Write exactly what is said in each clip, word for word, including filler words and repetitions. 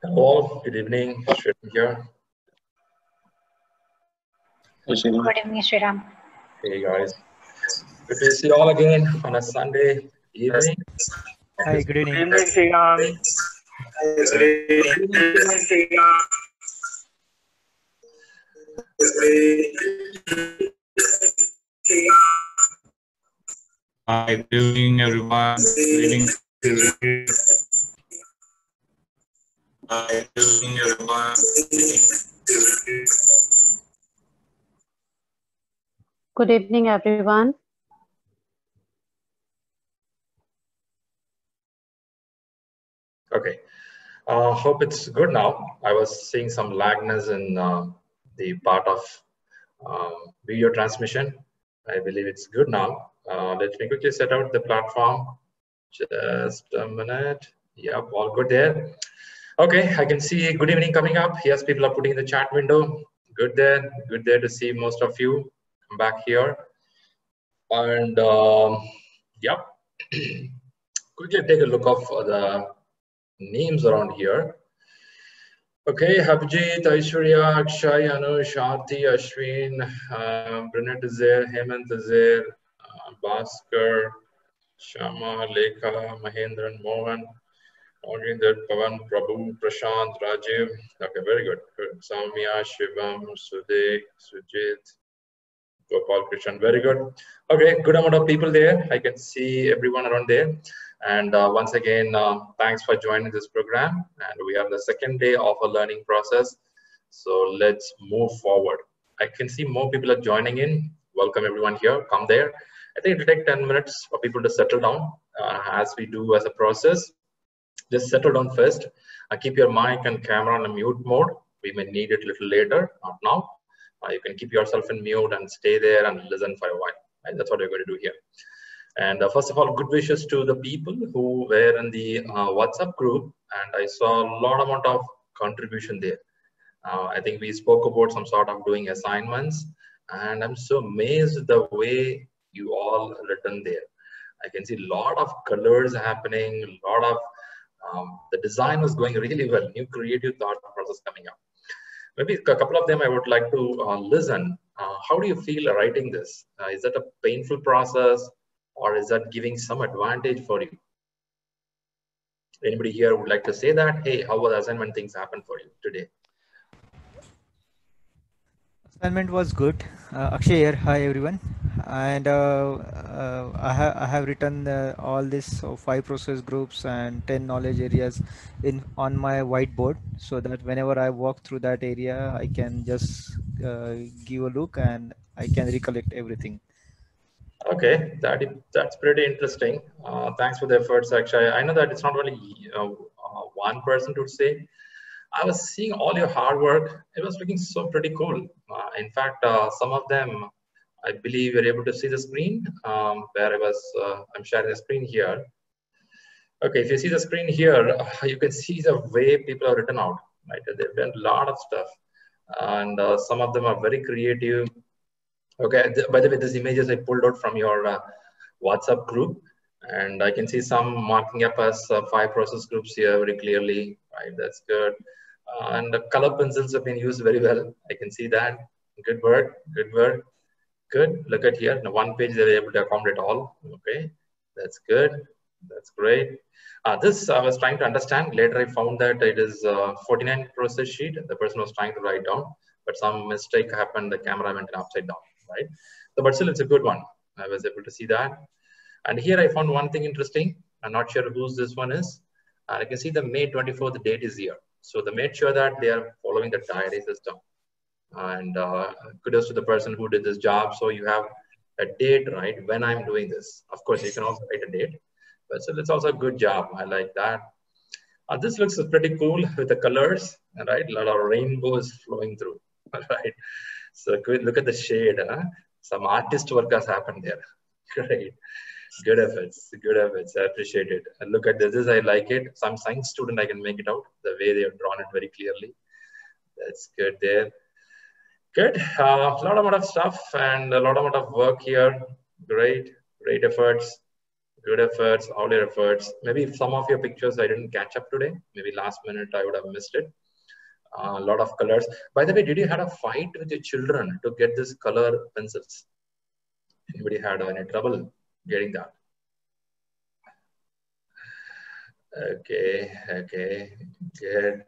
Hello, good evening, Sriram here. Good evening, Sriram. Hey guys, good to see you all again on a Sunday evening. Hi, good evening. Good evening, Sriram. Hi, good evening, everyone. Good evening. Hi, good evening, everyone. Good evening, everyone. Okay, uh, hope it's good now. I was seeing some lagness in uh, the part of uh, video transmission. I believe it's good now. Uh, let me quickly set out the platform. Just a minute. Yep, all good there. Okay, I can see good evening coming up. Yes, people are putting in the chat window. Good there, good there to see most of you. I'm back here. And um, yep, could you take a look of the names around here? Okay, Abhijit, Aishwarya, Akshay, Anush, Shanti, Ashwin, uh, Brunette is there, Hemant is there, uh, Bhaskar, Shama, Lekha, Mahendran, Mohan, Aurinder, Pavan, Prabhu, Prashant, Rajiv. Okay, very good. Good. Samya, Shivam, Sudek, Sujit, Gopal Krishan. Very good. Okay, good amount of people there. I can see everyone around there. And uh, once again, uh, thanks for joining this program. And we have the second day of a learning process. So let's move forward. I can see more people are joining in. Welcome everyone here. Come there. I think it will take ten minutes for people to settle down uh, as we do as a process. Just settle down first. Uh, keep your mic and camera on a mute mode. We may need it a little later, not now. Uh, you can keep yourself in mute and stay there and listen for a while. Right? That's what we're going to do here. And uh, first of all, good wishes to the people who were in the uh, WhatsApp group. And I saw a lot amount of contribution there. Uh, I think we spoke about some sort of doing assignments. And I'm so amazed the way you all written there. I can see a lot of colors happening, a lot of Um, the design was going really well. New creative thought process coming up. Maybe a couple of them I would like to uh, listen. Uh, how do you feel writing this? Uh, is that a painful process or is that giving some advantage for you? Anybody here would like to say that? Hey, how was assignment things happen for you today? Assignment was good. Uh, Akshay here. Hi, everyone. And uh, uh, I, ha I have written uh, all this uh, five process groups and ten knowledge areas in on my whiteboard, so that whenever I walk through that area, I can just uh, give a look and I can recollect everything. Okay, that is, that's pretty interesting. Uh, thanks for the efforts, Akshay. I know that it's not only uh, uh, one person to say. I was seeing all your hard work. It was looking so pretty cool. Uh, in fact, uh, some of them, I believe you're able to see the screen um, where I was, uh, I'm sharing the screen here. Okay, if you see the screen here, you can see the way people have written out, right? They've done a lot of stuff and uh, some of them are very creative. Okay, th by the way, these images I pulled out from your uh, WhatsApp group, and I can see some marking up as uh, five process groups here very clearly, right? That's good. Uh, and the color pencils have been used very well. I can see that. Good work, good work. Good. Look at here. Now one page they were able to accommodate all. Okay, that's good. That's great. Uh, this I was trying to understand. Later I found that it is uh, forty-nine process sheet. The person was trying to write down, but some mistake happened. The camera went upside down. Right. So, but still, it's a good one. I was able to see that. And here I found one thing interesting. I'm not sure whose this one is. And I can see the May twenty-fourth date is here. So they made sure that they are following the diary system. And uh, kudos to the person who did this job. So you have a date, right? When I'm doing this, of course, you can also write a date. But so it's also a good job. I like that. Uh, this looks pretty cool with the colors, right? A lot of rainbows flowing through, all right? So look at the shade. Huh? Some artist work has happened there. Great, good efforts, good efforts. I appreciate it. And look at this. This I like it. Some science student, I can make it out the way they have drawn it very clearly. That's good there. Good, a uh, lot amount of stuff and a lot amount of work here. Great, great efforts. good efforts, all your efforts. Maybe some of your pictures I didn't catch up today. Maybe last minute I would have missed it. A uh, lot of colors. By the way, did you had a fight with your children to get this color pencils? Anybody had any trouble getting that? Okay, okay, good,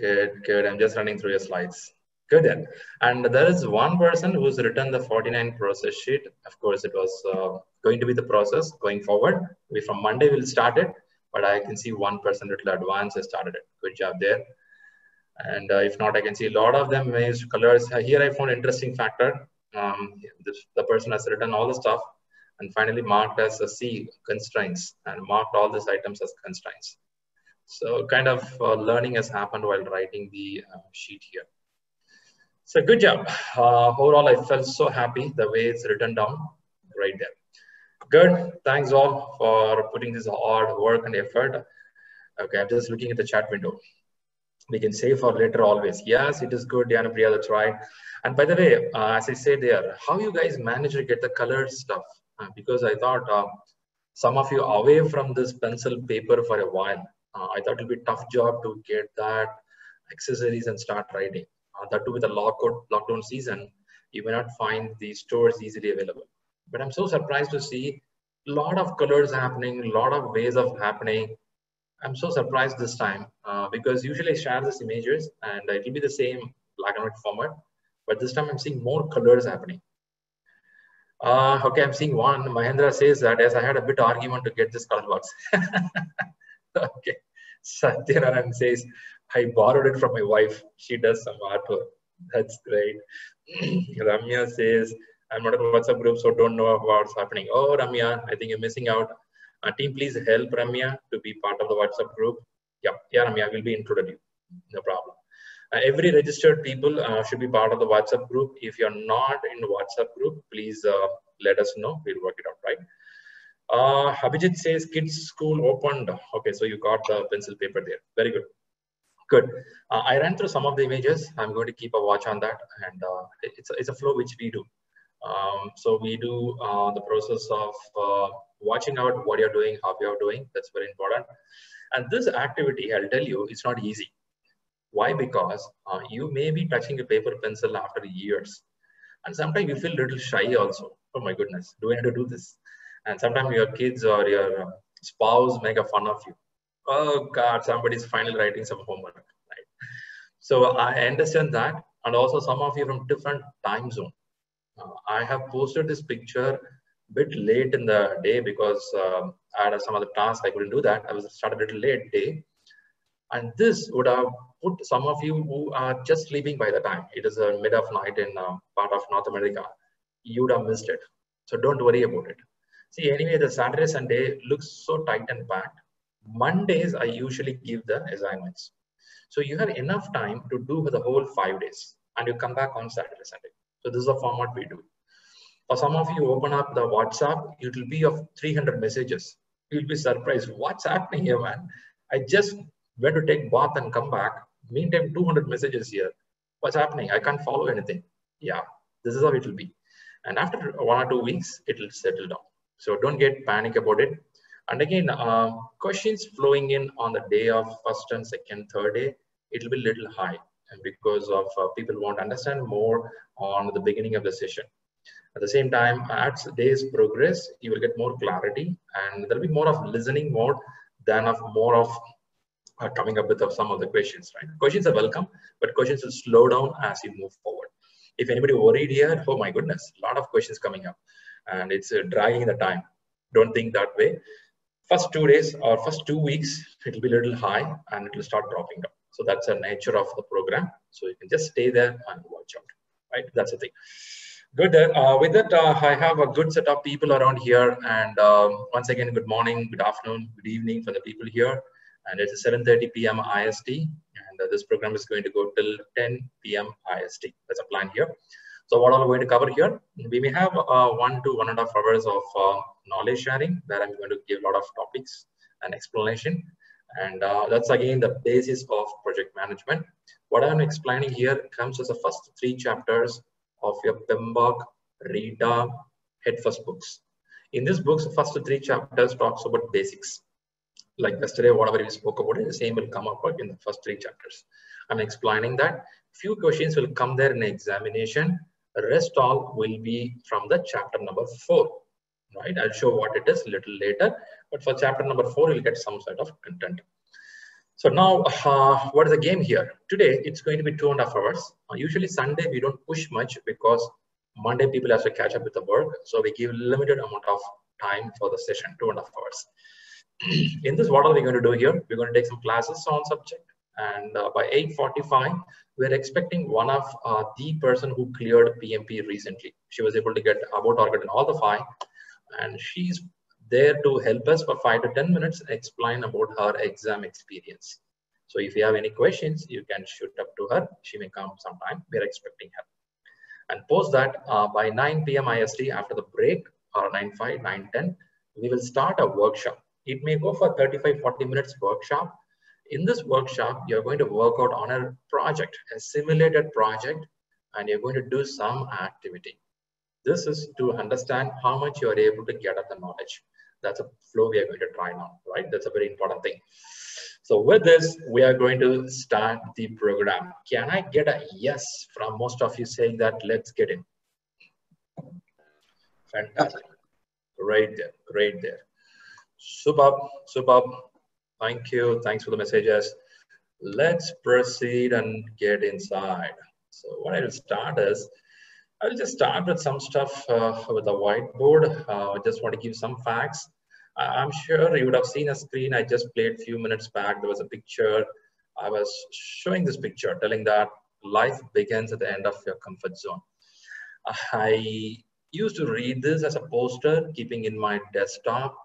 good, good. I'm just running through your slides. Good then. And there is one person who's written the forty-nine process sheet. Of course, it was uh, going to be the process going forward. We from Monday will start it, but I can see one person little advanced has started it. Good job there. And uh, if not, I can see a lot of them used colors. Here I found interesting factor. Um, this, the person has written all the stuff and finally marked as a C, constraints, and marked all these items as constraints. So kind of uh, learning has happened while writing the uh, sheet here. So good job. Uh, overall, I felt so happy the way it's written down right there. Good. Thanks all for putting this hard work and effort. Okay, I'm just looking at the chat window. We can save for later always. Yes, it is good, Diana Priya, that's right. And by the way, uh, as I said there, how you guys manage to get the colored stuff? Uh, because I thought uh, some of you away from this pencil paper for a while. Uh, I thought it would be a tough job to get that accessories and start writing. Uh, that too with the lockout, lockdown season, you may not find these stores easily available. But I'm so surprised to see a lot of colors happening, a lot of ways of happening. I'm so surprised this time uh, because usually I share these images and it will be the same black and white format, but this time I'm seeing more colors happening. Uh, okay, I'm seeing one. Mahendra says that as yes, I had a bit of argument to get this color box. Okay. Satyanaran says, I borrowed it from my wife. She does some artwork. That's great. Ramya says, I'm not in a WhatsApp group, so don't know what's happening. Oh, Ramya, I think you're missing out. Uh, team, please help Ramya to be part of the WhatsApp group. Yeah, yeah, Ramya will be included you. No problem. Uh, every registered people uh, should be part of the WhatsApp group. If you're not in the WhatsApp group, please uh, let us know. We'll work it out, right? Uh, Abhijit says, kids' school opened. Okay, so you got the pencil paper there. Very good. Good. Uh, I ran through some of the images. I'm going to keep a watch on that. And uh, it's, a, it's a flow which we do. Um, so we do uh, the process of uh, watching out what you're doing, how you're doing. That's very important. And this activity, I'll tell you, it's not easy. Why? Because uh, you may be touching a paper pencil after years. And sometimes you feel a little shy also. Oh my goodness, do I have to do this? And sometimes your kids or your spouse make a fun of you. Oh God, somebody's finally writing some homework. Right? So I understand that. And also some of you from different time zone. Uh, I have posted this picture a bit late in the day because um, I had some other task. I couldn't do that. I was started a little late day. And this would have put some of you who are just sleeping by the time. It is a mid of night in uh, part of North America. You would have missed it. So don't worry about it. See, anyway, the Saturday, Sunday looks so tight and packed. Mondays, I usually give the assignments. So you have enough time to do for the whole five days. And you come back on Saturday, Sunday. So this is the format we do. For some of you open up the WhatsApp, it will be of three hundred messages. You'll be surprised. What's happening here, man? I just went to take bath and come back. Meantime, two hundred messages here. What's happening? I can't follow anything. Yeah, this is how it will be. And after one or two weeks, it will settle down. So don't get panic about it. And again, uh, questions flowing in on the day of first and second, third day, it will be a little high. And because of uh, people won't understand more on the beginning of the session. At the same time, as the days progress, you will get more clarity and there'll be more of listening mode than of more of uh, coming up with of some of the questions, right? Questions are welcome, but questions will slow down as you move forward. If anybody worried here, oh my goodness, a lot of questions coming up and it's uh, dragging the time. Don't think that way. First two days or first two weeks, it'll be a little high and it'll start dropping down. So that's the nature of the program. So you can just stay there and watch out, right? That's the thing. Good. Uh, with that, uh, I have a good set of people around here. And um, once again, good morning, good afternoon, good evening for the people here. And it's seven thirty p m I S T. And uh, this program is going to go till ten p m I S T. That's a plan here. So what are we going to cover here? We may have uh, one to one and a half hours of uh, knowledge sharing where I'm going to give a lot of topics and explanation. And uh, that's again the basis of project management. What I'm explaining here comes as the first three chapters of your P M B O K, Rita, Head First books. In this book, the first three chapters talks about basics. Like yesterday, whatever we spoke about, the same will come up in the first three chapters. I'm explaining that few questions will come there in examination. Rest all will be from the chapter number four. Right? I'll show what it is a little later. But for chapter number four, you'll get some sort of content. So now, uh, what is the game here? Today, it's going to be two and a half hours. Uh, usually Sunday, we don't push much because Monday people have to catch up with the work. So we give limited amount of time for the session, two and a half hours. In this, what are we going to do here? We're going to take some classes on subject. And uh, by eight forty-five, we're expecting one of uh, the person who cleared P M P recently. She was able to get above target in all the five. And she's there to help us for five to ten minutes explain about her exam experience. So if you have any questions, you can shoot up to her. She may come sometime. We're expecting her. And post that uh, by nine P M I S T after the break, or nine five, nine ten, we will start a workshop. It may go for thirty-five, forty minutes workshop. In this workshop, you're going to work out on a project, a simulated project, and you're going to do some activity. This is to understand how much you are able to get at the knowledge. That's a flow we are going to try now, right? That's a very important thing. So with this, we are going to start the program. Can I get a yes from most of you saying that? Let's get in. Fantastic. Right there, right there. Superb, superb. Thank you. Thanks for the messages. Let's proceed and get inside. So what I'll start is, I'll just start with some stuff uh, with the whiteboard. I uh, just want to give some facts. I'm sure you would have seen a screen I just played a few minutes back. There was a picture. I was showing this picture, telling that life begins at the end of your comfort zone. I used to read this as a poster, keeping in my desktop.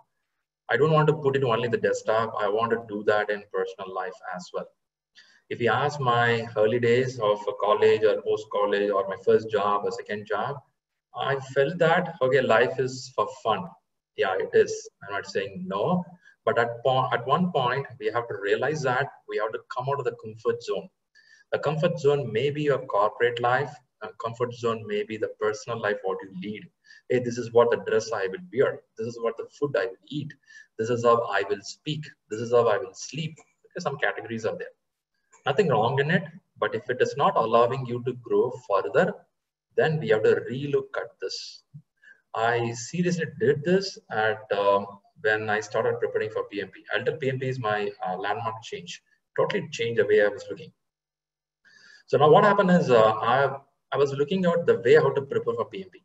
I don't want to put it only in the desktop. I want to do that in personal life as well. If you ask my early days of college or post-college or my first job or second job, I felt that, okay, life is for fun. Yeah, it is. I'm not saying no, but at, at one point, we have to realize that we have to come out of the comfort zone. The comfort zone may be your corporate life. A comfort zone may be the personal life, what you lead. Hey, this is what the dress I will wear. This is what the food I will eat. This is how I will speak. This is how I will sleep. Because some categories are there. Nothing wrong in it, but if it is not allowing you to grow further, then we have to relook at this. I seriously did this at um, when I started preparing for P M P. Alter P M P is my uh, landmark change. Totally changed the way I was looking. So now what happened is uh, I, I was looking at the way how to prepare for P M P.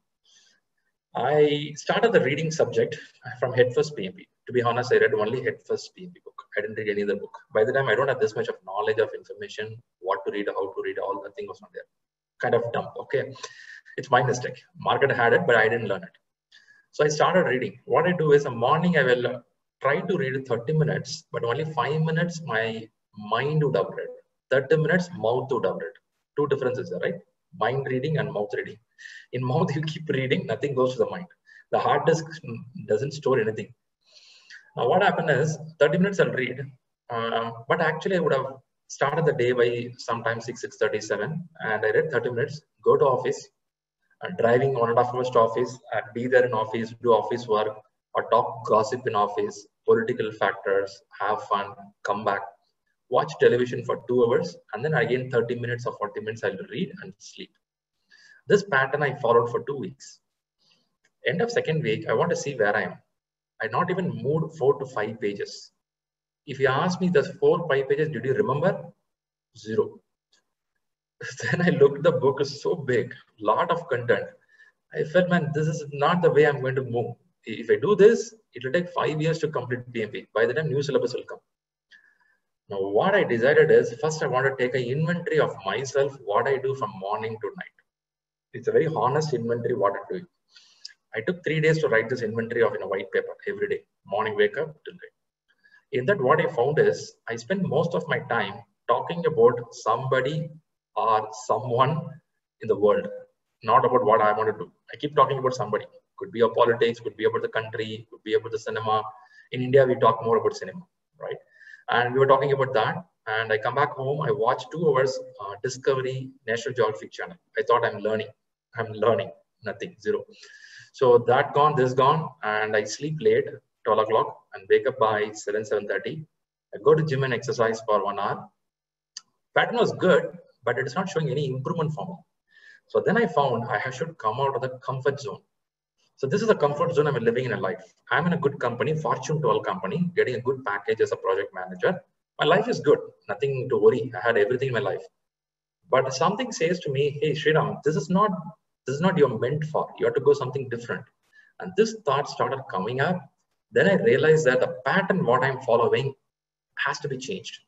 I started the reading subject from Head First P M P. To be honest, I read only Head First P M P book. I didn't read any other book. By the time, I don't have this much of knowledge of information, what to read, how to read, all that thing was not there. Kind of dumb, okay? It's my mistake. Market had it, but I didn't learn it. So I started reading. What I do is, in the morning, I will try to read thirty minutes, but only five minutes, my mind would have read. thirty minutes, mouth would have read. Two differences there, right? Mind reading and mouth reading. In mouth, you keep reading, nothing goes to the mind. The hard disk doesn't store anything. Now, what happened is, thirty minutes I'll read, uh, but actually I would have started the day by sometime six, six thirty, seven, and I read thirty minutes, go to office, uh, driving one and a half hours to office, uh, be there in office, do office work, or talk gossip in office, political factors, have fun, come back, watch television for two hours, and then again thirty minutes or forty minutes I'll read and sleep. This pattern I followed for two weeks. End of second week, I want to see where I am. I not even moved four to five pages. If you ask me, there's four, five pages, did you remember? Zero. Then I looked, the book is so big, lot of content. I felt, man, this is not the way I'm going to move. If I do this, it will take five years to complete P M P. By the time, new syllabus will come. Now, what I decided is, first I want to take an inventory of myself, what I do from morning to night. It's a very honest inventory, what I do. I took three days to write this inventory of in a white paper every day, morning wake up till night. In that, what I found is, I spend most of my time talking about somebody or someone in the world, not about what I want to do. I keep talking about somebody. Could be about politics, could be about the country, could be about the cinema. In India, we talk more about cinema, right? And we were talking about that. And I come back home, I watch two hours uh, Discovery, National Geographic Channel. I thought I'm learning, I'm learning. nothing, zero. So that gone, this gone, and I sleep late, twelve o'clock, and wake up by seven, seven thirty. I go to gym and exercise for one hour. Pattern was good, but it's not showing any improvement for me. So then I found I should come out of the comfort zone. So this is the comfort zone I'm living in a life. I'm in a good company, Fortune twelve company, getting a good package as a project manager. My life is good, nothing to worry. I had everything in my life. But something says to me, hey, Sriram, this is not, this is not you're meant for. You have to go something different. And this thought started coming up. Then I realized that the pattern what I'm following has to be changed.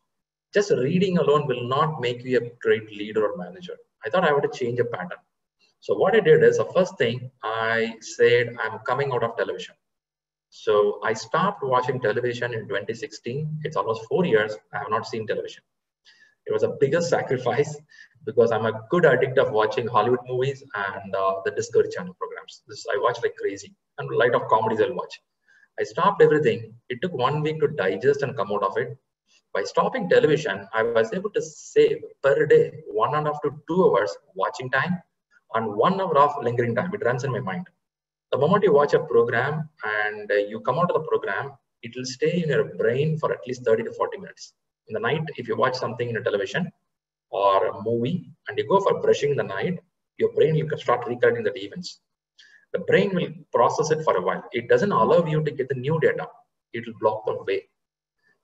Just reading alone will not make you a great leader or manager. I thought I would change a pattern. So what I did is the first thing I said, I'm coming out of television. So I stopped watching television in twenty sixteen. It's almost four years. I have not seen television. It was the biggest sacrifice because I'm a good addict of watching Hollywood movies and uh, the Discovery Channel programs. This I watch like crazy and light of comedies I'll watch. I stopped everything. It took one week to digest and come out of it. By stopping television, I was able to save per day one and a half to two hours watching time and one hour of lingering time. It runs in my mind. The moment you watch a program and you come out of the program, it will stay in your brain for at least thirty to forty minutes. In the night, if you watch something in a television or a movie and you go for brushing in the night, your brain will start recalling the events. The brain will process it for a while. It doesn't allow you to get the new data. It will block the way.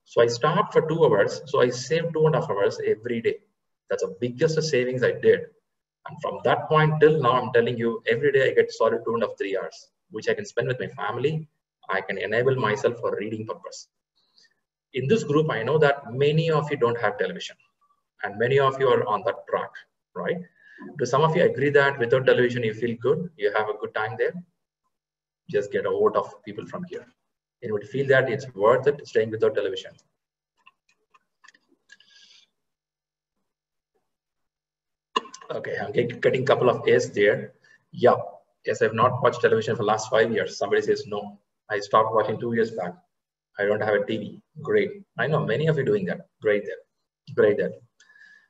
So I stopped for two hours. So I saved two and a half hours every day. That's the biggest savings I did. And from that point till now, I'm telling you, every day I get solid two and a half, three hours, which I can spend with my family. I can enable myself for reading purpose. In this group, I know that many of you don't have television and many of you are on that track, right? Do some of you agree that without television, you feel good? You have a good time there? Just get a vote of people from here. It would feel that it's worth it staying without television. Okay, I'm getting a couple of A's there. Yeah, yes, I've not watched television for the last five years. Somebody says no. I stopped watching two years back. I don't have a T V. Great. I know many of you doing that. Great there. Great there.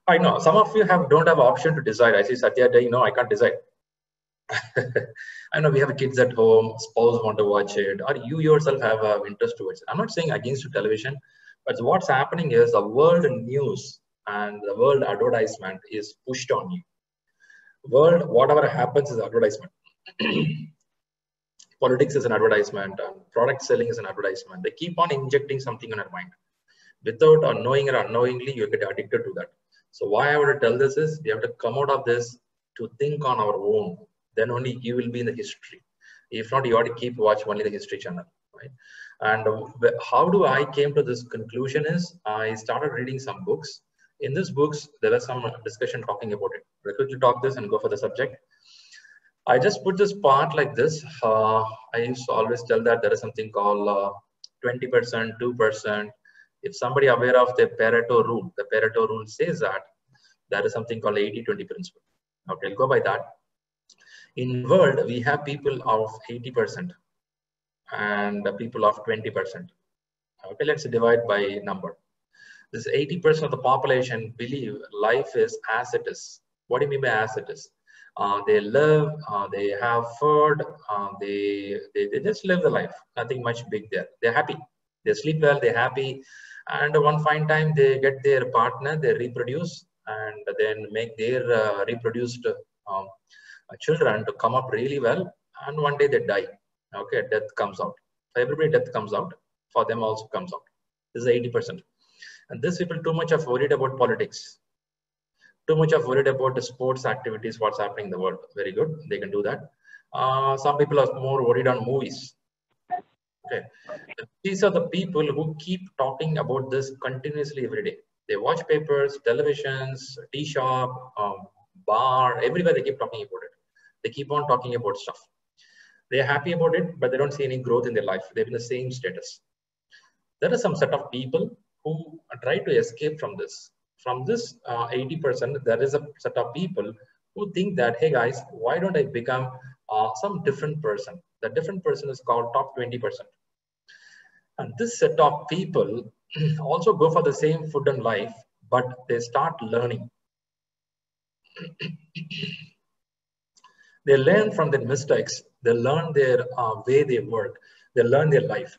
I know some of you have don't have option to decide. I see Satya, you know, I can't decide. I know we have kids at home, spouse want to watch it, or you yourself have an interest towards it. I'm not saying against television, but what's happening is the world news and the world advertisement is pushed on you. World, whatever happens is advertisement. Politics is an advertisement, and product selling is an advertisement. They keep on injecting something in our mind. Without or knowing or unknowingly, you get addicted to that. So why I want to tell this is we have to come out of this to think on our own. Then only you will be in the history. If not, you ought to keep watch only the History Channel, right? And how do I came to this conclusion is I started reading some books. In these books, there are some discussion talking about it. Why could you talk this and go for the subject? I just put this part like this. Uh, I used to always tell that there is something called uh, twenty percent, two percent. If somebody aware of the Pareto rule, the Pareto rule says that there is something called eighty twenty principle. Okay, I'll go by that. In world, we have people of eighty percent and people of twenty percent. Okay, let's divide by number. This eighty percent of the population believe life is as it is. What do you mean by as it is? Uh, they live, uh, they have food, uh, they, they, they just live the life. Nothing much big there. They're happy. They sleep well, they're happy. And one fine time, they get their partner, they reproduce, and then make their uh, reproduced um, children to come up really well. And one day they die. Okay, death comes out. For everybody, death comes out. For them also comes out. This is eighty percent. And these people too much of worried about politics. Too much of worried about the sports activities, what's happening in the world. Very good. They can do that. Uh, some people are more worried on movies. Okay. These are the people who keep talking about this continuously every day. They watch papers, televisions, tea shop, um, bar, everywhere they keep talking about it. They keep on talking about stuff. They're happy about it, but they don't see any growth in their life. They're in the same status. There are some set of people who try to escape from this. From this uh, eighty percent, there is a set of people who think that, hey guys, why don't I become uh, some different person? The different person is called top twenty percent. And this set of people also go for the same food and life, but they start learning. They learn from their mistakes. They learn their uh, way they work. They learn their life.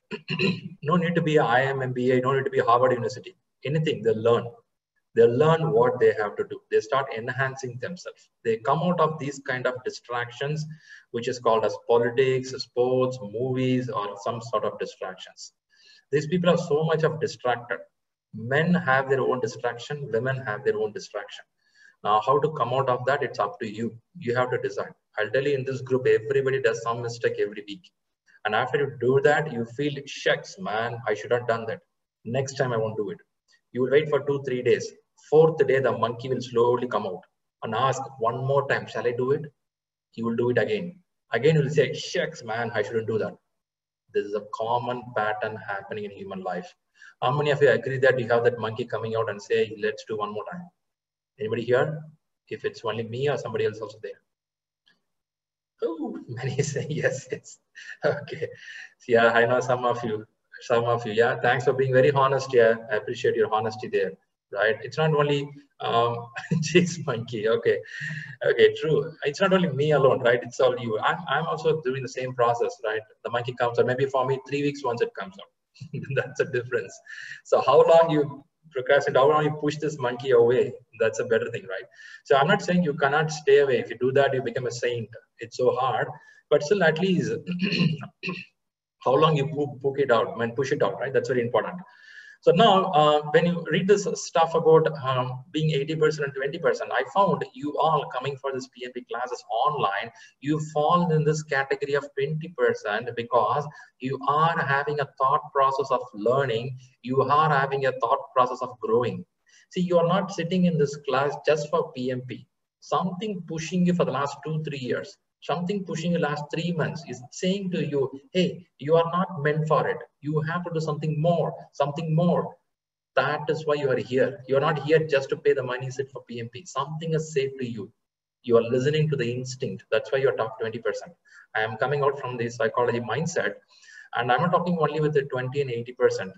No need to be I I M M B A, no need to be Harvard University. Anything, they learn. They learn what they have to do. They start enhancing themselves. They come out of these kind of distractions, which is called as politics, sports, movies, or some sort of distractions. These people are so much of distracted. Men have their own distraction. Women have their own distraction. Now, how to come out of that, it's up to you. You have to decide. I'll tell you, in this group, everybody does some mistake every week. And after you do that, you feel, shucks, man, I should have done that. Next time I won't do it. You will wait for two, three days. Fourth day, the monkey will slowly come out and ask one more time, shall I do it? He will do it again. Again, he will say, shucks, man, I shouldn't do that. This is a common pattern happening in human life. How many of you agree that you have that monkey coming out and say, let's do one more time? Anybody here? If it's only me or somebody else also there? Oh, many say yes, yes. Okay. Yeah, I know some of you. Some of you, yeah. Thanks for being very honest here. Yeah. I appreciate your honesty there. Right? It's not only um, geez, monkey. Okay, okay, true. It's not only me alone, right? It's all you. I'm, I'm also doing the same process, right? The monkey comes, or maybe for me, three weeks once it comes out. That's a difference. So how long you procrastinate, how long you push this monkey away? That's a better thing, right? So I'm not saying you cannot stay away. If you do that, you become a saint. It's so hard, but still, at least how long you poke it out, man, push it out, right? That's very important. So now, uh, when you read this stuff about um, being eighty percent and twenty percent, I found you all coming for this P M P classes online, you fall in this category of twenty percent because you are having a thought process of learning. You are having a thought process of growing. See, you are not sitting in this class just for P M P. Something pushing you for the last two, three years. Something pushing you last three months is saying to you, hey, you are not meant for it. You have to do something more, something more. That is why you are here. You are not here just to pay the money, sit for P M P. Something is said to you. You are listening to the instinct. That's why you are top twenty percent. I am coming out from the psychology mindset, and I'm not talking only with the twenty and eighty percent.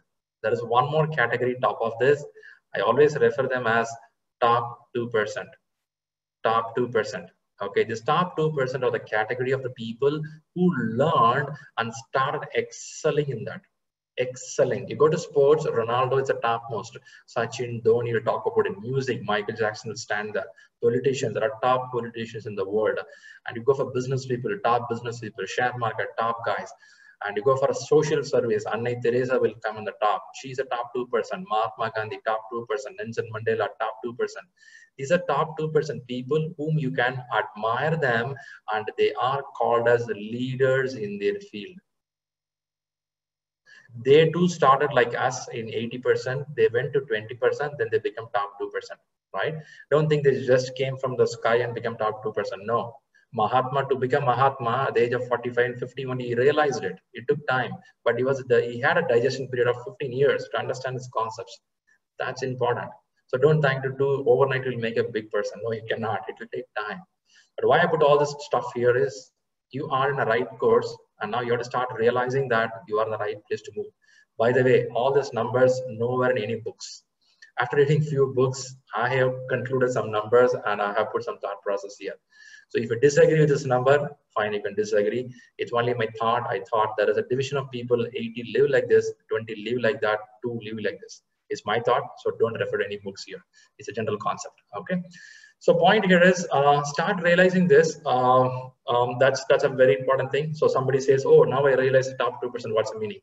There is one more category top of this. I always refer them as top two percent. Top two percent. Okay, this top two percent of the category of the people who learned and started excelling in that. Excelling. You go to sports, Ronaldo is the topmost. Sachin, Dhoni, you talk about in music, Michael Jackson will stand there. Politicians, there are top politicians in the world. And you go for business people, top business people, share market, top guys. And you go for a social service, Anna Teresa will come in the top. She's a top two percent. Mahatma Gandhi, top two percent. Nelson Mandela, top two percent. These are top two percent people whom you can admire them, and they are called as leaders in their field. They too started like us in eighty percent, they went to twenty percent, then they become top two percent, right? Don't think they just came from the sky and become top two percent, no. Mahatma, to become Mahatma at the age of forty-five and fifty, when he realized it, it took time, but he, was the, he had a digestion period of fifteen years to understand his concepts. That's important. So don't think to do overnight will make a big person. No, you cannot. It will take time. But why I put all this stuff here is you are in the right course, and now you have to start realizing that you are in the right place to move. By the way, all these numbers nowhere in any books. After reading few books, I have concluded some numbers and I have put some thought process here. So if you disagree with this number, fine, you can disagree. It's only my thought. I thought there is a division of people, eighty live like this, twenty live like that, two live like this. It's my thought, so don't refer to any books here. It's a general concept, okay? So point here is, uh, start realizing this. Um, um, that's that's a very important thing. So somebody says, oh, now I realize the top two percent, what's the meaning?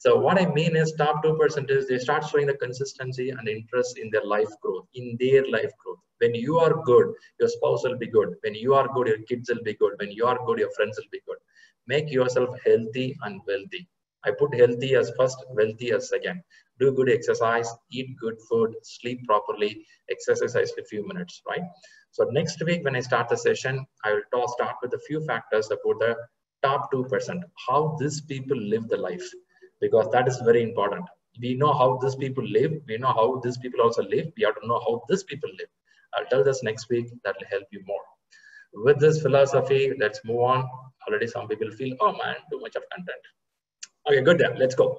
So what I mean is top two percent is they start showing the consistency and interest in their life growth, in their life growth. When you are good, your spouse will be good. When you are good, your kids will be good. When you are good, your friends will be good. Make yourself healthy and wealthy. I put healthy as first, wealthy as second. Do good exercise, eat good food, sleep properly, exercise for a few minutes, right? So next week when I start the session, I will talk, start with a few factors about the top two percent, how these people live the life, because that is very important. We know how these people live. We know how these people also live. We have to know how these people live. I'll tell this next week. That will help you more. With this philosophy, let's move on. Already some people feel, oh man, too much of content. Okay, good then, let's go.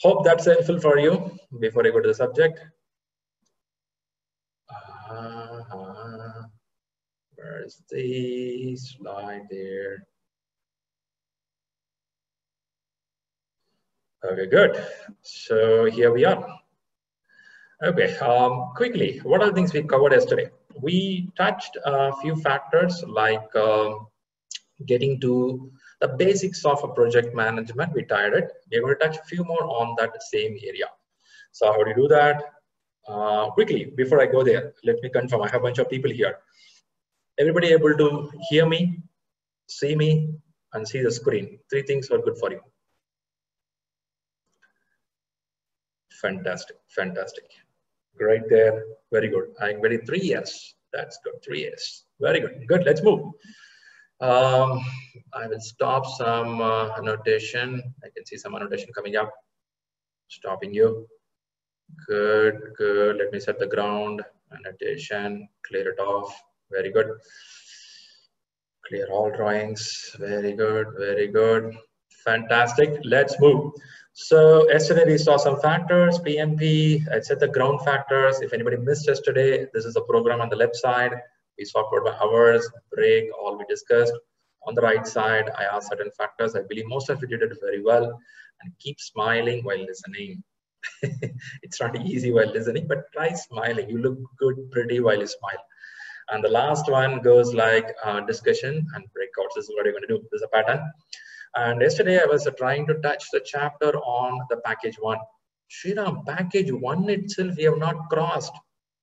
Hope that's helpful for you before I go to the subject. Uh, uh, Where's the slide there? Okay, good. So here we are. Okay, um, quickly, what are the things we covered yesterday? We touched a few factors like um, getting to the basics of a project management. We tied it. We're going to touch a few more on that same area. So how do you do that? Uh, quickly, before I go there, let me confirm. I have a bunch of people here. Everybody able to hear me, see me, and see the screen? Three things are good for you. Fantastic, fantastic. Great there, very good. I'm very three yes, that's good, three yes. Very good, good, let's move. Um, I will stop some uh, annotation. I can see some annotation coming up. Stopping you. Good, good, let me set the ground, annotation, clear it off. Very good. Clear all drawings. Very good. Very good. Fantastic. Let's move. So yesterday we saw some factors, P M P, I set the ground factors. If anybody missed yesterday, this is the program on the left side. We saw for hours, break, all we discussed. On the right side, I asked certain factors. I believe most of you did it very well. And keep smiling while listening. It's not easy while listening, but try smiling. You look good, pretty while you smile. And the last one goes like uh, discussion and breakouts. This is what you're going to do. This is a pattern. And yesterday I was uh, trying to touch the chapter on the package one. Sriram, package one itself we have not crossed.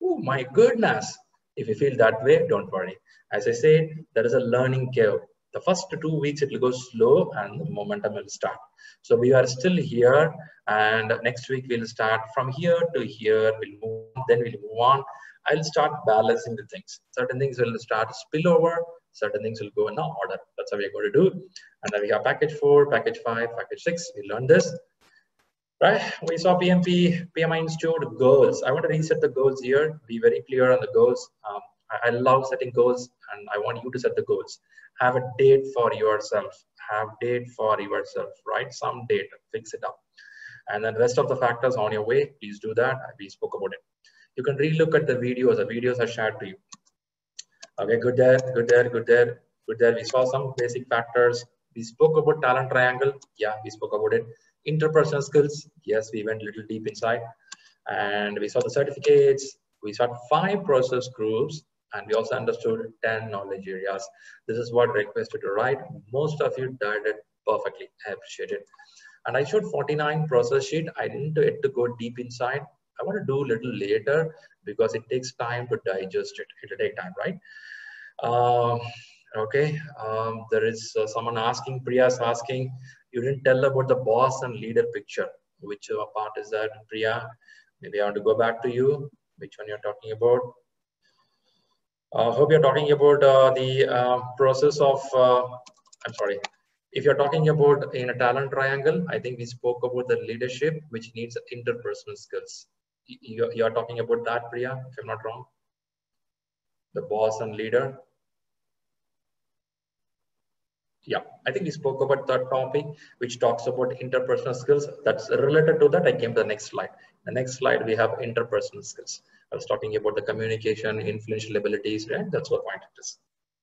Oh my goodness. If you feel that way, don't worry. As I said, there is a learning curve. The first two weeks it will go slow and the momentum will start. So we are still here, and next week we'll start from here to here. We'll move on, then we'll move on. I'll start balancing the things. Certain things will start spill over. Certain things will go in order. That's how we're going to do. And then we have package four, package five, package six. We learned this, right? We saw P M P, P M I Institute goals. I want to reset the goals here. Be very clear on the goals. Um, I, I love setting goals, and I want you to set the goals. Have a date for yourself. Have date for yourself. Right? Some date. Fix it up. And then the rest of the factors on your way. Please do that. We spoke about it. You can relook at the videos. The videos are shared to you. Okay, good there, good there, good there, good there. We saw some basic factors. We spoke about talent triangle. Yeah, we spoke about it. Interpersonal skills. Yes, we went a little deep inside. And we saw the certificates. We saw five process groups. And we also understood ten knowledge areas. This is what I requested to write. Most of you did it perfectly. I appreciate it. And I showed forty-nine process sheet. I didn't get to go deep inside. I want to do a little later because it takes time to digest it. It'll take time, right? Um, okay. Um, there is uh, someone asking, Priya's asking, you didn't tell about the boss and leader picture. Which uh, part is that, Priya? Maybe I want to go back to you. Which one you're talking about? I uh, hope you're talking about uh, the uh, process of, uh, I'm sorry. If you're talking about in a talent triangle, I think we spoke about the leadership, which needs interpersonal skills. You're, you're talking about that, Priya, if I'm not wrong. The boss and leader. Yeah, I think we spoke about that topic, which talks about interpersonal skills. That's related to that. I came to the next slide. The next slide, we have interpersonal skills. I was talking about the communication, influential abilities, right? That's what point it is.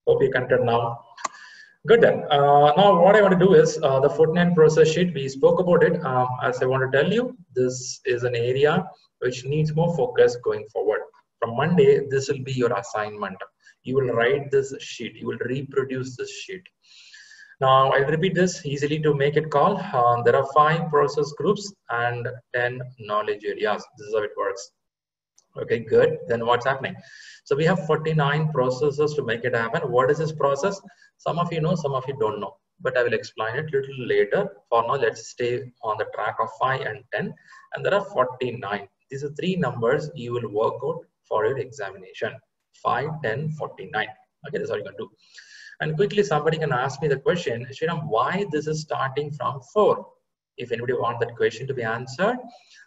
Hope you can turn now. Good then. Uh, now what I want to do is uh, the forty-nine process sheet. We spoke about it. Um, as I want to tell you, this is an area which needs more focus going forward. From Monday, this will be your assignment. You will write this sheet. You will reproduce this sheet. Now I'll repeat this easily to make it call. Um, there are five process groups and ten knowledge areas. This is how it works. Okay, good. Then what's happening? So we have forty-nine processes to make it happen. What is this process? Some of you know, some of you don't know, but I will explain it a little later. For now, let's stay on the track of five and ten. And there are forty-nine. These are three numbers you will work out for your examination. five, ten, forty-nine. Okay, that's all you're going to do. And quickly, somebody can ask me the question, Sriram, why this is starting from four? If anybody wants that question to be answered,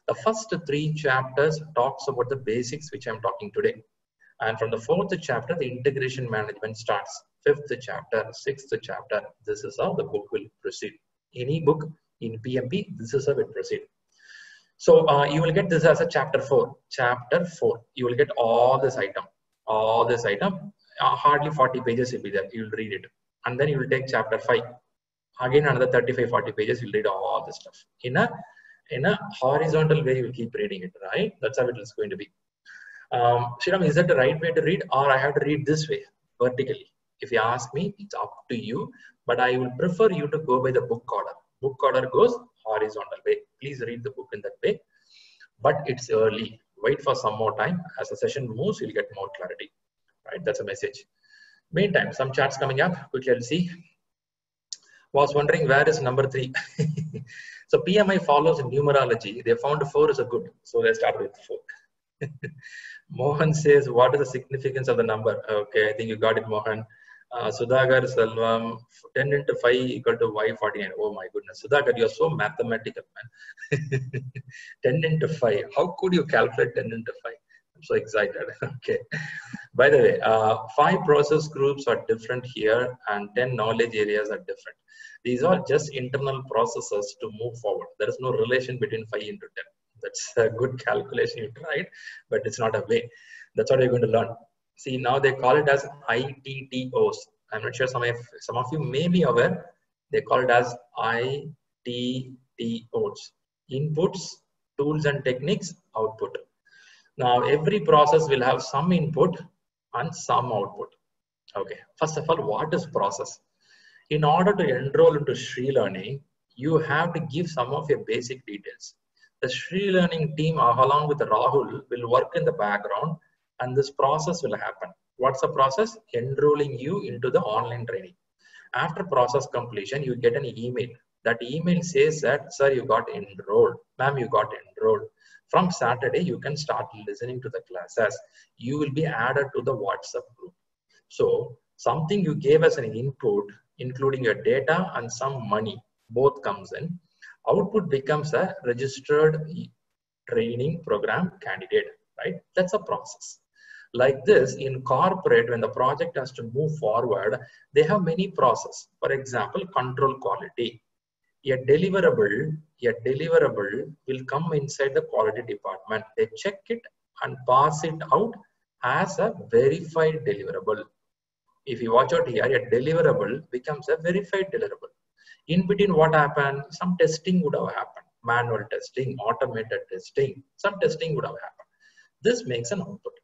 the first three chapters talks about the basics, which I'm talking today. And from the fourth chapter, the integration management starts. Fifth chapter, sixth chapter, this is how the book will proceed. Any book in P M P, this is how it proceeds. So uh, you will get this as a chapter four. Chapter four, you will get all this item. All this item, uh, hardly forty pages will be there. You will read it, and then you will take chapter five. Again, another thirty-five, forty pages. You'll read all, all this stuff in a in a horizontal way. You will keep reading it, right? That's how it is going to be. Um, Sriram, is that the right way to read, or I have to read this way vertically? If you ask me, it's up to you. But I will prefer you to go by the book order. Book order goes horizontal way. Please read the book in that way. But it's early. Wait for some more time. As the session moves, you'll get more clarity. Right? That's a message. Meantime, some charts coming up. Quickly, I'll see. Was wondering where is number three. So P M I follows numerology. They found four is a good. So they start with four. Mohan says, "What is the significance of the number?" Okay, I think you got it, Mohan. Uh, Sudhakar Selvam, ten into five equal to y forty nine. Oh my goodness, Sudhakar, you are so mathematical, man. ten into five. How could you calculate ten into five? I'm so excited. Okay. By the way, uh, five process groups are different here, and ten knowledge areas are different. These are just internal processes to move forward. There is no relation between five into ten. That's a good calculation you tried, but it's not a way. That's what you're going to learn. See, now they call it as I T T Os. I'm not sure some of some of you may be aware. They call it as I T T Os. Inputs, tools and techniques, output. Now every process will have some input and some output. Okay. First of all, what is process? In order to enroll into ShriLearning, you have to give some of your basic details. The ShriLearning team, along with Rahul, will work in the background, and this process will happen. What's the process? Enrolling you into the online training. After process completion, you get an email. That email says that, "Sir, you got enrolled. Ma'am, you got enrolled. From Saturday, you can start listening to the classes. You will be added to the WhatsApp group." So something you gave as an input, including your data and some money, both comes in. Output becomes a registered training program candidate, right? That's a process. Like this, in corporate, when the project has to move forward, they have many processes. For example, control quality. A deliverable, a deliverable will come inside the quality department. They check it and pass it out as a verified deliverable. If you watch out here, a deliverable becomes a verified deliverable. In between, what happened? Some testing would have happened. Manual testing, automated testing. Some testing would have happened. This makes an output.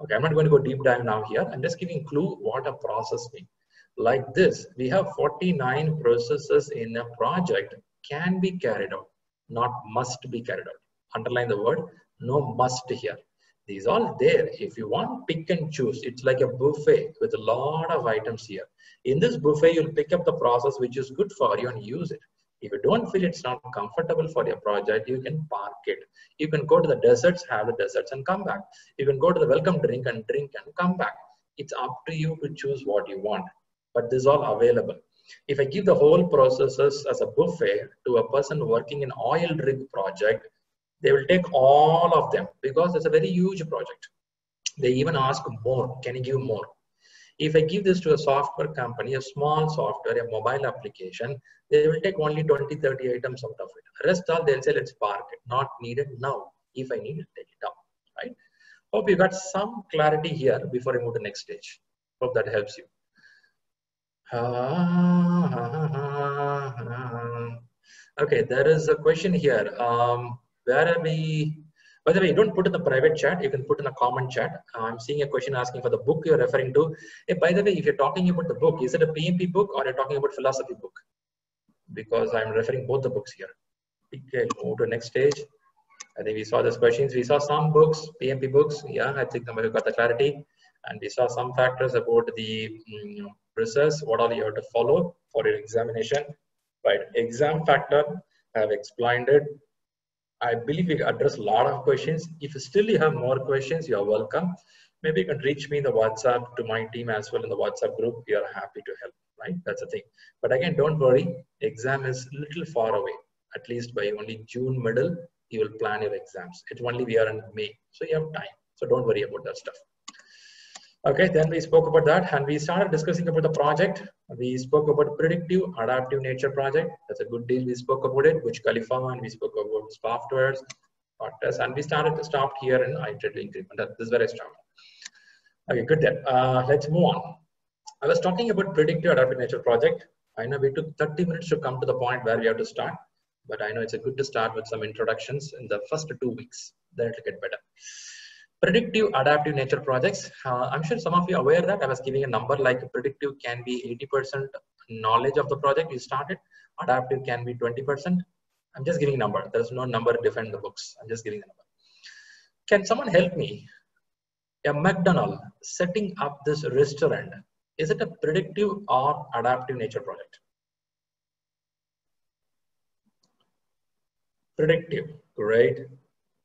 Okay, I'm not going to go deep dive now here. I'm just giving clue what a process means. Like this, we have forty-nine processes in a project can be carried out, not must be carried out. Underline the word, no must here. These are all there. If you want, pick and choose. It's like a buffet with a lot of items here. In this buffet, you'll pick up the process which is good for you and use it. If you don't feel it's not comfortable for your project, you can park it. You can go to the deserts, have the deserts and come back. You can go to the welcome drink and drink and come back. It's up to you to choose what you want. But this is all available. If I give the whole processes as a buffet to a person working in oil rig project, they will take all of them because it's a very huge project. They even ask more. Can you give more? If I give this to a software company, a small software, a mobile application, they will take only twenty, thirty items out of it. Rest all they'll say, let's park it. Not needed now. If I need it, take it up. Right? Hope you got some clarity here before I move to the next stage. Hope that helps you. Okay, there is a question here. Um, Where are we? By the way, you don't put in the private chat. You can put in a common chat. I'm seeing a question asking for the book you're referring to. Hey, by the way, if you're talking about the book, is it a P M P book or you're talking about philosophy book? Because I'm referring both the books here. Okay, move to next stage. I think we saw those questions. We saw some books, P M P books. Yeah, I think we got the clarity. And we saw some factors about the you know, process, what all you have to follow for your examination. Right, exam factor, I've explained it. I believe we address a lot of questions. If still you have more questions, you are welcome. Maybe you can reach me in the WhatsApp to my team as well in the WhatsApp group. We are happy to help, right? That's the thing. But again, don't worry. Exam is a little far away. At least by only June middle, you will plan your exams. It's only we are in May. So you have time. So don't worry about that stuff. Okay, then we spoke about that and we started discussing about the project. We spoke about predictive, adaptive nature project. That's a good deal. We spoke about it, which Khalifa, and we spoke about softwares, partners, and we started to stop here and I tried to increment that. This is where I stopped. Okay, good then. Uh, let's move on. I was talking about predictive adaptive nature project. I know we took thirty minutes to come to the point where we have to start, but I know it's a good to start with some introductions in the first two weeks. Then it'll get better. Predictive adaptive nature projects. Uh, I'm sure some of you are aware that I was giving a number like predictive can be eighty percent knowledge of the project you started. Adaptive can be twenty percent. I'm just giving a number. There's no number defined in the books. I'm just giving a number. Can someone help me? A McDonald's setting up this restaurant, is it a predictive or adaptive nature project? Predictive, right?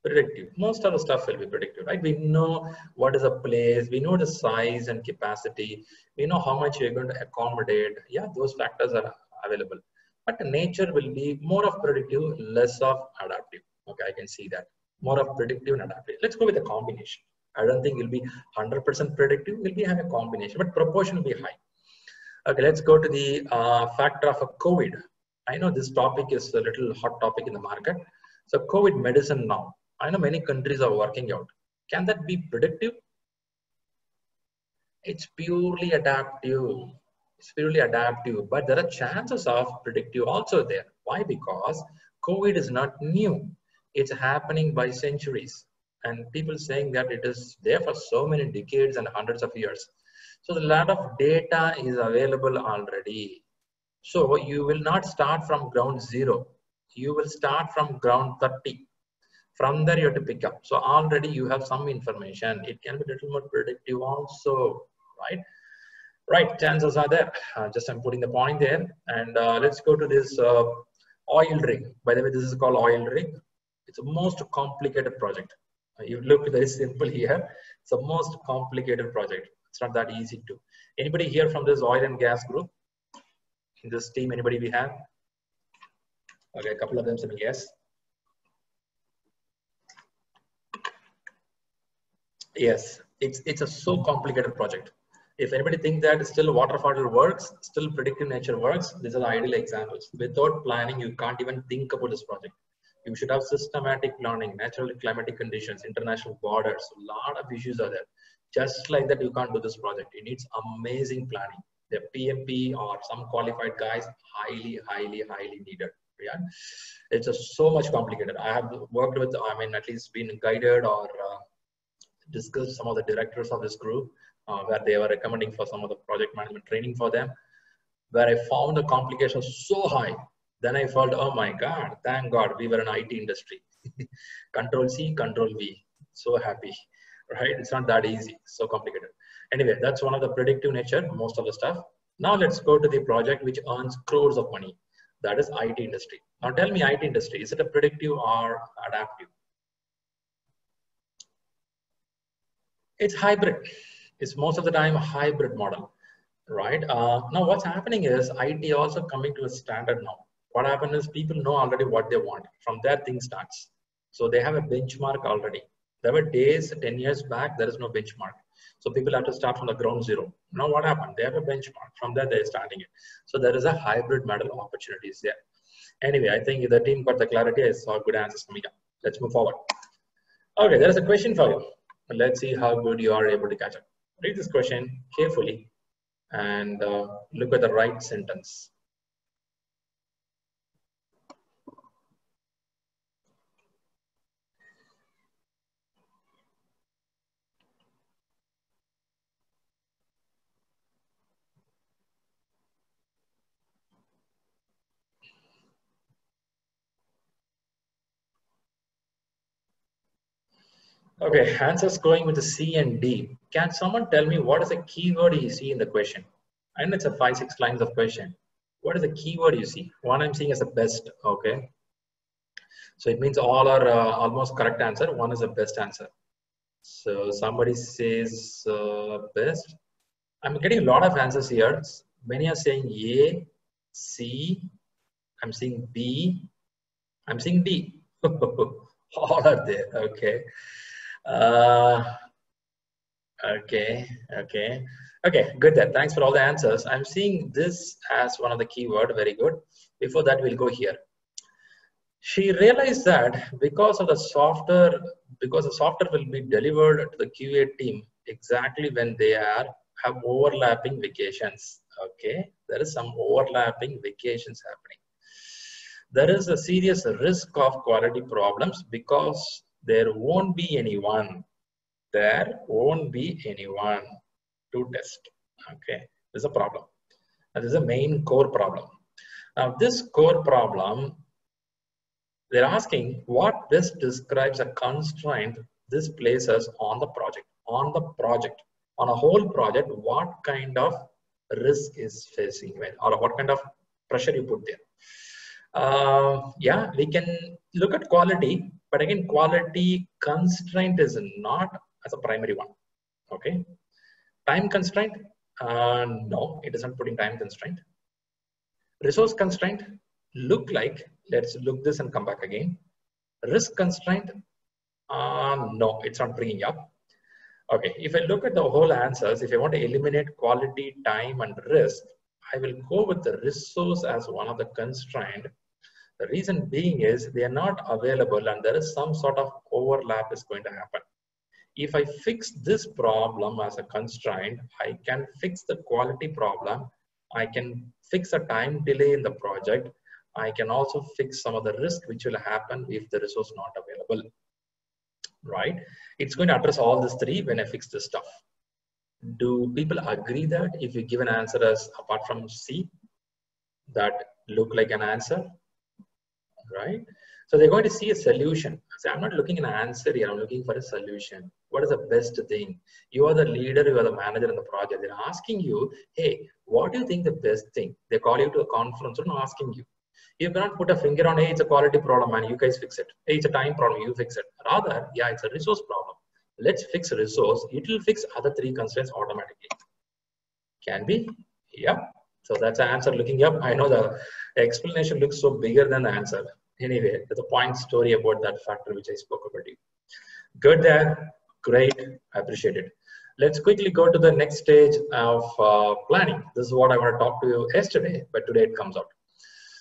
Predictive. Most of the stuff will be predictive, right? We know what is a place, we know the size and capacity, we know how much you're going to accommodate. Yeah, those factors are available. But nature will be more of predictive, less of adaptive. Okay, I can see that. More of predictive and adaptive. Let's go with a combination. I don't think it'll be one hundred percent predictive. We'll be having a combination, but proportion will be high. Okay, let's go to the uh, factor of a COVID. I know this topic is a little hot topic in the market. So COVID medicine now. I know many countries are working out. Can that be predictive? It's purely adaptive. It's purely adaptive, but there are chances of predictive also there. Why? Because COVID is not new. It's happening by centuries. And people saying that it is there for so many decades and hundreds of years. So a lot of data is available already. So you will not start from ground zero. You will start from ground thirty. From there you have to pick up. So already you have some information. It can be a little more predictive also, right? Right, chances are there. Uh, just I'm putting the point there. And uh, let's go to this uh, oil rig. By the way, this is called oil rig. It's the most complicated project. You look very simple here. It's the most complicated project. It's not that easy to. Anybody here from this oil and gas group? In this team, anybody we have? Okay, a couple of them said yes. Yes, it's it's a so complicated project. If anybody thinks that still water bottle works, still predictive nature works, these are ideal examples. Without planning, you can't even think about this project. You should have systematic planning, natural climatic conditions, international borders, a lot of issues are there. Just like that, you can't do this project. It needs amazing planning. The P M P or some qualified guys, highly, highly, highly needed. Yeah, it's just so much complicated. I have worked with, I mean, at least been guided or uh, discussed some of the directors of this group uh, where they were recommending for some of the project management training for them, where I found the complications so high. Then I felt, oh my God, thank God, we were in I T industry. Control C, Control V. So happy, right? It's not that easy, so complicated. Anyway, that's one of the predictive nature, most of the stuff. Now let's go to the project which earns crores of money. That is I T industry. Now tell me, I T industry, is it a predictive or adaptive? It's hybrid. It's most of the time a hybrid model, right? Uh, now what's happening is I T also coming to a standard now. What happened is people know already what they want. From there, things starts. So they have a benchmark already. There were days ten years back, there is no benchmark. So people have to start from the ground zero. Now what happened? They have a benchmark. From there, they're starting it. So there is a hybrid model opportunities there. Anyway, I think the team got the clarity. I saw good answers coming up. Let's move forward. Okay, there's a question for you. Let's see how good you are able to catch up. Read this question carefully and uh, look at the right sentence. Okay, answers going with the C and D. Can someone tell me what is the keyword you see in the question? I know it's a five, six lines of question. What is the keyword you see? One I'm seeing is the best, okay? So it means all are uh, almost correct answer. One is the best answer. So somebody says uh, best. I'm getting a lot of answers here. Many are saying A, C, I'm seeing B, I'm seeing D. All are there, okay. Uh, okay, okay, okay, good then. Thanks for all the answers. I'm seeing this as one of the keyword. Very good. Before that, we'll go here. She realized that because of the software, because the software will be delivered to the Q A team exactly when they are have overlapping vacations. Okay, there is some overlapping vacations happening. There is a serious risk of quality problems because there won't be anyone. There won't be anyone to test. Okay, there's a problem. That is the main core problem. Now, this core problem, they're asking what best describes a constraint this places on the project, on the project, on a whole project, what kind of risk is facing, or what kind of pressure you put there. Uh, yeah, we can look at quality, but again, quality constraint is not as a primary one. Okay, time constraint, uh, no, it isn't putting time constraint. Resource constraint, look like, let's look this and come back again. Risk constraint, uh, no, it's not bringing up. Okay, if I look at the whole answers, if I want to eliminate quality, time, and risk, I will go with the resource as one of the constraint. The reason being is they are not available and there is some sort of overlap is going to happen. If I fix this problem as a constraint, I can fix the quality problem. I can fix a time delay in the project. I can also fix some of the risk which will happen if the resource is not available. Right? It's going to address all these three when I fix this stuff. Do people agree that if you give an answer as apart from C, that look like an answer? Right? So they're going to see a solution. So I'm not looking at an answer here, I'm looking for a solution. What is the best thing? You are the leader, you are the manager in the project. They're asking you, hey, what do you think the best thing? They call you to a conference and asking you. You cannot put a finger on, hey, it's a quality problem and you guys fix it. Hey, it's a time problem, you fix it. Rather, yeah, it's a resource problem. Let's fix a resource. It will fix other three constraints automatically. Can be? Yeah. So that's the answer looking up. I know the explanation looks so bigger than the answer. Anyway, there's a point story about that factor which I spoke about you. Good there. Great. I appreciate it. Let's quickly go to the next stage of uh, planning. This is what I want to talk to you yesterday, but today it comes out.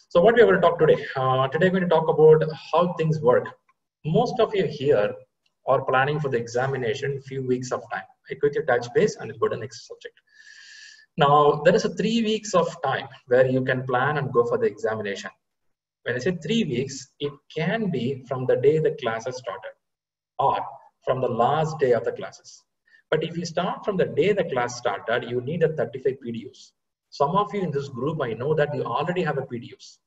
So what we are going to talk today? Uh, today we're going to talk about how things work. Most of you here are planning for the examination in few weeks of time. I quickly touch base and go to the next subject. Now, there is a three weeks of time where you can plan and go for the examination. When I say three weeks, it can be from the day the classes started or from the last day of the classes. But if you start from the day the class started, you need a thirty-five P D Us. Some of you in this group, I know that you already have a P D Us.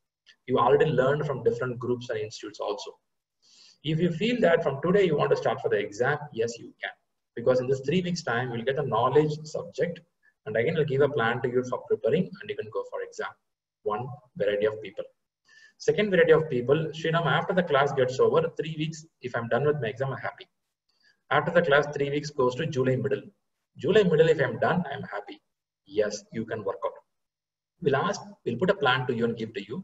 You already learned from different groups and institutes also. If you feel that from today you want to start for the exam, yes, you can. Because in this three weeks time, you'll get a knowledge subject. And again, I'll give a plan to you for preparing and you can go for exam. One variety of people. Second variety of people, Sriram, after the class gets over, three weeks, if I'm done with my exam, I'm happy. After the class, three weeks goes to July middle. July middle, if I'm done, I'm happy. Yes, you can work out. We'll ask, we'll put a plan to you and give to you,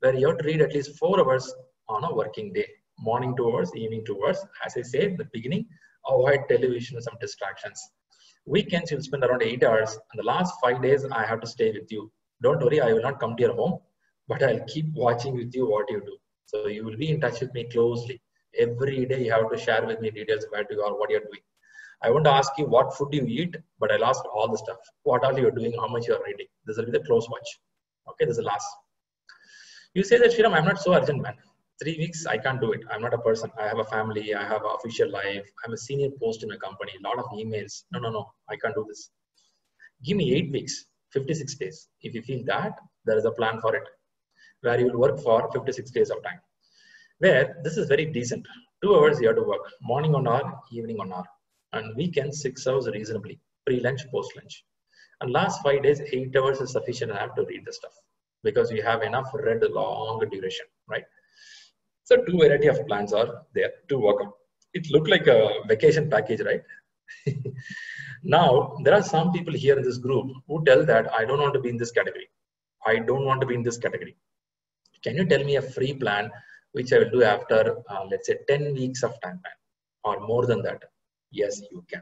where you have to read at least four hours on a working day. Morning two hours, evening two hours. As I said in the beginning, avoid television and some distractions. Weekends, you'll spend around eight hours. And the last five days, I have to stay with you. Don't worry, I will not come to your home, but I'll keep watching with you what you do. So you will be in touch with me closely. Every day you have to share with me details about you or what you're doing. I won't ask you what food you eat, but I'll ask all the stuff. What all you're doing, how much you're reading. This will be the close watch. Okay, this is the last. You say that, Sriram, I'm not so urgent, man. Three weeks, I can't do it. I'm not a person. I have a family. I have an official life. I'm a senior post in my company. A lot of emails. No, no, no. I can't do this. Give me eight weeks, fifty-six days. If you feel that, there is a plan for it, where you will work for fifty-six days of time. Where this is very decent. Two hours you have to work. Morning one hour, evening one hour. And weekend, six hours reasonably. Pre-lunch, post-lunch. And last five days, eight hours is sufficient enough to read the stuff. Because you have enough read long duration, right? So two variety of plans are there to work on. It looked like a vacation package, right? Now, there are some people here in this group who tell that I don't want to be in this category. I don't want to be in this category. Can you tell me a free plan which I will do after, uh, let's say, ten weeks of time plan or more than that? Yes, you can.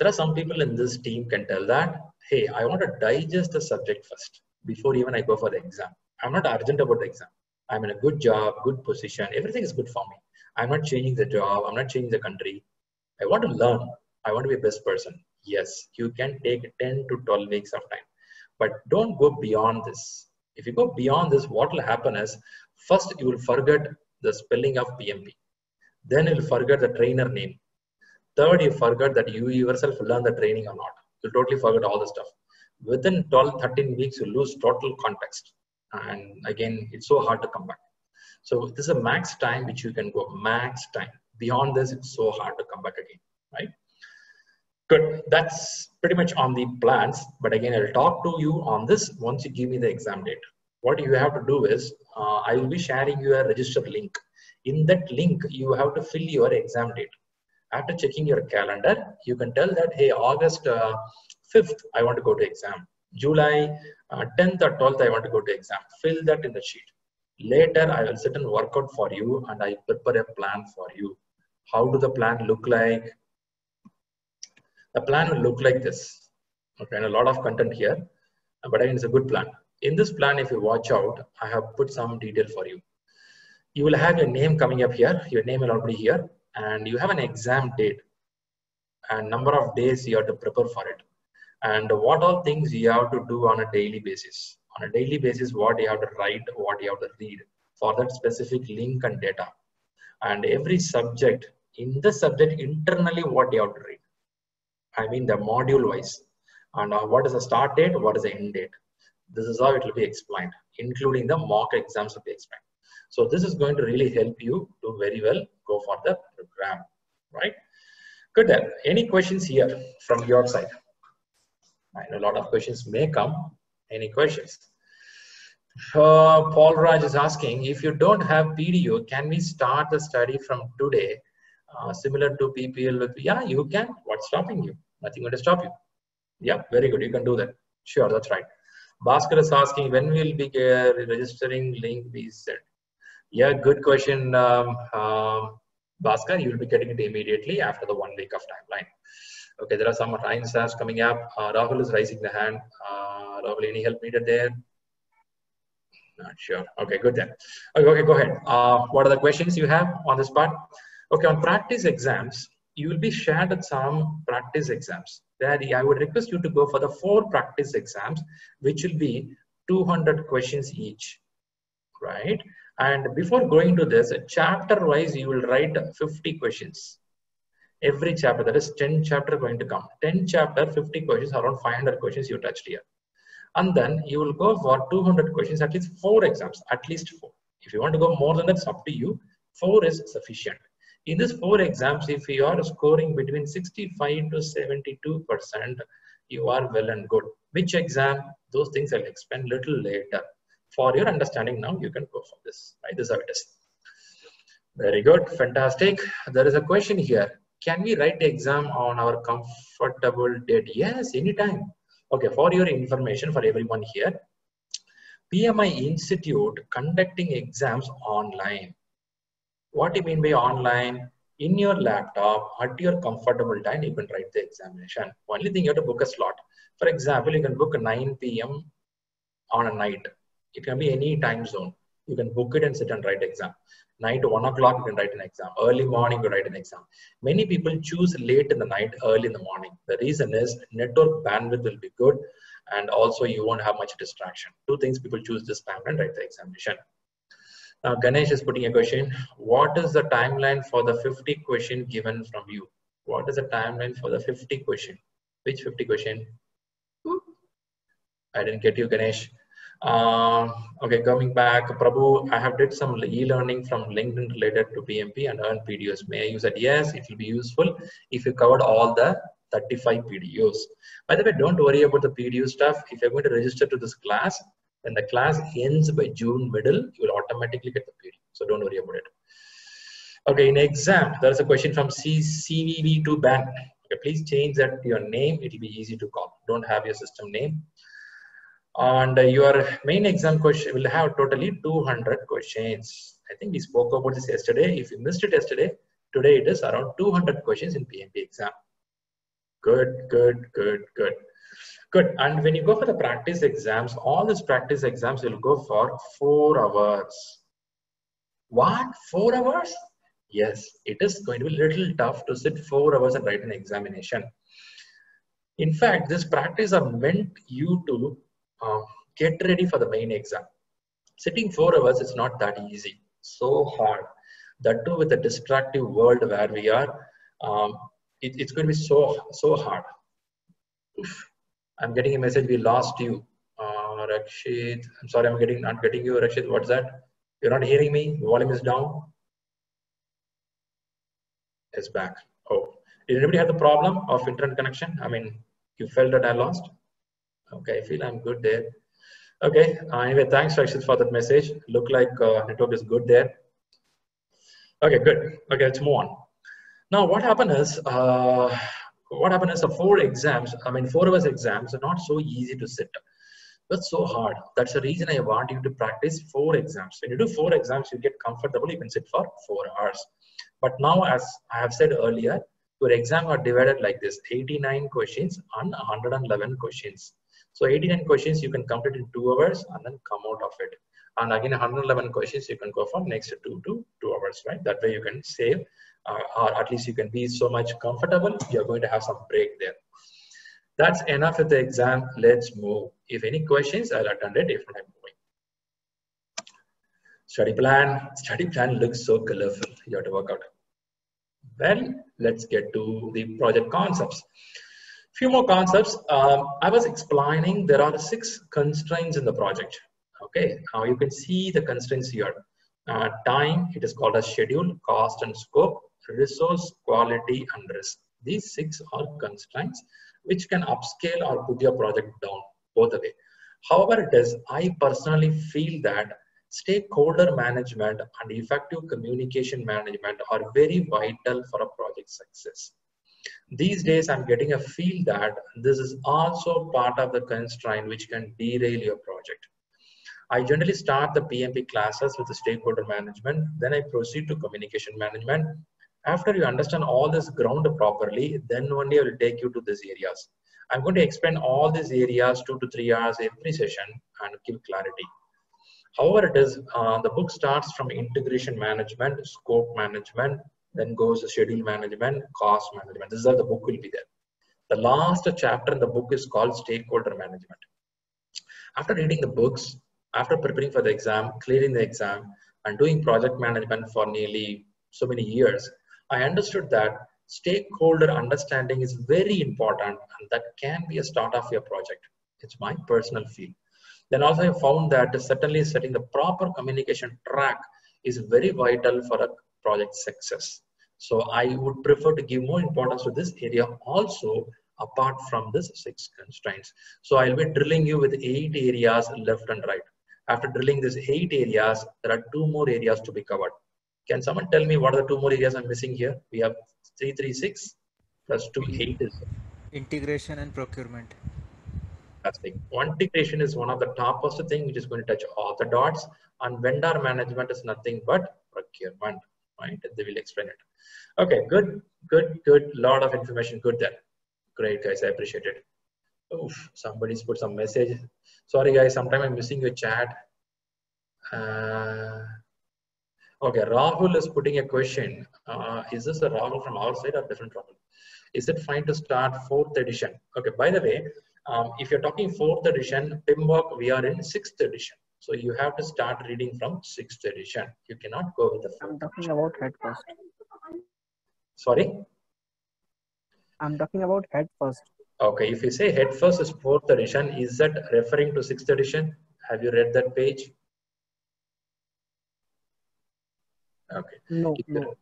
There are some people in this team can tell that, hey, I want to digest the subject first before even I go for the exam. I'm not urgent about the exam. I'm in a good job, good position. Everything is good for me. I'm not changing the job. I'm not changing the country. I want to learn. I want to be a best person. Yes, you can take ten to twelve weeks of time, but don't go beyond this. If you go beyond this, what will happen is, first you will forget the spelling of P M P. Then you will forget the trainer name. Third, you forget that you yourself learn the training or not. You'll totally forget all the stuff. Within twelve, thirteen weeks, you lose total context. And again, it's so hard to come back. So this is a max time which you can go, max time. Beyond this, it's so hard to come back again, right? Good, that's pretty much on the plans. But again, I'll talk to you on this once you give me the exam date. What you have to do is, uh, I will be sharing your register link. In that link, you have to fill your exam date. After checking your calendar, you can tell that, hey, August uh, fifth, I want to go to exam. July uh, tenth or twelfth, I want to go to exam. Fill that in the sheet. Later, I will sit and work out for you, and I prepare a plan for you. How do the plan look like? The plan will look like this. Okay, and a lot of content here, but again, it's a good plan. In this plan, if you watch out, I have put some detail for you. You will have your name coming up here. Your name will already here, and you have an exam date and number of days you have to prepare for it. And what all things you have to do on a daily basis. On a daily basis, what you have to write, what you have to read for that specific link and data. And every subject, in the subject internally, what you have to read. I mean the module wise. And what is the start date, what is the end date. This is how it will be explained, including the mock exams will be explained. So this is going to really help you to very well go for the program, right? Good then, any questions here from your side? I know a lot of questions may come. Any questions? Uh, Paul Raj is asking, if you don't have P D U, can we start the study from today? Uh, similar to P P L, yeah, you can. What's stopping you? Nothing going to stop you. Yeah, very good. You can do that. Sure, that's right. Bhaskar is asking, when will be uh, registering link be sent? Yeah, good question, um, um, Bhaskar. You will be getting it immediately after the one week of timeline. Okay, there are some time stamps coming up. Uh, Rahul is raising the hand. Uh, Rahul, any help needed there? Not sure. Okay, good then. Okay, okay, go ahead. Uh, what are the questions you have on this part? Okay, on practice exams, you will be shared at some practice exams. There, I would request you to go for the four practice exams, which will be two hundred questions each, right? And before going to this, chapter-wise, you will write fifty questions. Every chapter, that is ten chapter going to come. ten chapter, fifty questions, around five hundred questions you touched here. And then you will go for two hundred questions, at least four exams, at least four. If you want to go more than that, it's up to you. Four is sufficient. In these four exams, if you are scoring between sixty-five to seventy-two percent, you are well and good. Which exam? Those things I'll explain a little later. For your understanding now, you can go for this, right? This is how it is. Very good, fantastic. There is a question here. Can we write the exam on our comfortable date? Yes, anytime. Okay, for your information, for everyone here, P M I Institute conducting exams online. What do you mean by online? In your laptop, at your comfortable time, you can write the examination. Only thing, you have to book a slot. For example, you can book nine P M on a night. It can be any time zone. You can book it and sit and write exam. Night to one o'clock, you can write an exam. Early morning, you write an exam. Many people choose late in the night, early in the morning. The reason is network bandwidth will be good, and also you won't have much distraction. Two things people choose this time and write the examination. Now Ganesh is putting a question. What is the timeline for the fifty question given from you? What is the timeline for the fifty question? Which fifty question? I didn't get you, Ganesh. Uh, okay, coming back, Prabhu, I have did some e-learning from LinkedIn related to P M P and earned P D Us. May I use that? Yes, it will be useful if you covered all the thirty-five P D Us. By the way, don't worry about the P D U stuff. If you're going to register to this class, when the class ends by June middle, you will automatically get the P D U. So don't worry about it. Okay, in exam, there's a question from C V V to Ban. Okay, please change that to your name. It will be easy to call. Don't have your system name. And your main exam question will have totally two hundred questions. I think we spoke about this yesterday. If you missed it yesterday, today it is around two hundred questions in P M P exam. Good, good, good, good. Good. And when you go for the practice exams, all these practice exams will go for four hours. What? Four hours? Yes, it is going to be a little tough to sit four hours and write an examination. In fact, this practice are meant you to uh, get ready for the main exam. Sitting four hours is not that easy, so hard. That too with the distractive world where we are, um, it, it's going to be so, so hard. Oof. I'm getting a message, we lost you. Uh, Rakshit, I'm sorry, I'm getting not getting you. Rakshit, what's that? You're not hearing me, volume is down. It's back. Oh, did anybody have the problem of internet connection? I mean, you felt that I lost? Okay, I feel I'm good there. Okay, uh, anyway, thanks Rakshit for that message. Look like uh, network is good there. Okay, good. Okay, let's move on. Now, what happened is, uh, what happened is the four exams, I mean, four of us exams are not so easy to sit. But so hard. That's the reason I want you to practice four exams. When you do four exams, you get comfortable, you can sit for four hours. But now, as I have said earlier, your exam are divided like this, eighty-nine questions and one hundred eleven questions. So eighty-nine questions you can complete in two hours and then come out of it. And again, one hundred eleven questions you can go for next two to two hours, right? That way you can save, uh, or at least you can be so much comfortable. You're going to have some break there. That's enough with the exam. Let's move. If any questions, I'll attend it. If not, I'm moving. Study plan. Study plan looks so colorful. You have to work out. Well, let's get to the project concepts. Few more concepts. Um, I was explaining there are six constraints in the project. Okay, now you can see the constraints here. Uh, time, it is called as schedule, cost and scope, resource, quality and risk. These six are constraints which can upscale or put your project down, both the way. However it is, I personally feel that stakeholder management and effective communication management are very vital for a project success. These days I'm getting a feel that this is also part of the constraint which can derail your project. I generally start the P M P classes with the stakeholder management, then I proceed to communication management. After you understand all this ground properly, then only I will take you to these areas. I'm going to explain all these areas two to three hours every session and give clarity. However, it is uh, the book starts from integration management, scope management, then goes to schedule management, cost management. This is how the book will be there. The last chapter in the book is called stakeholder management. After reading the books, after preparing for the exam, clearing the exam, and doing project management for nearly so many years, I understood that stakeholder understanding is very important and that can be a start of your project. It's my personal feel. Then also I found that certainly setting the proper communication track is very vital for a project success. So I would prefer to give more importance to this area also, apart from this six constraints. So I'll be drilling you with eight areas left and right. After drilling these eight areas, there are two more areas to be covered. Can someone tell me what are the two more areas I'm missing here? We have three three six plus two eight is integration and procurement. That's the one. Integration is one of the topmost thing which is going to touch all the dots, and vendor management is nothing but procurement, right? They will explain it. Okay, good, good, good. Lot of information. Good there. Great guys, I appreciate it. Oof, somebody's put some message. Sorry guys, sometime I'm missing your chat. Uh, okay, Rahul is putting a question. Uh, is this a Rahul from our side or different Rahul? Is it fine to start fourth edition? Okay, by the way, um, if you're talking fourth edition, P M B O K, we are in sixth edition. So you have to start reading from sixth edition. You cannot go with the fourth. I'm talking edition. About Head First. Sorry? I'm talking about Head First. Okay, if you say Head First is fourth edition, is that referring to sixth edition? Have you read that page? Okay. No, no.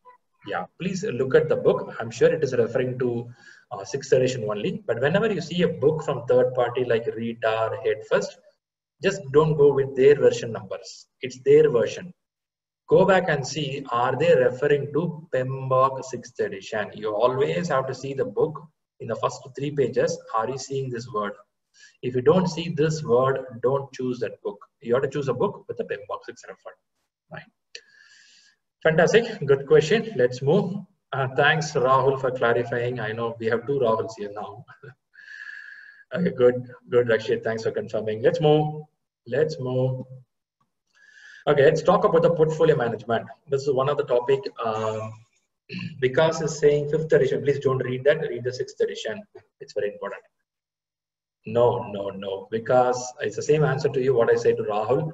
Yeah, please look at the book. I'm sure it is referring to uh, sixth edition only. But whenever you see a book from third party like Rita or Head First, just don't go with their version numbers. It's their version. Go back and see, are they referring to P M B O K sixth edition? You always have to see the book in the first three pages. Are you seeing this word? If you don't see this word, don't choose that book. You have to choose a book with the P M B O K sixth reference. Right. Fantastic. Good question. Let's move. Uh, thanks, Rahul, for clarifying. I know we have two Rahuls here now. Okay, good. Good, Rakshit. Thanks for confirming. Let's move. Let's move. Okay, let's talk about the portfolio management. This is one of the topic. Uh, Vikas is saying fifth edition. Please don't read that. Read the sixth edition. It's very important. No, no, no. Vikas, it's the same answer to you. What I say to Rahul,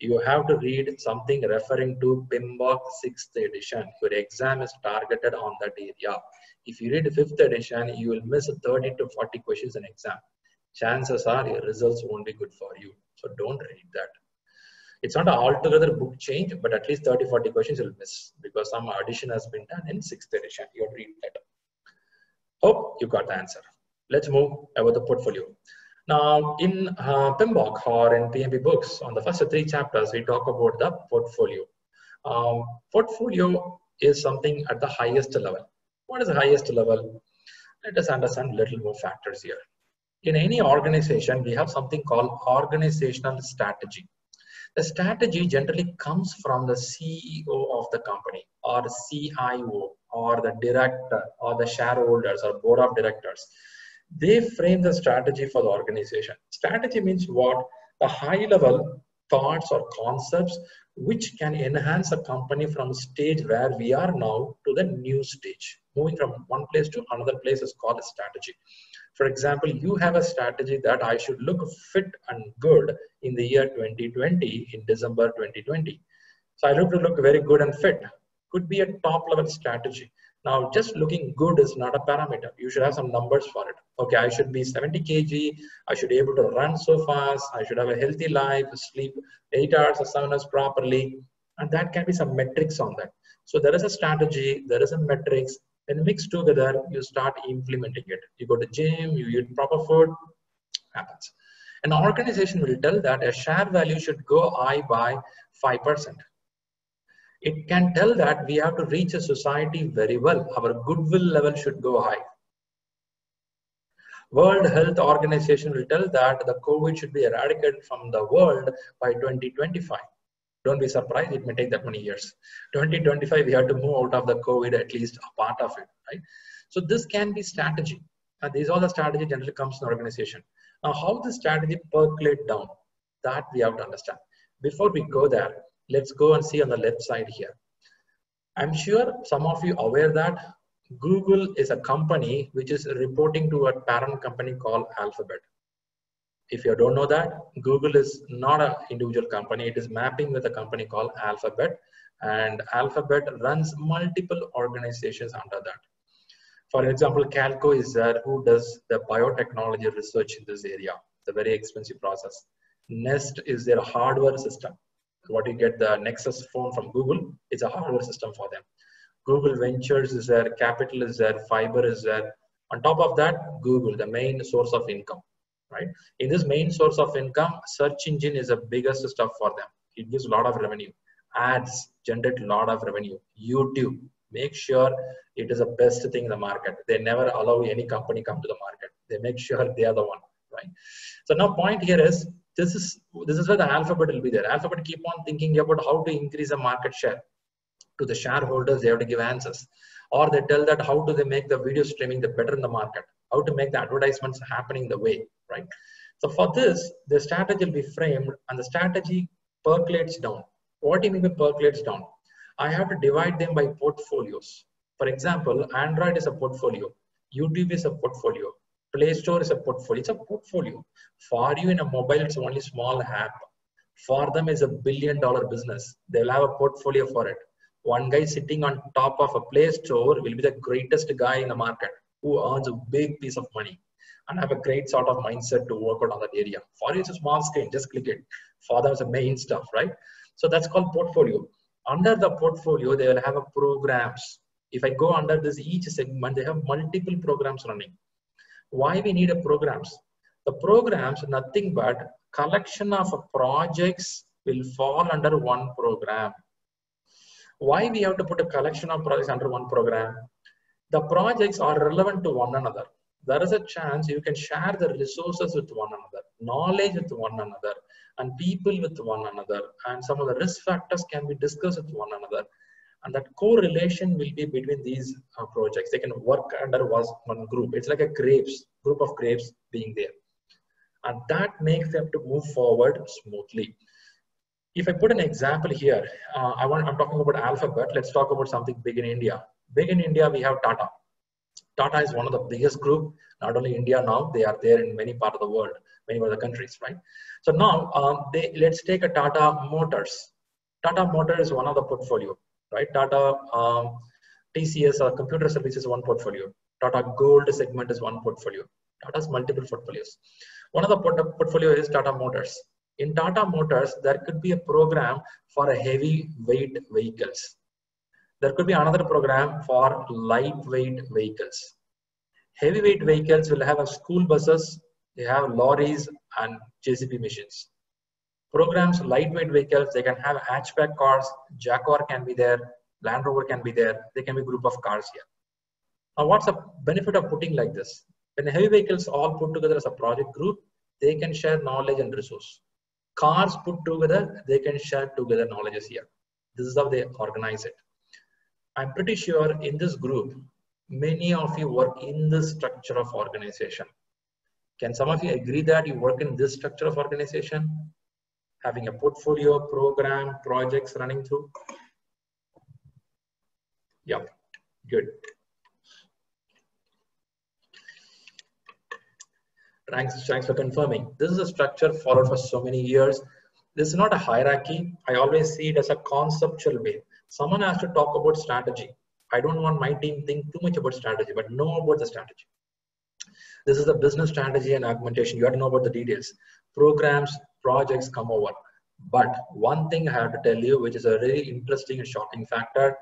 you have to read something referring to P M B O K sixth edition. Your exam is targeted on that area. If you read fifth edition, you will miss thirty to forty questions in exam. Chances are your results won't be good for you. So don't read that. It's not an altogether book change, but at least thirty to forty questions you'll miss because some addition has been done in sixth edition. You have to read that. Hope you got the answer. Let's move about the portfolio. Now, in uh, P M B O K or in P M P books, on the first three chapters, we talk about the portfolio. Um, portfolio is something at the highest level. What is the highest level? Let us understand little more factors here. In any organization, we have something called organizational strategy. The strategy generally comes from the C E O of the company or C I O or the director or the shareholders or board of directors. They frame the strategy for the organization. Strategy means what? The high level thoughts or concepts which can enhance a company from stage where we are now to the new stage. Moving from one place to another place is called a strategy. For example, you have a strategy that I should look fit and good in the year twenty twenty, in December twenty twenty. So I look to look very good and fit. Could be a top level strategy. Now, just looking good is not a parameter. You should have some numbers for it. Okay, I should be seventy kilograms. I should be able to run so fast. I should have a healthy life, sleep eight hours or seven hours properly. And that can be some metrics on that. So there is a strategy, there is a metrics, and mixed together, you start implementing it. You go to gym, you eat proper food, happens. An organization will tell that a share value should go high by five percent. It can tell that we have to reach a society very well. Our goodwill level should go high. World Health Organization will tell that the COVID should be eradicated from the world by twenty twenty-five. Don't be surprised, it may take that many years. twenty twenty-five, we have to move out of the COVID, at least a part of it, right? So this can be strategy. And these all the strategy generally comes in organization. Now, how the strategy percolate down, that we have to understand. Before we go there, let's go and see on the left side here. I'm sure some of you are aware that Google is a company which is reporting to a parent company called Alphabet. If you don't know that, Google is not an individual company. It is mapping with a company called Alphabet, and Alphabet runs multiple organizations under that. For example, Calco is there, who does the biotechnology research in this area. It's a very expensive process. Nest is their hardware system. What you get the Nexus phone from Google, it's a hardware system for them. Google Ventures is there, Capital is there, Fiber is there. On top of that, Google, the main source of income. Right? In this main source of income, search engine is the biggest stuff for them. It gives a lot of revenue. Ads generate a lot of revenue. YouTube, make sure it is the best thing in the market. They never allow any company come to the market. They make sure they are the one, right? So now point here is, this is, this is where the Alphabet will be there. Alphabet keep on thinking about how to increase the market share. To the shareholders, they have to give answers. Or they tell that how do they make the video streaming the better in the market. How to make the advertisements happening the way, right? So for this, the strategy will be framed and the strategy percolates down. What do you mean by percolates down? I have to divide them by portfolios. For example, Android is a portfolio. YouTube is a portfolio. Play Store is a portfolio. It's a portfolio. For you in a mobile, it's only small app. For them is a billion dollar business. They'll have a portfolio for it. One guy sitting on top of a Play Store will be the greatest guy in the market, who earns a big piece of money and have a great sort of mindset to work out on that area. For you, it's a small screen, just click it. For them, it's the main stuff, right? So that's called portfolio. Under the portfolio, they will have a programs. If I go under this each segment, they have multiple programs running. Why we need a programs? The programs, nothing but collection of projects will fall under one program. Why we have to put a collection of projects under one program? The projects are relevant to one another. There is a chance you can share the resources with one another, knowledge with one another, and people with one another, and some of the risk factors can be discussed with one another. And that correlation will be between these uh, projects. They can work under one group. It's like a grapes, group of grapes being there. And that makes them to move forward smoothly. If I put an example here, uh, I want, I'm talking about Alphabet. Let's talk about something big in India. Big in India, we have Tata. Tata is one of the biggest group, not only India now, they are there in many parts of the world, many other countries, right? So now, um, they, let's take a Tata Motors. Tata Motors is one of the portfolio, right? Tata um, T C S or computer services is one portfolio. Tata Gold segment is one portfolio. Tata's multiple portfolios. One of the port portfolio is Tata Motors. In Tata Motors, there could be a program for a heavy weight vehicles. There could be another program for lightweight vehicles. Heavyweight vehicles will have a school buses, they have lorries and J C B machines. Programs, lightweight vehicles, they can have hatchback cars, Jaguar can be there, Land Rover can be there, they can be group of cars here. Now what's the benefit of putting like this? When heavy vehicles all put together as a project group, they can share knowledge and resource. Cars put together, they can share together knowledges here. This is how they organize it. I'm pretty sure in this group, many of you work in this structure of organization. Can some of you agree that you work in this structure of organization? Having a portfolio, program, projects running through? Yeah, good. Thanks, thanks for confirming. This is a structure followed for so many years. This is not a hierarchy. I always see it as a conceptual way. Someone has to talk about strategy. I don't want my team to think too much about strategy, but know about the strategy. This is the business strategy and augmentation. You have to know about the details. Programs, projects come over. But one thing I have to tell you, which is a really interesting and shocking factor,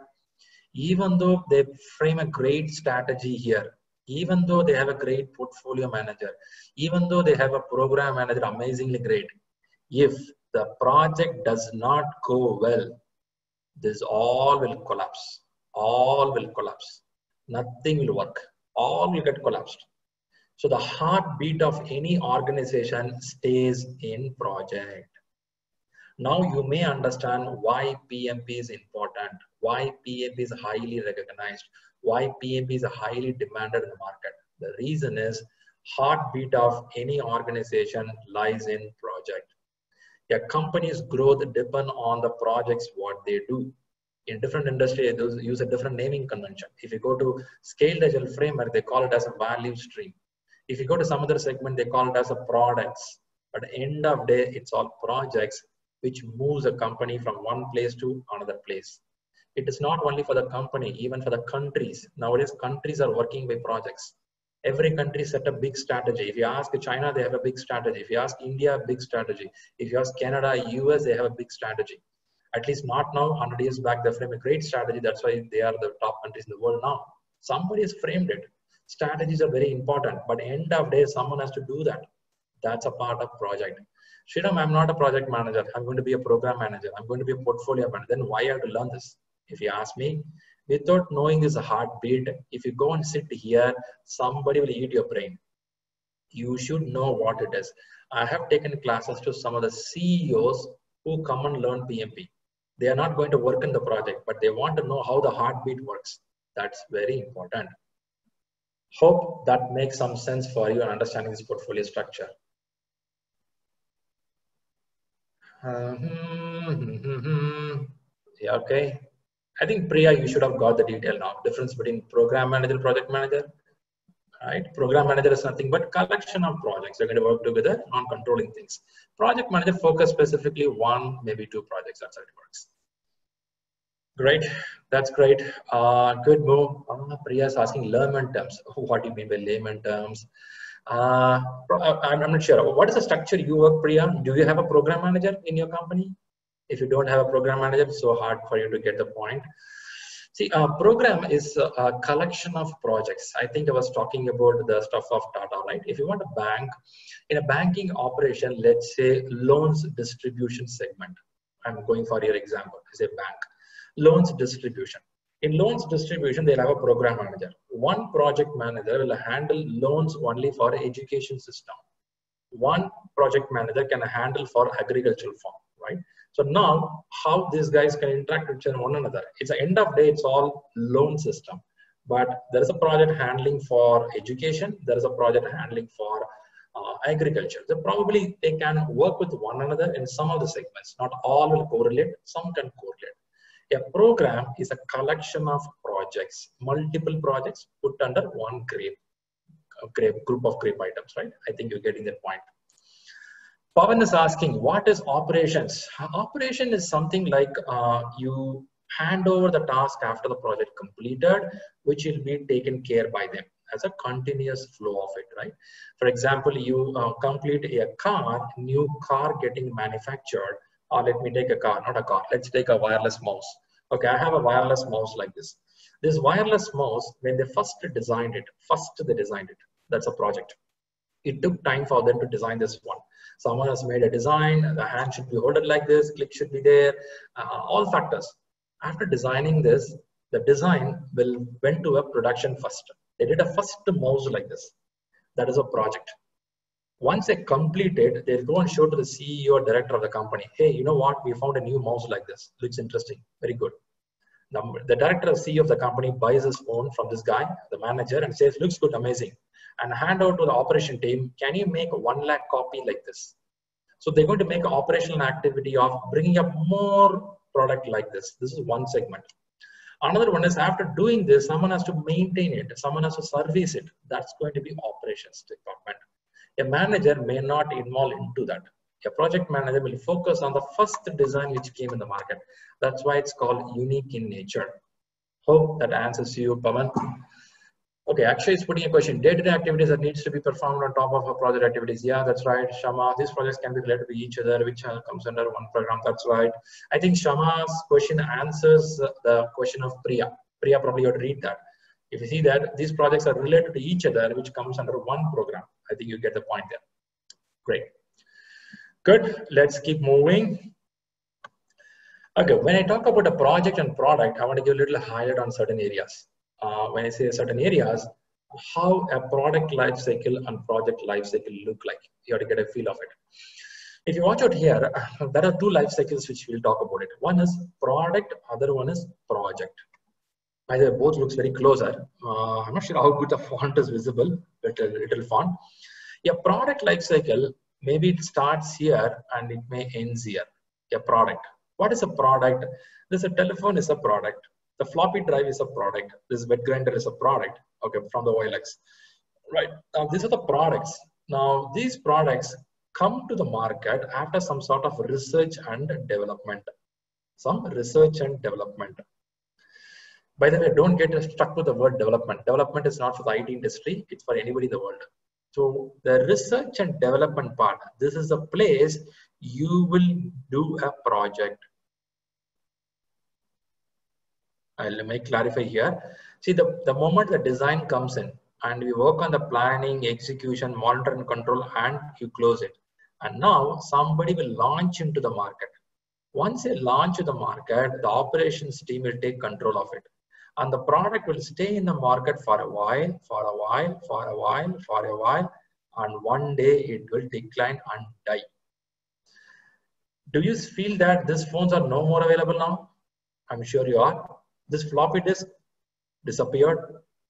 even though they frame a great strategy here, even though they have a great portfolio manager, even though they have a program manager, amazingly great, if the project does not go well, this all will collapse. All will collapse. Nothing will work. All will get collapsed. So the heartbeat of any organization stays in project. Now you may understand why P M P is important, why P M P is highly recognized, why P M P is highly demanded in the market. The reason is heartbeat of any organization lies in project. A company's growth depends on the projects, what they do. In different industries, they use a different naming convention. If you go to Scaled Agile Framework, they call it as a value stream. If you go to some other segment, they call it as a products. But at the end of the day, it's all projects which moves a company from one place to another place. It is not only for the company, even for the countries. Nowadays, countries are working by projects. Every country set a big strategy. If you ask China, they have a big strategy. If you ask India, a big strategy. If you ask Canada, U S, they have a big strategy. At least not now, one hundred years back, they framed a great strategy. That's why they are the top countries in the world now. Somebody has framed it. Strategies are very important, but end of day, someone has to do that. That's a part of project. Sriram, I'm not a project manager. I'm going to be a program manager. I'm going to be a portfolio manager. Then why I have to learn this? If you ask me, without knowing this heartbeat, if you go and sit here, somebody will eat your brain. You should know what it is. I have taken classes to some of the C E Os who come and learn P M P. They are not going to work in the project, but they want to know how the heartbeat works. That's very important. Hope that makes some sense for you in understanding this portfolio structure. Um, yeah, okay. I think Priya, you should have got the detail now. Difference between program manager, project manager, right? Program manager is nothing but collection of projects. They're going to work together on controlling things. Project manager focus specifically one, maybe two projects. That's how it works. Great, that's great. Uh, good move. Uh, Priya is asking layman terms. What do you mean by layman terms? Uh, I'm not sure. What is the structure you work, Priya? Do you have a program manager in your company? If you don't have a program manager, it's so hard for you to get the point. See, a program is a collection of projects. I think I was talking about the stuff of Tata, right? If you want a bank, in a banking operation, let's say loans distribution segment. I'm going for your example, say bank. Loans distribution. In loans distribution, they'll have a program manager. One project manager will handle loans only for education system. One project manager can handle for agricultural farm, right? So now, how these guys can interact with one another? It's the end of day, it's all loan system. But there is a project handling for education. There is a project handling for uh, agriculture. They probably they can work with one another in some of the segments. Not all will correlate, some can correlate. A program is a collection of projects, multiple projects put under one grape, grape group of grape items, right? I think you're getting that point. Pavan is asking, what is operations? Operation is something like uh, you hand over the task after the project completed, which will be taken care by them as a continuous flow of it, right? For example, you uh, complete a car, new car getting manufactured. Or let me take a car, not a car. Let's take a wireless mouse. Okay, I have a wireless mouse like this. This wireless mouse, when they first designed it, first they designed it. That's a project. It took time for them to design this one. Someone has made a design. The hand should be holded like this. Click should be there. Uh, all factors. After designing this, the design will went to a production first. They did a first mouse like this. That is a project. Once they complete it, they'll go and show to the C E O or director of the company, hey, you know what, we found a new mouse like this, looks interesting, very good. Now, the director or C E O of the company buys his phone from this guy, the manager, and says, looks good, amazing, and hand out to the operation team, can you make one lakh copy like this? So they're going to make an operational activity of bringing up more product like this. This is one segment. Another one is after doing this, someone has to maintain it, someone has to service it. That's going to be operations department. A manager may not involve into that. A project manager will focus on the first design which came in the market. That's why it's called unique in nature. Hope that answers you, Pavan. Okay, Akshay is putting a question. Day-to-day activities that needs to be performed on top of a project activities. Yeah, that's right, Shama. These projects can be related to each other, which comes under one program. That's right. I think Shama's question answers the question of Priya. Priya probably ought to read that. If you see that these projects are related to each other, which comes under one program. I think you get the point there. Great. Good. Let's keep moving. Okay. When I talk about a project and product, I want to give a little highlight on certain areas. Uh, when I say certain areas, how a product life cycle and project life cycle look like. You have to get a feel of it. If you watch out here, there are two life cycles which we'll talk about it. One is product, other one is project. By the way, both looks very closer. Uh, I'm not sure how good the font is visible, but a little font. A product life cycle, maybe it starts here and it may end here. A product. What is a product? This a telephone is a product. The floppy drive is a product. This wet grinder is a product. Okay, from the O L X. Right. Now these are the products. Now these products come to the market after some sort of research and development. Some research and development. By the way, don't get stuck with the word development. Development is not for the I T industry, it's for anybody in the world. So the research and development part, this is the place you will do a project. I'll make clarify here. See, the, the moment the design comes in and we work on the planning, execution, monitor and control, and you close it. And now somebody will launch into the market. Once they launch to the market, the operations team will take control of it. And the product will stay in the market for a while, for a while, for a while, for a while, and one day it will decline and die. Do you feel that these phones are no more available now? I'm sure you are. This floppy disk disappeared.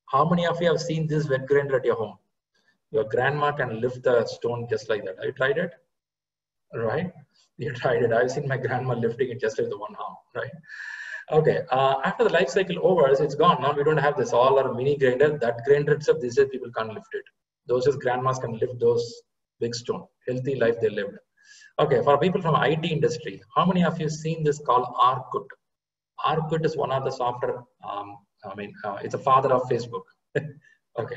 How many of you have seen this wet grinder at your home? Your grandma can lift the stone just like that. Have you tried it? Right? You tried it. I've seen my grandma lifting it just with the one arm, right? Okay, uh, after the life cycle over, so it's gone. Now we don't have this all or mini grinder. That grinder itself, these days people can't lift it. Those is grandmas can lift those big stone. Healthy life they lived. Okay, for people from I T industry, how many of you seen this called R C U T? R C U T is one of the software. Um, I mean, uh, it's a father of Facebook. Okay,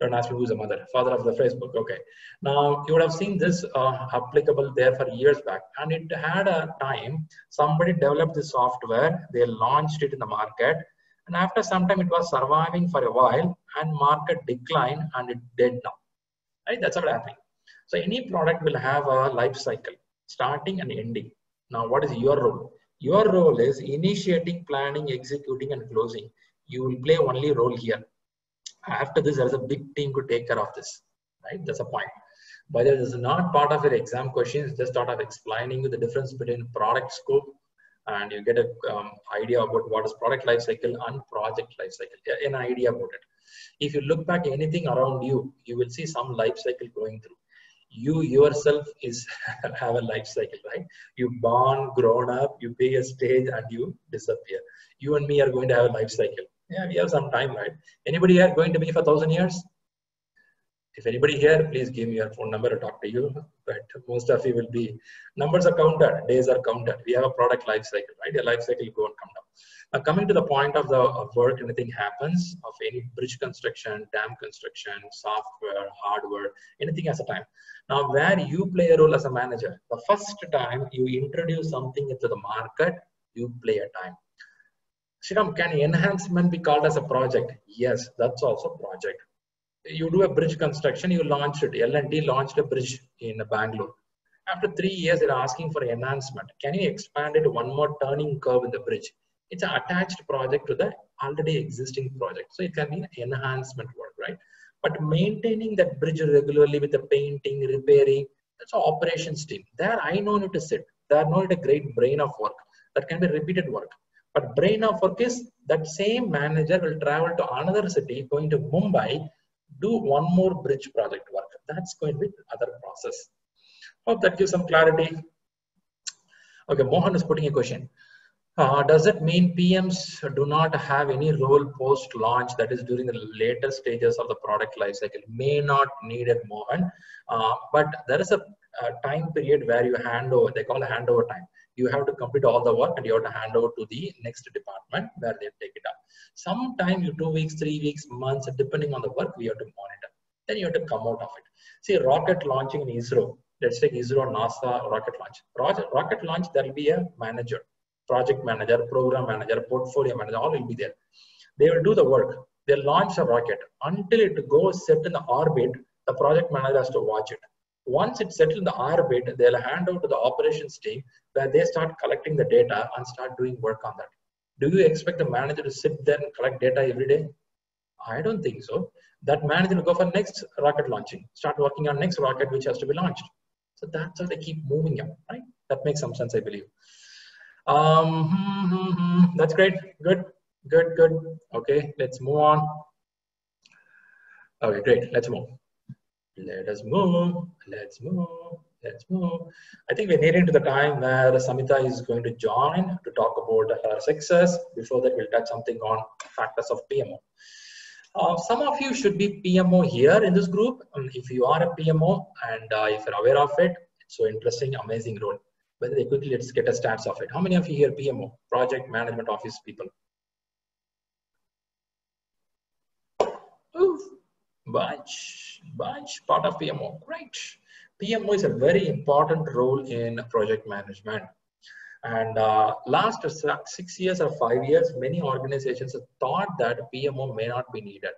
don't ask me who's the mother. Father of the Facebook. Okay, now you would have seen this uh, applicable there for years back, and it had a time. Somebody developed the software, they launched it in the market, and after some time it was surviving for a while, and market declined, and it dead now. Right, that's what happening. So any product will have a life cycle, starting and ending. Now, what is your role? Your role is initiating, planning, executing, and closing. You will play only role here. After this, there is a big team to take care of this, right? That's a point. But this is not part of your exam questions. Just sort of explaining the difference between product scope, and you get an um, idea about what is product life cycle and project life cycle. An idea about it. If you look back anything around you, you will see some life cycle going through. you yourself is have a life cycle, right? You born, grown up, you pay a stage, and you disappear. You and me are going to have a life cycle. Yeah, we have some time, right? Anybody here going to be for a thousand years? If anybody here, please give me your phone number to talk to you. But most of you will be, numbers are counted, days are counted. We have a product life cycle, right? Your life cycle go and come down. Now coming to the point of the of work, anything happens of any bridge construction, dam construction, software, hardware, anything has a time. Now where you play a role as a manager, the first time you introduce something into the market, you play a time. Sriram, can enhancement be called as a project? Yes, that's also project. You do a bridge construction, you launched it. L and D launched a bridge in Bangalore. After three years, they're asking for enhancement. Can you expand it one more turning curve in the bridge? It's an attached project to the already existing project. So it can be an enhancement work, right? But maintaining that bridge regularly with the painting, repairing, that's our operations team. There I know need to sit. There I know need a great brain of work. That can be repeated work. But brain of work is that same manager will travel to another city, going to Mumbai, do one more bridge project work. That's going to be other process. Hope that gives some clarity. Okay, Mohan is putting a question. Uh, does it mean P Ms do not have any role post-launch, that is during the later stages of the product lifecycle? May not need it, Mohan. Uh, but there is a, a time period where you hand over, they call handover time. You have to complete all the work and you have to hand over to the next department where they take it up. Sometime you two weeks, three weeks, months, depending on the work, we have to monitor. Then you have to come out of it. See, rocket launching in ISRO. Let's take ISRO, NASA, rocket launch. Roger, rocket launch, there will be a manager, project manager, program manager, portfolio manager, all will be there. They will do the work. They launch a rocket. Until it goes, set in the orbit, the project manager has to watch it. Once it's settled in the orbit, they'll hand over to the operations team where they start collecting the data and start doing work on that. Do you expect the manager to sit there and collect data every day? I don't think so. That manager will go for next rocket launching, start working on next rocket which has to be launched. So that's how they keep moving up, right? That makes some sense, I believe. Um, hmm, hmm, hmm. That's great. Good, good, good. Okay, let's move on. Okay, great. Let's move. Let us move, let's move, let's move. I think we're nearing to the time where Samita is going to join to talk about her success. Before that, we'll touch something on factors of P M O. Uh, some of you should be P M O here in this group. Um, if you are a P M O and uh, if you're aware of it, it's so interesting, amazing role. But they quickly, let's get a stats of it. How many of you here P M O, project management office people? Oof. Bunch, bunch, part of P M O, right? P M O is a very important role in project management. And uh, last six years or five years, many organizations have thought that P M O may not be needed.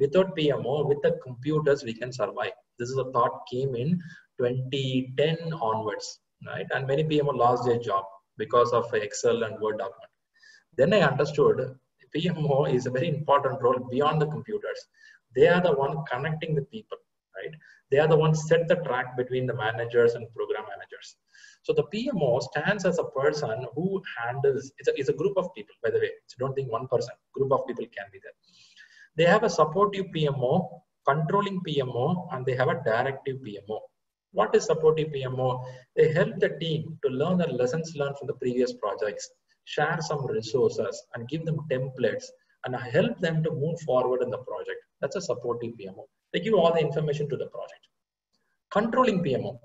Without P M O, with the computers, we can survive. This is a thought came in twenty ten onwards, right? And many P M O lost their job because of Excel and Word document. Then I understood P M O is a very important role beyond the computers. They are the one connecting the people, right? They are the ones set the track between the managers and program managers. So the P M O stands as a person who handles, it's a, it's a group of people, by the way. So don't think one person, group of people can be there. They have a supportive P M O, controlling P M O, and they have a directive P M O. What is supportive P M O? They help the team to learn the lessons learned from the previous projects, share some resources and give them templates and help them to move forward in the project. That's a supportive P M O. They give all the information to the project. Controlling P M O.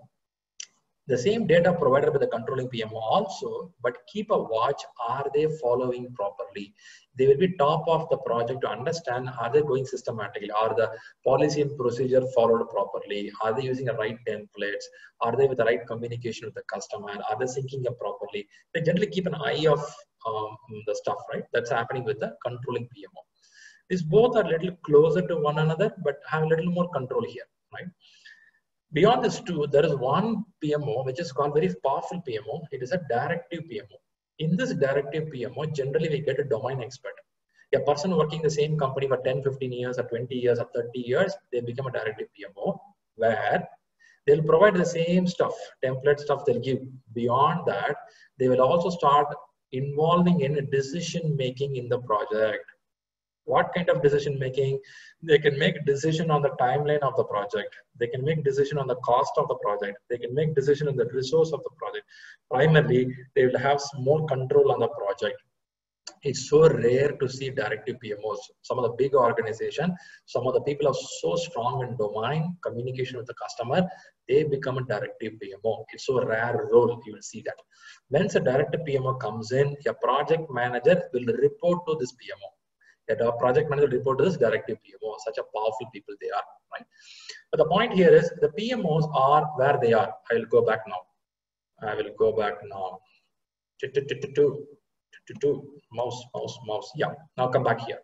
The same data provided by the controlling P M O also, but keep a watch, are they following properly? They will be top of the project to understand, are they going systematically? Are the policy and procedure followed properly? Are they using the right templates? Are they with the right communication with the customer? Are they syncing up properly? They generally keep an eye of um, the stuff, right? That's happening with the controlling P M O. These both are a little closer to one another, but have a little more control here, right? Beyond this two, there is one P M O, which is called very powerful P M O. It is a directive P M O. In this directive P M O, generally we get a domain expert. A person working in the same company for ten, fifteen years or twenty years or thirty years, they become a directive P M O where they'll provide the same stuff, template stuff they'll give. Beyond that, they will also start involving in a decision making in the project. what kind of decision making. They can make decision on the timeline of the project. They can make decision on the cost of the project. They can make decision on the resource of the project. Primarily, they will have more control on the project. It's so rare to see directive P M Os. Some of the big organizations, some of the people are so strong in domain, communication with the customer, they become a directive P M O. It's so rare role, you will see that. Once a directive P M O comes in, a project manager will report to this P M O. That our project manager report to this directive P M O, such a powerful people they are, right? But the point here is the P M Os are where they are. I will go back now. I will go back now. Two, two, two, two, two. To do mouse mouse mouse yeah, now come back here.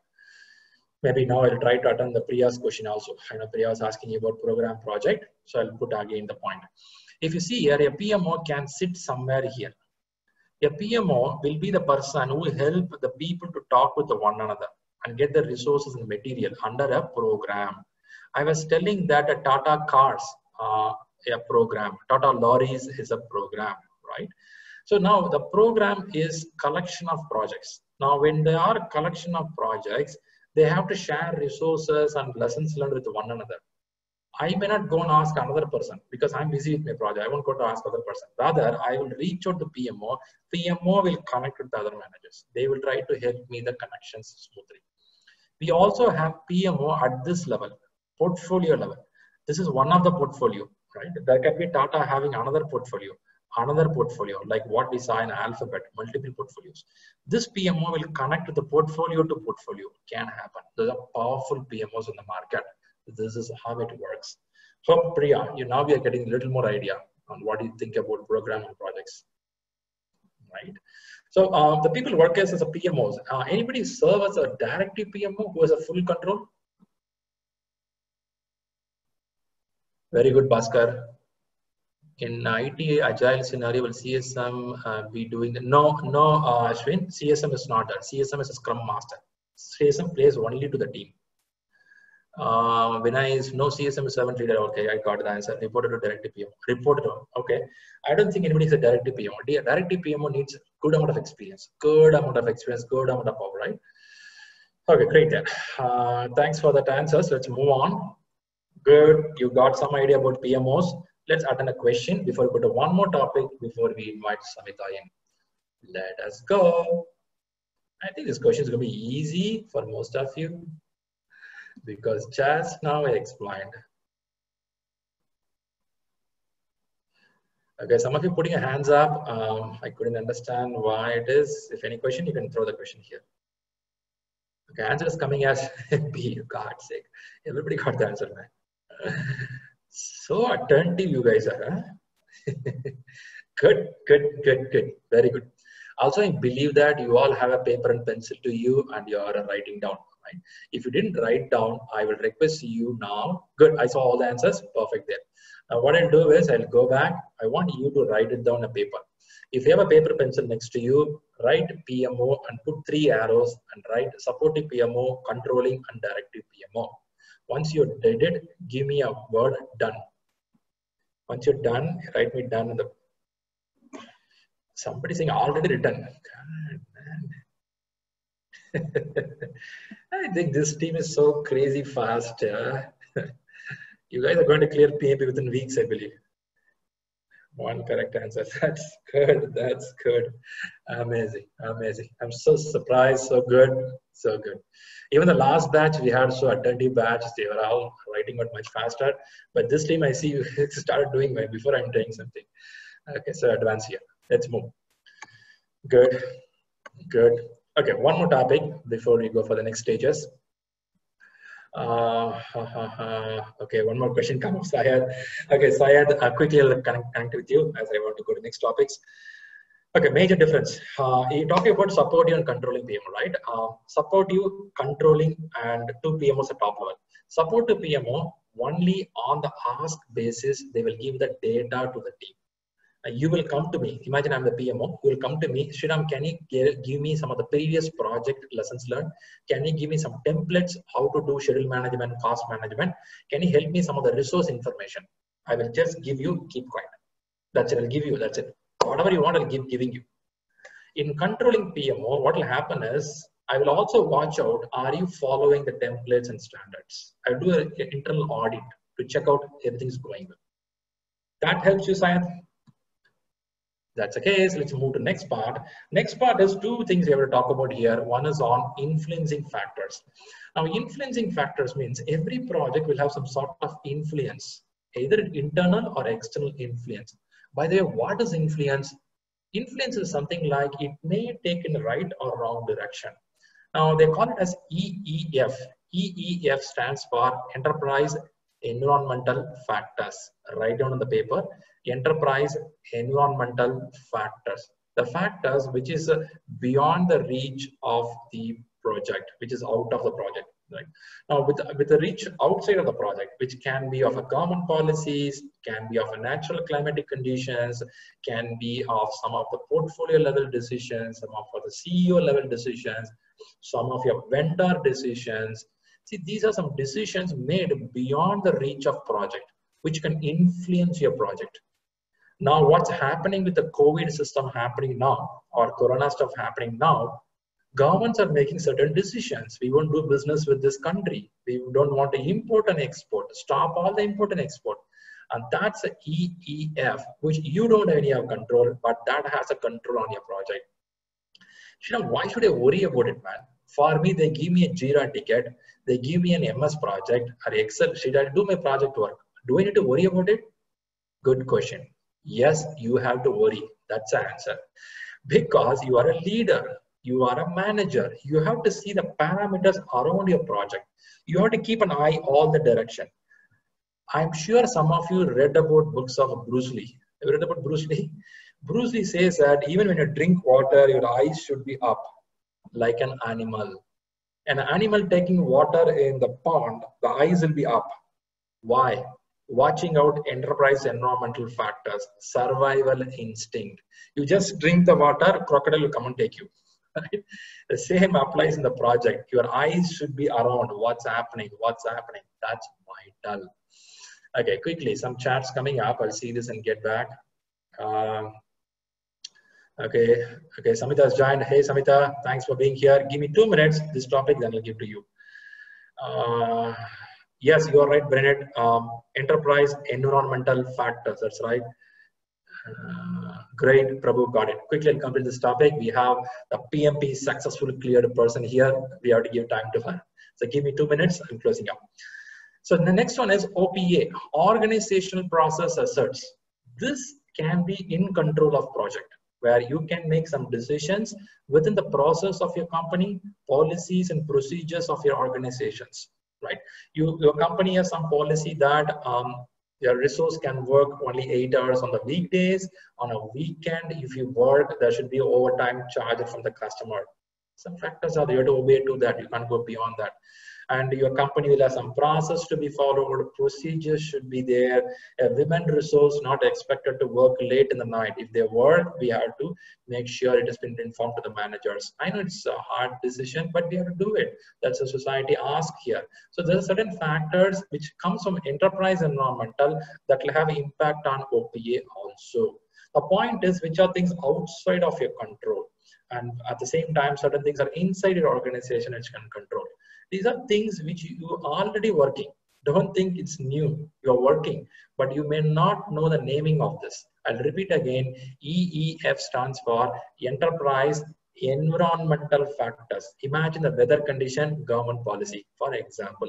Maybe now I'll try to attend the Priya's question also. I know Priya was asking about program project, so I'll put again the point. If you see here, a P M O can sit somewhere here. A P M O will be the person who will help the people to talk with one another and get the resources and material under a program. I was telling that a Tata Cars uh, a program, Tata Lorries is a program, right? So now the program is collection of projects. Now when there are collection of projects, they have to share resources and lessons learned with one another. I may not go and ask another person because I'm busy with my project. I won't go to ask other person. Rather, I will reach out to P M O. P M O will connect with the other managers. They will try to help me the connections smoothly. We also have P M O at this level, portfolio level. This is one of the portfolio, right? There can be Tata having another portfolio. Another portfolio, like what we saw in Alphabet, multiple portfolios. This P M O will connect to the portfolio to portfolio. Can happen. Those are powerful P M Os in the market. This is how it works. So Priya, you now we are getting a little more idea on what you think about program and projects, right? So uh, the people work as a P M Os. Uh, anybody serve as a directive P M O who has a full control? Very good, Bhaskar. In I T agile scenario, will C S M uh, be doing that? No, no, uh, Ashwin, C S M is not that. C S M is a Scrum Master. C S M plays only to the team. Uh, when I is no C S M is servant leader. Okay, I got the answer. Reported to directive P M O. Reported on. Okay, I don't think anybody is a directive P M O. Directive P M O needs good amount of experience. Good amount of experience. Good amount of power. Right. Okay, great then. Uh, thanks for that answers. Let's move on. Good. You got some idea about P M Os. Let's attend a question before we go to one more topic before we invite Samita in. Let us go. I think this question is going to be easy for most of you because just now I explained. Okay, some of you putting your hands up. Um, I couldn't understand why it is. If any question, you can throw the question here. Okay, answer is coming as B. God's sake. Everybody got the answer, man. So attentive you guys are, huh? Good, good, good, good. Very good. Also, I believe that you all have a paper and pencil to you and you are writing down, right? If you didn't write down, I will request you now. Good, I saw all the answers. Perfect there. Now what I'll do is I'll go back. I want you to write it down a paper. If you have a paper pencil next to you, write P M O and put three arrows and write supportive P M O, controlling and directive P M O. Once you did it, give me a word done. Once you're done, write me done. In the... Somebody saying already written. God, I think this team is so crazy fast. Uh. You guys are going to clear P M P within weeks, I believe. One correct answer. That's good. That's good. Amazing. Amazing. I'm so surprised. So good. So good. Even the last batch we had, so attentive batch, they were all writing out much faster. But this time I see you started doing well before I'm doing something. Okay, so advance here. Let's move. Good. Good. Okay, one more topic before we go for the next stages. Uh, uh, uh, okay, one more question come up, Syed. Okay, Syed, uh, quickly I'll connect, connect with you as I want to go to next topics. Okay, major difference. Uh, you're talking about supportive and controlling P M O, right? Uh, supportive, controlling, and two P M Os at top level. Supportive P M O, only on the ask basis, they will give the data to the team. Uh, you will come to me. Imagine I'm the P M O. You will come to me. Sriram, can you give me some of the previous project lessons learned? Can you give me some templates, how to do schedule management, cost management? Can you help me some of the resource information? I will just give you, keep quiet. That's it, I'll give you, that's it. Whatever you want, I'll give giving you. In controlling P M O, what will happen is, I will also watch out, are you following the templates and standards? I do an internal audit to check out everything's going well. That helps you, science. That's the case. Let's move to next part. Next part is two things we have to talk about here. One is on influencing factors. Now, influencing factors means every project will have some sort of influence, either internal or external influence. By the way, what is influence? Influence is something like it may take in the right or wrong direction. Now, they call it as E E F. E E F stands for Enterprise Environmental Factors. Write down on the paper. Enterprise Environmental Factors. The factors which is beyond the reach of the project, which is out of the project. Right. Now, with, with the reach outside of the project, which can be of a government policies, can be of a natural climatic conditions, can be of some of the portfolio level decisions, some of the C E O level decisions, some of your vendor decisions. See, these are some decisions made beyond the reach of project, which can influence your project. Now, what's happening with the COVID system happening now, or Corona stuff happening now, governments are making certain decisions. We won't do business with this country. We don't want to import and export. Stop all the import and export. And that's an E E F, which you don't have any control, but that has a control on your project. You know, why should I worry about it, man? For me, they give me a Jira ticket. They give me an M S project or Excel sheet. I do my project work. Do I need to worry about it? Good question. Yes, you have to worry. That's the answer. Because you are a leader. You are a manager. You have to see the parameters around your project. You have to keep an eye all the direction. I'm sure some of you read about books of Bruce Lee. Have you read about Bruce Lee? Bruce Lee says that even when you drink water, your eyes should be up like an animal. An animal taking water in the pond, the eyes will be up. Why? Watching out enterprise environmental factors, survival instinct. You just drink the water, crocodile will come and take you. Right? The same applies in the project. Your eyes should be around what's happening, what's happening. That's vital. Okay, quickly, some chats coming up. I'll see this and get back. Um, okay, okay, Samita has joined. Hey, Samita, thanks for being here. Give me two minutes, this topic, then I'll give to you. Uh, yes, you're right, Brennan. Um, enterprise environmental factors, that's right. Uh, great, Prabhu, got it. Quickly, I'll complete this topic. We have the P M P successfully cleared person here. We have to give time to her. So give me two minutes, I'm closing up. So the next one is O P A, Organizational Process Asserts. This can be in control of project, where you can make some decisions within the process of your company, policies and procedures of your organizations, right? You, your company has some policy that um, your resource can work only eight hours on the weekdays. On a weekend, if you work, there should be overtime charge from the customer. Some factors are there to obey to that. You can't go beyond that. And your company will have some process to be followed. Procedures should be there. A women resource not expected to work late in the night. If they work, we have to make sure it has been informed to the managers. I know it's a hard decision, but we have to do it. That's a society ask here. So there are certain factors which comes from enterprise environmental that will have impact on O P A also. The point is, which are things outside of your control, and at the same time, certain things are inside your organization which can control. These are things which you are already working. Don't think it's new. You're working, but you may not know the naming of this. I'll repeat again, E E F stands for Enterprise Environmental Factors. Imagine the weather condition, government policy, for example.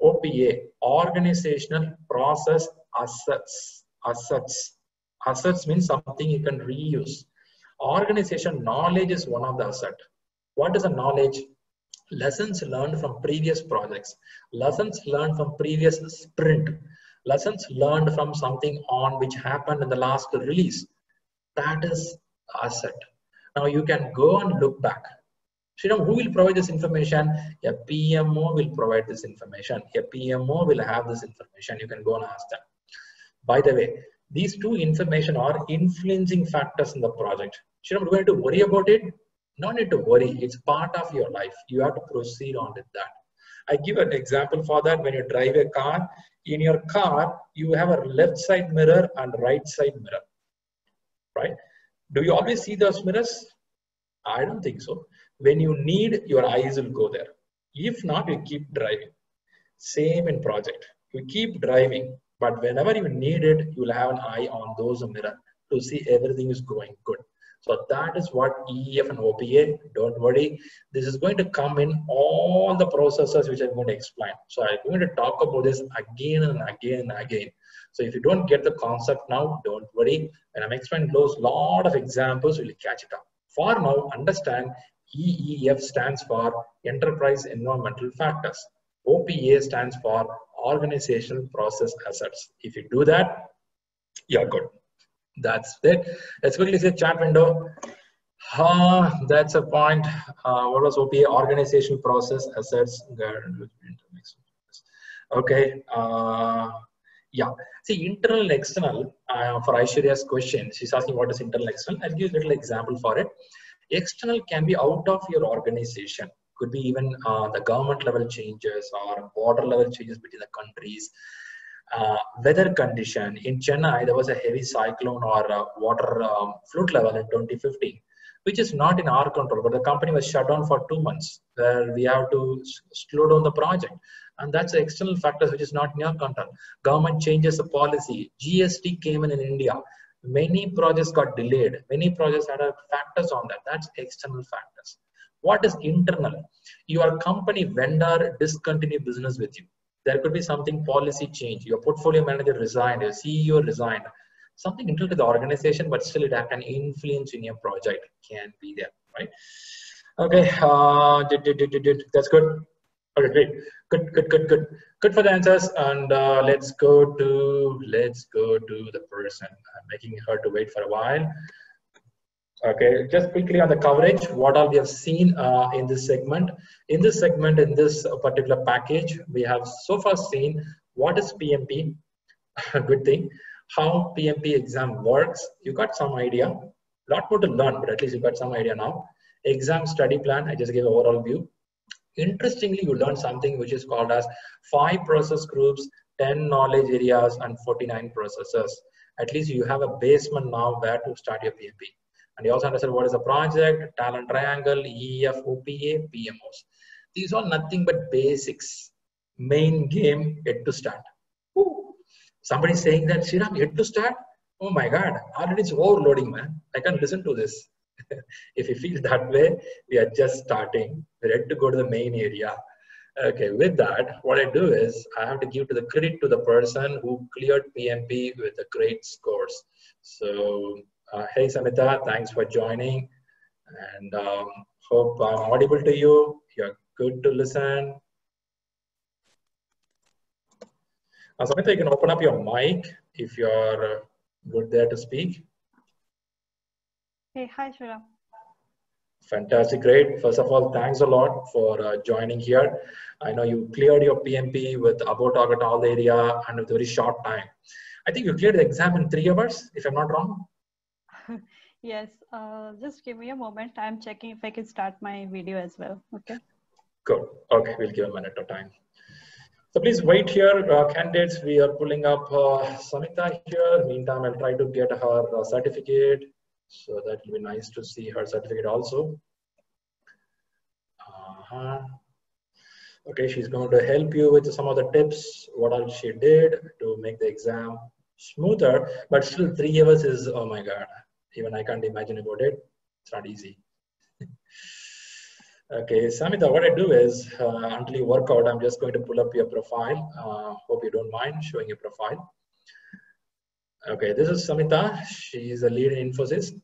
O P A, Organizational Process Assets. Assets, assets means something you can reuse. Organization knowledge is one of the assets. What is a knowledge? Lessons learned from previous projects, lessons learned from previous sprint, lessons learned from something on which happened in the last release. That is asset. Now you can go and look back. Sriram, who will provide this information? A P M O will provide this information. A P M O will have this information. You can go and ask them. By the way, these two information are influencing factors in the project. Sriram, do we have to worry about it? No need to worry. It's part of your life. You have to proceed on with that. I give an example for that. When you drive a car, in your car, you have a left side mirror and right side mirror, right? Do you always see those mirrors? I don't think so. When you need, your eyes will go there. If not, you keep driving. Same in project. You keep driving, but whenever you need it, you will have an eye on those mirror to see everything is going good. So that is what E E F and O P A, don't worry. This is going to come in all the processes which I'm going to explain. So I'm going to talk about this again and again and again. So if you don't get the concept now, don't worry. When I'm explaining those lot of examples, we'll catch it up. For now, understand E E F stands for Enterprise Environmental Factors. O P A stands for Organizational Process Assets. If you do that, you're good. That's it. Let's quickly see chat window. Ah, uh, that's a point. Uh, what was O P A? Organizational Process Assets. Okay. Uh, yeah. See, internal and external. Uh, for Aishwarya's question, she's asking what is internal and external. I'll give a little example for it. External can be out of your organization. Could be even uh, the government level changes or border level changes between the countries. Uh, weather condition. In Chennai, there was a heavy cyclone or uh, water um, flood level in twenty fifteen, which is not in our control, but the company was shut down for two months where we have to slow down the project. And that's the external factors which is not in your control. Government changes the policy. G S T came in in India. Many projects got delayed. Many projects had factors on that. That's external factors. What is internal? Your company vendor discontinued business with you. There could be something policy change. Your portfolio manager resigned, your C E O resigned. Something internal to the organization, but still it can influence in your project. Can be there, right? Okay, uh, did, did, did, did. That's good. Okay, great. Good, good, good, good. Good for the answers. And uh, let's go to let's go to the person. I'm making her to wait for a while. Okay, just quickly on the coverage, what all we have seen uh, in this segment. In this segment, in this particular package, we have so far seen what is P M P, good thing, how P M P exam works. You got some idea, lot more to learn, but at least you got some idea now. Exam study plan, I just gave an overall view. Interestingly, you learn something which is called as five process groups, ten knowledge areas, and forty-nine processes. At least you have a basement now where to start your P M P. And you also understand what is a project, talent triangle, E E F, O P A, P M Os. These are nothing but basics. Main game, yet to start. Ooh. Somebody saying that, Sriram, yet to start? Oh my God, already it's overloading, man. I can't listen to this. If you feel that way, we are just starting. We're yet to go to the main area. Okay, with that, what I do is I have to give to the credit to the person who cleared P M P with the great scores. So, Uh, hey Samita, thanks for joining, and um, hope I'm audible to you. You're good to listen. Now, Samita, you can open up your mic if you're good there to speak. Hey, hi Sriram. Fantastic, great. First of all, thanks a lot for uh, joining here. I know you cleared your P M P with above target all the area and with a very short time. I think you cleared the exam in three hours, if I'm not wrong. Yes, uh, just give me a moment. I'm checking if I can start my video as well. Okay. Cool. Okay, we'll give a minute of time. So please wait here, uh, candidates. We are pulling up uh, Samita here. Meantime, I'll try to get her uh, certificate. So that will be nice to see her certificate also. Uh-huh. Okay, she's going to help you with some of the tips, what all she did to make the exam smoother, but still three hours is, oh my God. Even I can't imagine about it. It's not easy. Okay, Samita, what I do is, uh, until you work out, I'm just going to pull up your profile. Uh, hope you don't mind showing your profile. Okay, this is Samita. She is a lead in Infosys.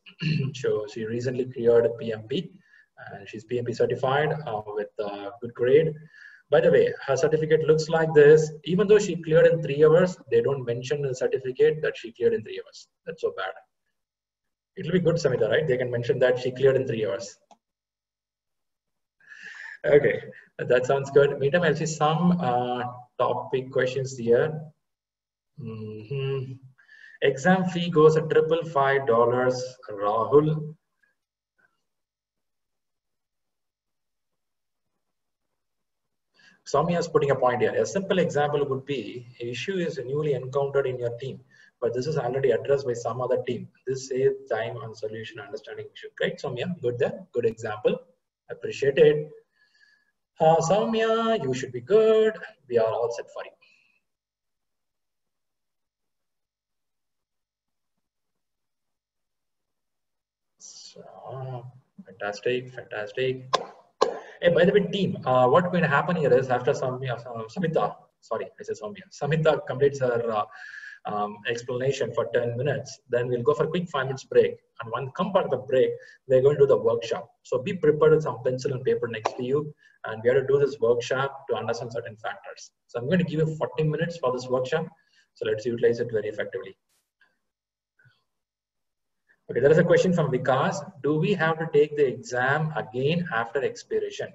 So she recently cleared P M P, and she's P M P certified uh, with a uh, good grade. By the way, her certificate looks like this. Even though she cleared in three hours, they don't mention in the certificate that she cleared in three hours. That's so bad. It'll be good, Samita, right? They can mention that she cleared in three hours. Okay, that sounds good. Meantime, I'll see some uh, topic questions here. Mm-hmm. Exam fee goes at triple five dollars, Rahul. Swami is putting a point here. A simple example would be an issue is newly encountered in your team, but this is already addressed by some other team. This saves time on solution understanding issue. Great, Soumya, good there, good example. Appreciate it. Uh, Soumya, you should be good. We are all set for you. So, fantastic, fantastic. Hey, by the way, team, uh, what's going to happen here is after Samita, uh, Samita sorry, I said Samita, Samita completes her uh, um, explanation for ten minutes, then we'll go for a quick five minutes break. And when come part of the break, we're going to do the workshop. So be prepared with some pencil and paper next to you. And we have to do this workshop to understand certain factors. So I'm going to give you forty minutes for this workshop. So let's utilize it very effectively. Okay, there is a question from Vikas. Do we have to take the exam again after expiration?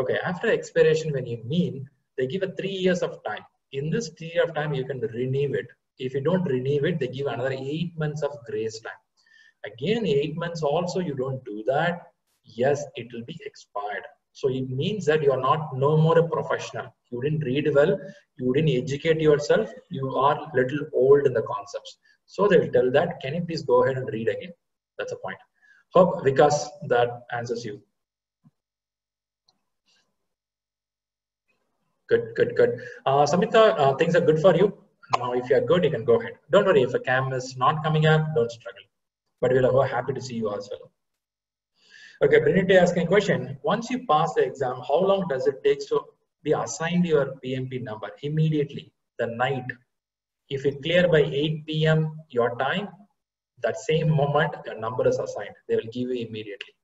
Okay, after expiration, when you mean, they give a three years of time. In this three year of time, you can renew it. If you don't renew it, they give another eight months of grace time. Again, eight months also, you don't do that. Yes, it will be expired. So it means that you are not no more a professional. You didn't read well. You didn't educate yourself. You are little old in the concepts. So they will tell that, can you please go ahead and read again? That's a point. Hope, Vikas, that answers you. Good, good, good. Uh, Samita, uh, things are good for you. Now, if you are good, you can go ahead. Don't worry, if a cam is not coming up, don't struggle. But we'll be happy to see you as well. Okay, Brinita asking a question. Once you pass the exam, how long does it take to be assigned your P M P number? Immediately, the night. If you clear by eight P M your time, that same moment your number is assigned. They will give you immediately.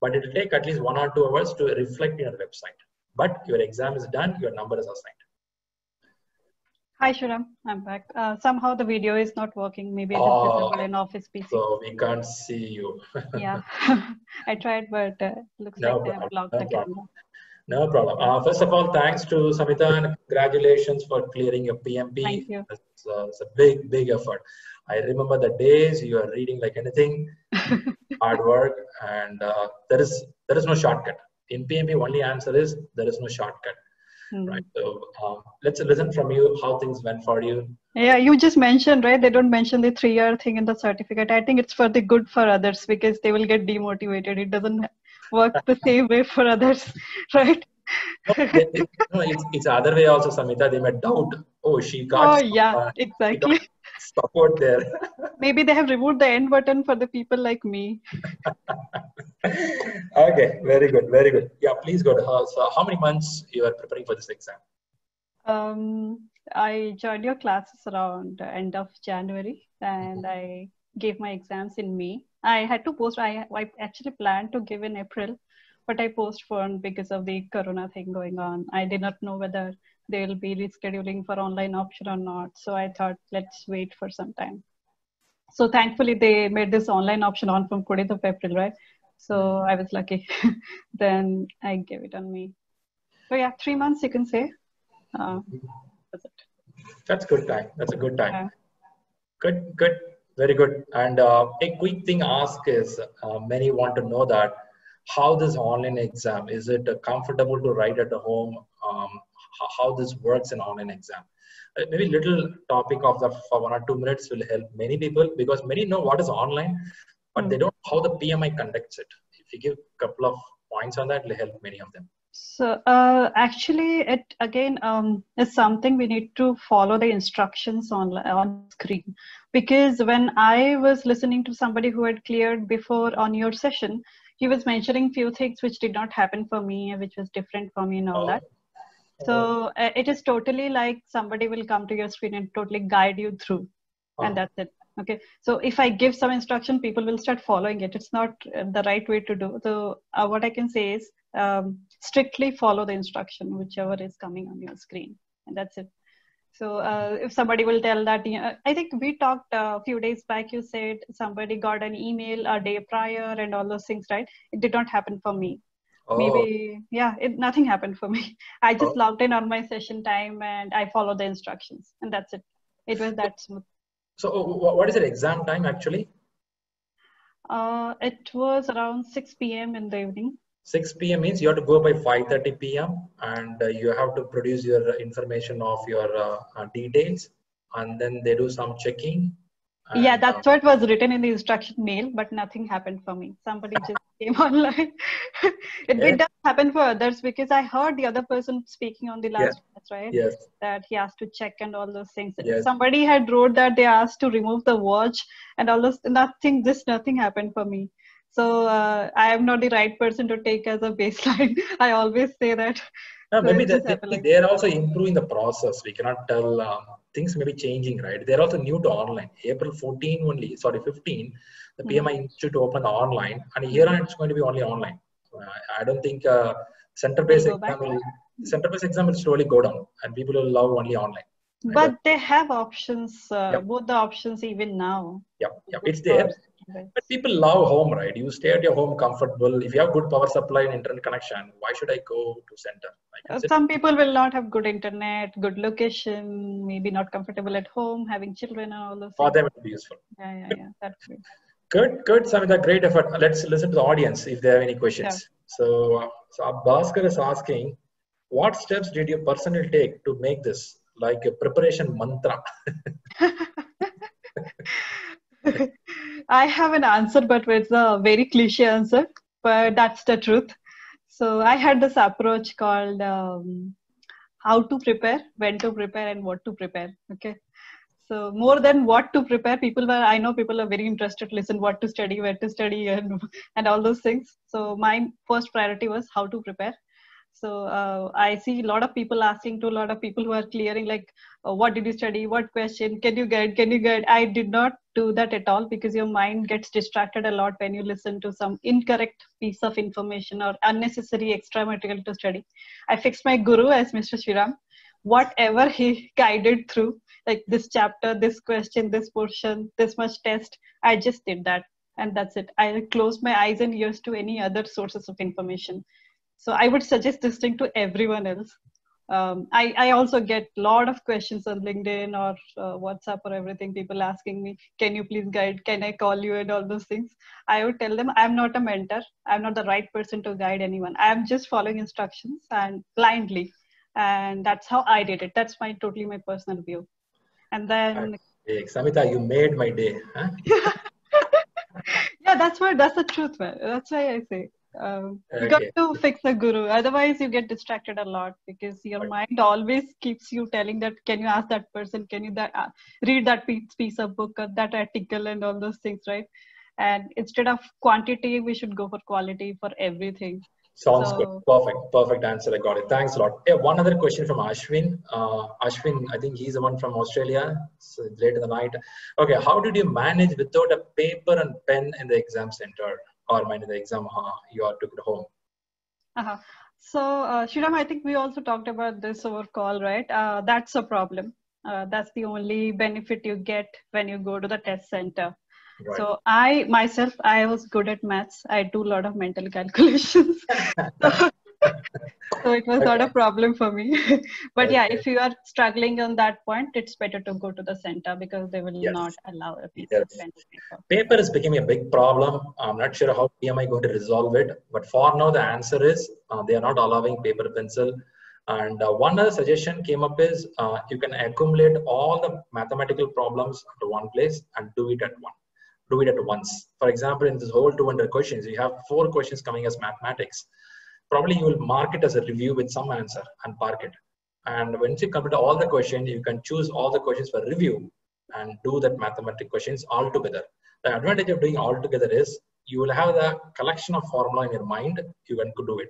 But it will take at least one or two hours to reflect in your website. But your exam is done, your number is assigned. Hi, Sriram. I'm back. Uh, somehow the video is not working. Maybe it is visible in office P C. So we can't see you. Yeah, I tried, but uh, looks no like they blocked no the camera. No problem. Uh, first of all, thanks to Samita and congratulations for clearing your P M P. Thank you. It's, uh, it's a big, big effort. I remember the days you are reading like anything, hard work, and uh, there is there is no shortcut. In P M P, only answer is there is no shortcut. Hmm. Right. So um, let's listen from you how things went for you. Yeah, you just mentioned, right? They don't mention the three-year thing in the certificate. I think it's for the good for others because they will get demotivated. It doesn't work the same way for others, right? No, they, they, no it's, it's other way also, Samita. They might doubt. Oh, she got. Oh, yeah, uh, exactly. Support there. Maybe they have removed the end button for the people like me. Okay, very good, very good. Yeah, please go to her. So, how many months you are preparing for this exam? Um, I joined your classes around the end of January, and mm-hmm. I gave my exams in May. I had to post. I I actually planned to give in April, but I postponed because of the Corona thing going on. I did not know whether they will be rescheduling for online option or not. So I thought, let's wait for some time. So thankfully they made this online option on from twentieth of April, right? So I was lucky. Then I gave it on me. So yeah, three months you can say. Uh, that's it. That's good time. That's a good time. Yeah. Good, good, very good. And uh, a quick thing ask is, uh, many want to know that how this online exam, is it uh, comfortable to write at home? Um, how this works in online exam. Uh, maybe little topic of that for one or two minutes will help many people because many know what is online, but mm. they don't know how the P M I conducts it. If you give a couple of points on that, it will help many of them. So uh, actually, it again um, is something we need to follow the instructions on, on screen. Because when I was listening to somebody who had cleared before on your session, he was mentioning few things which did not happen for me, which was different for me and all oh. that. So uh, it is totally like somebody will come to your screen and totally guide you through wow. and that's it. Okay. So if I give some instruction, people will start following it. It's not the right way to do. So uh, what I can say is um, strictly follow the instruction, whichever is coming on your screen, and that's it. So uh, if somebody will tell that, you know, I think we talked a few days back, you said somebody got an email a day prior and all those things, right? It did not happen for me. Oh. Maybe, yeah, it, nothing happened for me. I just oh. logged in on my session time and I followed the instructions and that's it. It was that smooth. So what is the exam time actually? Uh, it was around six P M in the evening. six P M means you have to go by five thirty P M and uh, you have to produce your information of your uh, uh, details and then they do some checking. And, yeah, that's uh, what was written in the instruction mail, but nothing happened for me. Somebody just came online. it, yeah. it does happen for others, because I heard the other person speaking on the last yeah. class, right? Yes. That he has to check and all those things. Yes. Somebody had wrote that they asked to remove the watch and all those, nothing, this, nothing happened for me. So uh, I am not the right person to take as a baseline. I always say that. No, so maybe the, they, they are also improving the process. We cannot tell, um, things may be changing, right? They're also new to online. April fourteenth only, sorry, fifteen, the P M I mm-hmm. Institute opened online, and here on it's going to be only online. So I, I don't think uh, center-based exam will, center-based exam will slowly go down, and people will love only online. But they have options, uh, yep. both the options even now. Yeah, yep. It's there. Right. But people love home, right? You stay at your home comfortable. If you have good power supply and internet connection, why should I go to center? Like uh, some people will not have good internet, good location, maybe not comfortable at home, having children and all those For things. For them it will be useful. Yeah, yeah, yeah. That's good. Good, good, Samita. Great effort. Let's listen to the audience if they have any questions. Yeah. So, so Bhaskar is asking, what steps did your personnel take to make this like a preparation mantra? I have an answer, but it's a very cliche answer, but that's the truth. So I had this approach called um, how to prepare, when to prepare, and what to prepare. Okay. So more than what to prepare, people were, I know people are very interested to listen what to study, where to study, and, and all those things. So my first priority was how to prepare. So uh, I see a lot of people asking to a lot of people who are clearing like, oh, what did you study? What question? Can you guide? Can you guide? I did not do that at all, because your mind gets distracted a lot when you listen to some incorrect piece of information or unnecessary extra material to study. I fixed my guru as Mister Sriram. Whatever he guided through, like this chapter, this question, this portion, this much test, I just did that. And that's it. I closed my eyes and ears to any other sources of information. So I would suggest this thing to everyone else. Um, I, I also get a lot of questions on LinkedIn or uh, WhatsApp or everything. People asking me, can you please guide? Can I call you? And all those things. I would tell them, I'm not a mentor. I'm not the right person to guide anyone. I'm just following instructions and blindly. And that's how I did it. That's my totally my personal view. And then... Hey, Samita, you made my day. Huh? Yeah, that's what, that's the truth, man. That's why I say. Um, you okay. got to fix the guru, otherwise you get distracted a lot, because your okay. mind always keeps you telling that, can you ask that person, can you that, uh, read that piece, piece of book or that article and all those things, right? And instead of quantity, we should go for quality for everything. Sounds so, good. Perfect. Perfect answer. I got it. Thanks a lot. Hey, one other question from Ashwin. Uh, Ashwin, I think he's the one from Australia. So late in the night. Okay. How did you manage without a paper and pen in the exam center? Or mind the exam, huh? You all took it home. Uh-huh. So, uh, Sriram, I think we also talked about this over call, right? Uh, that's a problem. Uh, that's the only benefit you get when you go to the test center. Right. So, I myself, I was good at maths. I do a lot of mental calculations. so, so, it was okay. not a problem for me. But okay. yeah, if you are struggling on that point, it's better to go to the center, because they will yes. not allow a piece yes. of pen. Paper is becoming a big problem. I'm not sure how P M I is going to resolve it. But for now, the answer is uh, they are not allowing paper pencil. And uh, one other suggestion came up is uh, you can accumulate all the mathematical problems to one place and do it at one. Do it at once. For example, in this whole two hundred questions, you have four questions coming as mathematics. Probably you will mark it as a review with some answer and park it. And once you complete all the questions, you can choose all the questions for review and do that mathematical questions all together. The advantage of doing all together is you will have the collection of formula in your mind. You can do it.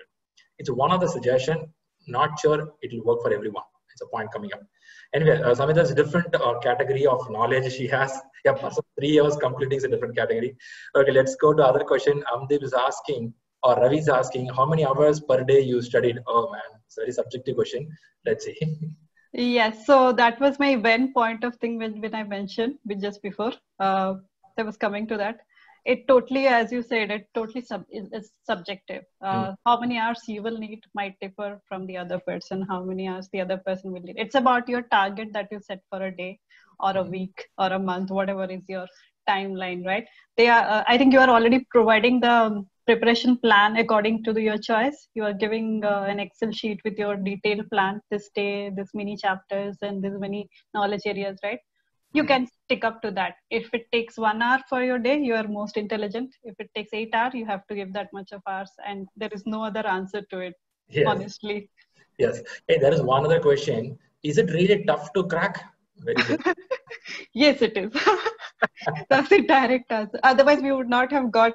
It's one of the suggestion. Not sure it will work for everyone. It's a point coming up. Anyway, uh, Samita's different uh, category of knowledge she has. Yeah, person three years completing is a different category. Okay, let's go to other question. Amdeep is asking, or Ravi is asking, how many hours per day you studied? Oh man, it's a very subjective question. Let's see. Yes, so that was my when point of thing when, when I mentioned just before. Uh, I was coming to that. It totally, as you said, it totally sub is subjective. Uh, mm. How many hours you will need might differ from the other person. How many hours the other person will need. It's about your target that you set for a day or mm. a week or a month, whatever is your timeline, right? They are. Uh, I think you are already providing the... Um, preparation plan according to the, your choice. You are giving uh, an Excel sheet with your detailed plan, this day, this many chapters and this many knowledge areas, right? you mm-hmm. can stick up to that. If it takes one hour for your day, you are most intelligent. If it takes eight hours, you have to give that much of hours, and there is no other answer to it, yes. honestly. Yes. Hey, there is one other question. Is it really tough to crack? Very good. Yes, it is. That's a direct answer. Otherwise, we would not have got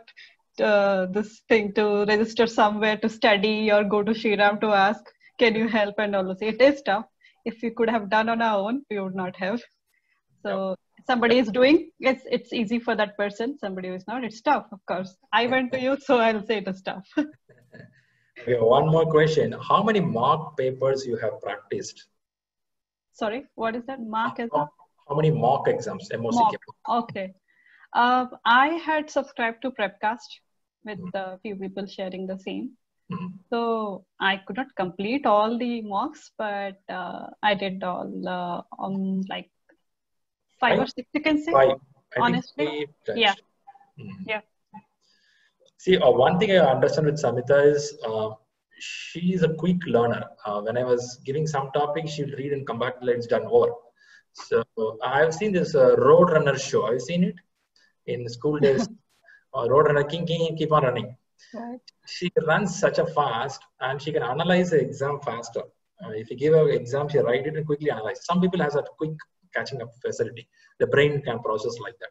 uh, this thing to register somewhere to study or go to Sriram to ask, can you help? And all this. It is tough. If we could have done on our own, we would not have. So yeah. somebody yeah. is doing, it's, it's easy for that person. Somebody who is not, it's tough, of course. I went to you, so I'll say it is tough. Okay, one more question. How many mock papers you have practiced? Sorry, what is that? Mark exam? How, how many mock exams? M O C. Okay. Uh, I had subscribed to Prepcast with a mm-hmm. few people sharing the same. Mm-hmm. So I could not complete all the mocks, but uh, I did all uh, on like five, five or six, you can say. Five. Honestly. Yeah. Mm-hmm. Yeah. See, uh, one thing I understand with Samita is uh, she is a quick learner. Uh, when I was giving some topic, she'll read and come back till it's done over. So I've seen this uh, road runner show. Have you seen it? In school days, uh, road runner, king, king, keep on running. Right. She runs such a fast, and she can analyze the exam faster. Uh, if you give her an exam, she write it and quickly analyze. Some people have that quick catching up facility. The brain can process like that.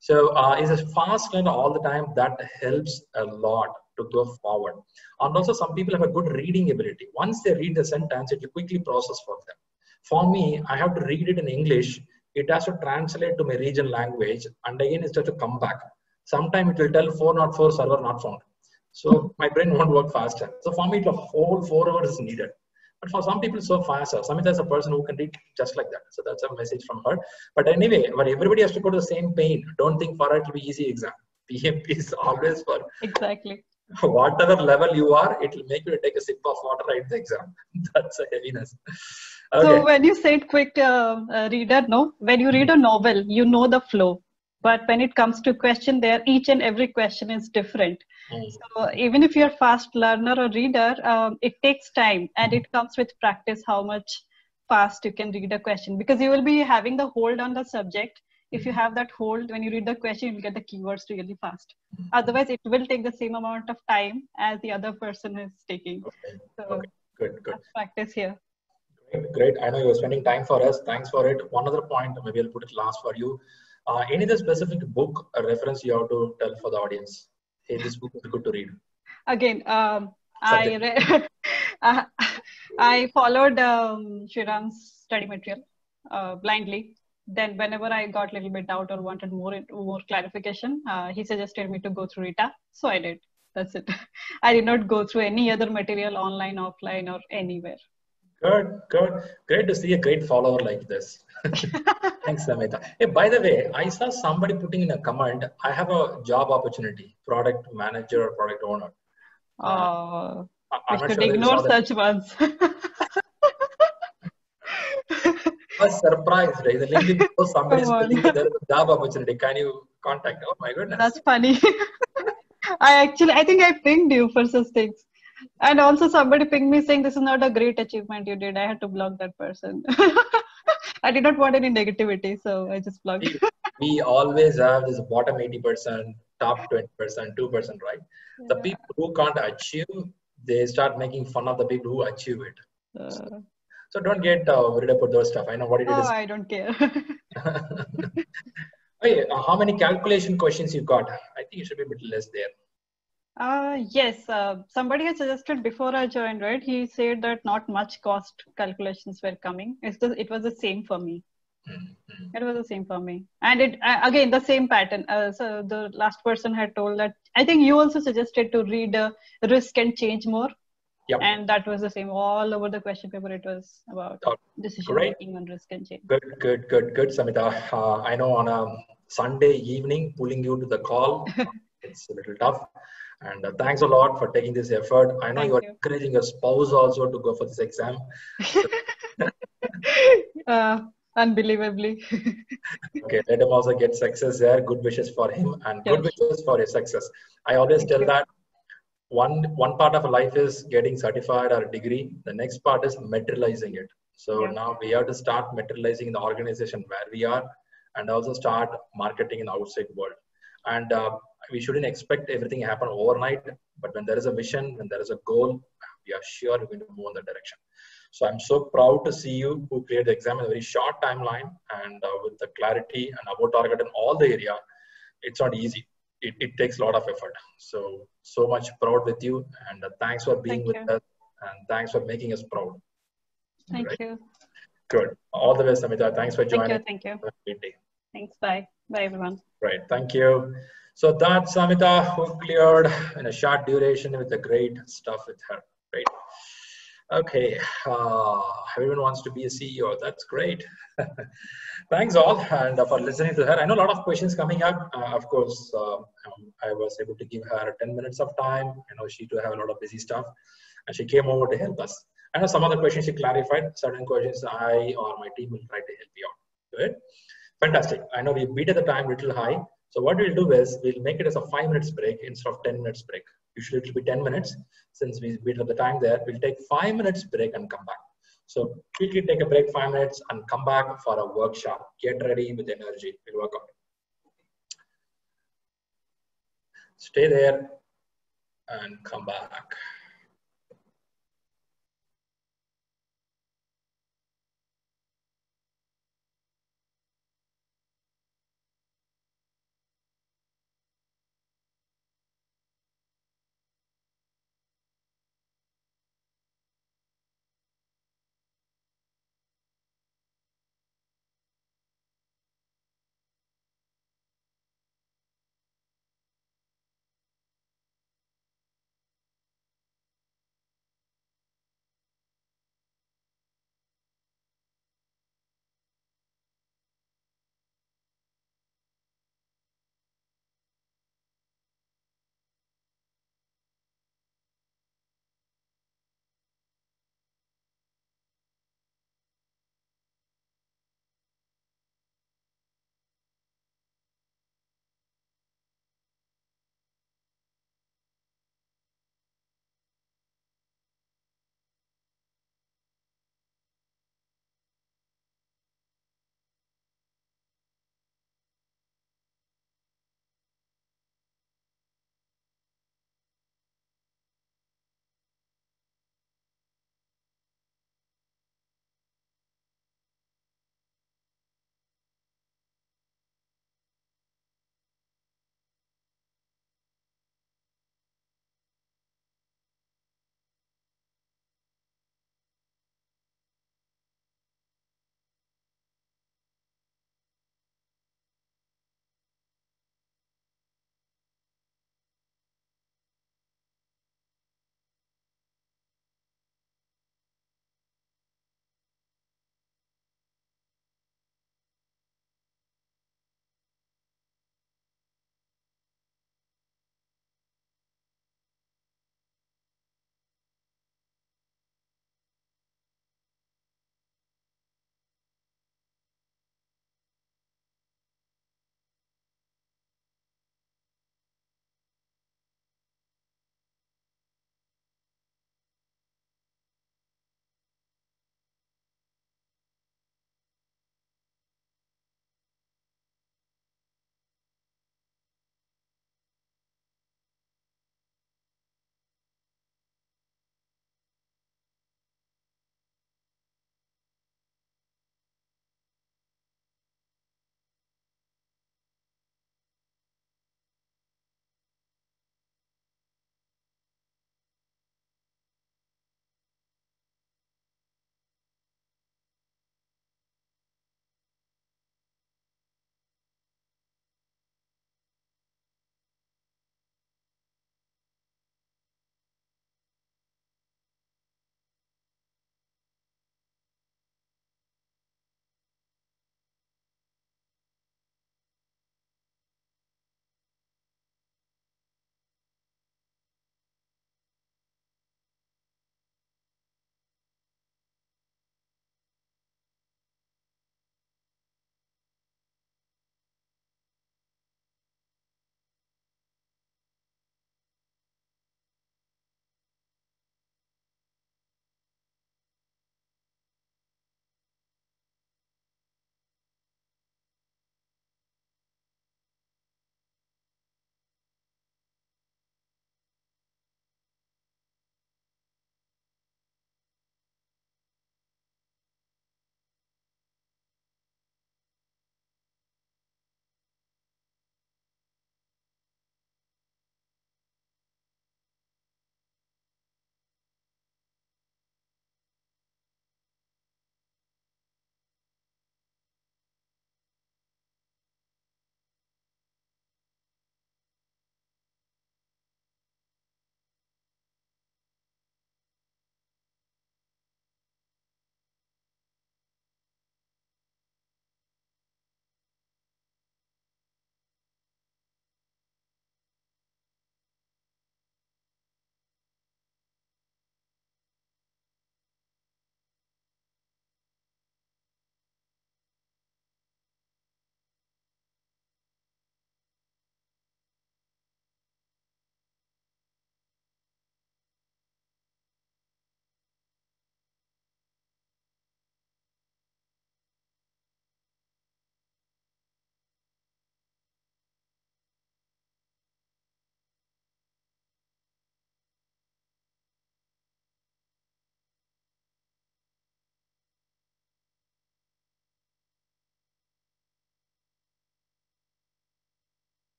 So uh, is a fast learner all the time. That helps a lot to go forward. And also some people have a good reading ability. Once they read the sentence, it will quickly process for them. For me, I have to read it in English. It has to translate to my region language. And again, it has to come back. Sometimes it will tell four zero four server not found. So my brain won't work faster. So for me, the whole four hours is needed. But for some people, so faster. Samita is a person who can read just like that. So that's a message from her. But anyway, but everybody has to go to the same pain. Don't think for it will be easy exam. P M P is always for exactly whatever level you are. It will make you take a sip of water right the exam. That's a heaviness. Okay. So when you said quick uh, uh, reader, no. When you read a novel, you know the flow. But when it comes to question, there each and every question is different. So even if you're a fast learner or reader, um, it takes time and it comes with practice how much fast you can read a question, because you will be having the hold on the subject. If you have that hold, when you read the question, you will get the keywords really fast. Otherwise, it will take the same amount of time as the other person is taking. Okay. So okay. Good, good. Practice here. Great, great. I know you're spending time for us. Thanks for it. One other point, maybe I'll put it last for you. Uh, any other specific book or reference you have to tell for the audience? Hey, this book is good to read. Again, um, I read, uh, I followed um, Sriram's study material uh, blindly. Then whenever I got a little bit doubt or wanted more more clarification, uh, he suggested me to go through Rita. So I did. That's it. I did not go through any other material online, offline, or anywhere. Good, good. Great to see a great follower like this. Thanks, Samita. Hey, by the way, I saw somebody putting in a comment, I have a job opportunity, product manager or product owner. Uh, uh, I should sure ignore such that. ones. I was surprised. Right? The LinkedIn post, somebody is telling me there is a job opportunity. Can you contact? Oh, my goodness. That's funny. I actually, I think I pinged you for such things. And also somebody pinged me saying, this is not a great achievement you did. I had to block that person. I did not want any negativity, so I just blocked. We, we always have this bottom eighty percent, top twenty percent, two percent, right? Yeah. The people who can't achieve, they start making fun of the people who achieve it. Uh, so, so don't get uh, worried about those stuff. I know what it oh, is. I don't care. Hey, uh, how many calculation questions you got? I think you should be a bit less there. Uh, yes, uh, somebody had suggested before I joined, right? He said that not much cost calculations were coming. It's the, it was the same for me. Mm-hmm. It was the same for me. And it uh, again, the same pattern. Uh, so the last person had told that, I think you also suggested to read uh, Risk and Change more. Yep. And that was the same all over the question paper. It was about oh, decision great. making on risk and change. Good, good, good, good, Samita. Uh, I know on a Sunday evening, pulling you to the call, it's a little tough. And uh, thanks a lot for taking this effort. I know Thank you're you. encouraging your spouse also to go for this exam. uh, unbelievably. Okay, let him also get success there. Good wishes for him and good wishes for his success. I always Thank tell you. that one, one part of life is getting certified or a degree. The next part is materializing it. So yeah. now we have to start materializing the organization where we are. and also start marketing in the outside world. And uh, we shouldn't expect everything to happen overnight, but when there is a vision, when there is a goal, we are sure we're going to move in that direction. So I'm so proud to see you who cleared the exam in a very short timeline and uh, with the clarity and about target in all the area. It's not easy. It, it takes a lot of effort. So, so much proud with you, and uh, thanks for being with us, and thanks for making us proud. Thank you. Good. All the best, Samita. Thanks for joining. Thank you. Thank you. Have a great day. Thanks. Bye. Bye, everyone. Right. Thank you. So that's Samita, who cleared in a short duration with the great stuff with her. Great. Okay. Uh, everyone wants to be a C E O. That's great. Thanks all, and uh, for listening to her. I know a lot of questions coming up. Uh, of course, uh, I was able to give her ten minutes of time. You know, she too have a lot of busy stuff, and she came over to help us. I know some other questions she clarified. Certain questions I or my team will try to help you out. Good. Fantastic. I know we beat the time a little high. So what we'll do is we'll make it as a five minutes break instead of ten minutes break. Usually it will be ten minutes. Since we beat up the time there, we'll take five minutes break and come back. So quickly take a break five minutes and come back for a workshop. Get ready with energy. We'll work on it. Stay there and come back.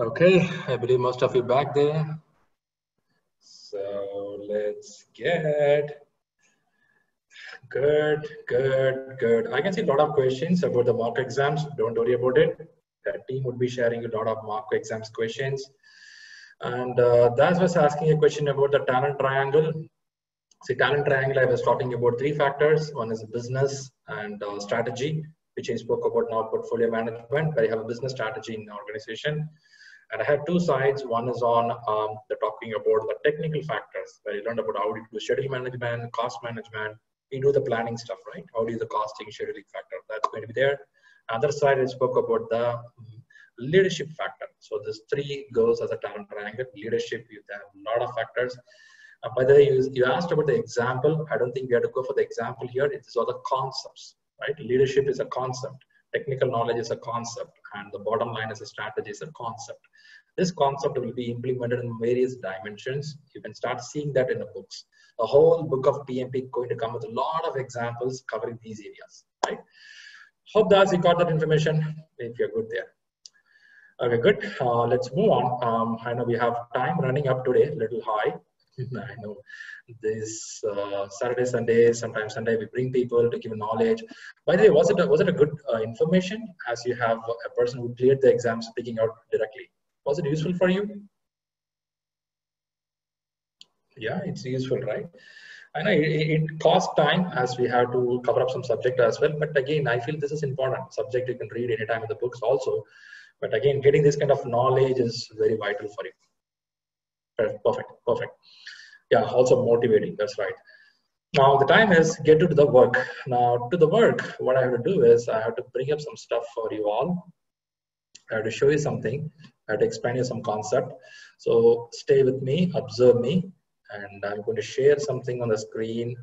Okay, I believe most of you back there. So let's get good, good, good. I can see a lot of questions about the mock exams. Don't worry about it. The team would be sharing a lot of mock exams questions. And uh, Das was asking a question about the talent triangle. See, talent triangle, I was talking about three factors. One is business and uh, strategy, which I spoke about now, portfolio management, where you have a business strategy in the organization. And I have two sides. One is on um, the talking about the technical factors, where you learned about how to do schedule management, cost management. You do the planning stuff, right? How do you do the costing, scheduling factor? That's going to be there. Other side, I spoke about the leadership factor. So this three goes as a talent triangle. Leadership, you have a lot of factors. Uh, by the way, you, you asked about the example. I don't think we have to go for the example here. It's all the concepts, right? Leadership is a concept. Technical knowledge is a concept. And the bottom line is a strategy is a concept. This concept will be implemented in various dimensions. You can start seeing that in the books. The whole book of P M P is going to come with a lot of examples covering these areas, right? Hope that you got that information, if you're good there. Okay, good. Uh, let's move on. Um, I know we have time running up today, a little high. I know this uh, Saturday, Sunday, sometimes Sunday, we bring people to give knowledge. By the way, was it a, was it a good uh, information as you have a person who cleared the exams speaking out directly? Was it useful for you? Yeah, it's useful, right? I know it, it costs time as we have to cover up some subject as well. But again, I feel this is important. Subject you can read anytime in the books also. But again, getting this kind of knowledge is very vital for you. Perfect, perfect. Yeah, also motivating, that's right. Now the time is get to the work. Now to the work, what I have to do is I have to bring up some stuff for you all. I have to show you something. I have to explain you some concept. So stay with me, observe me. And I'm going to share something on the screen.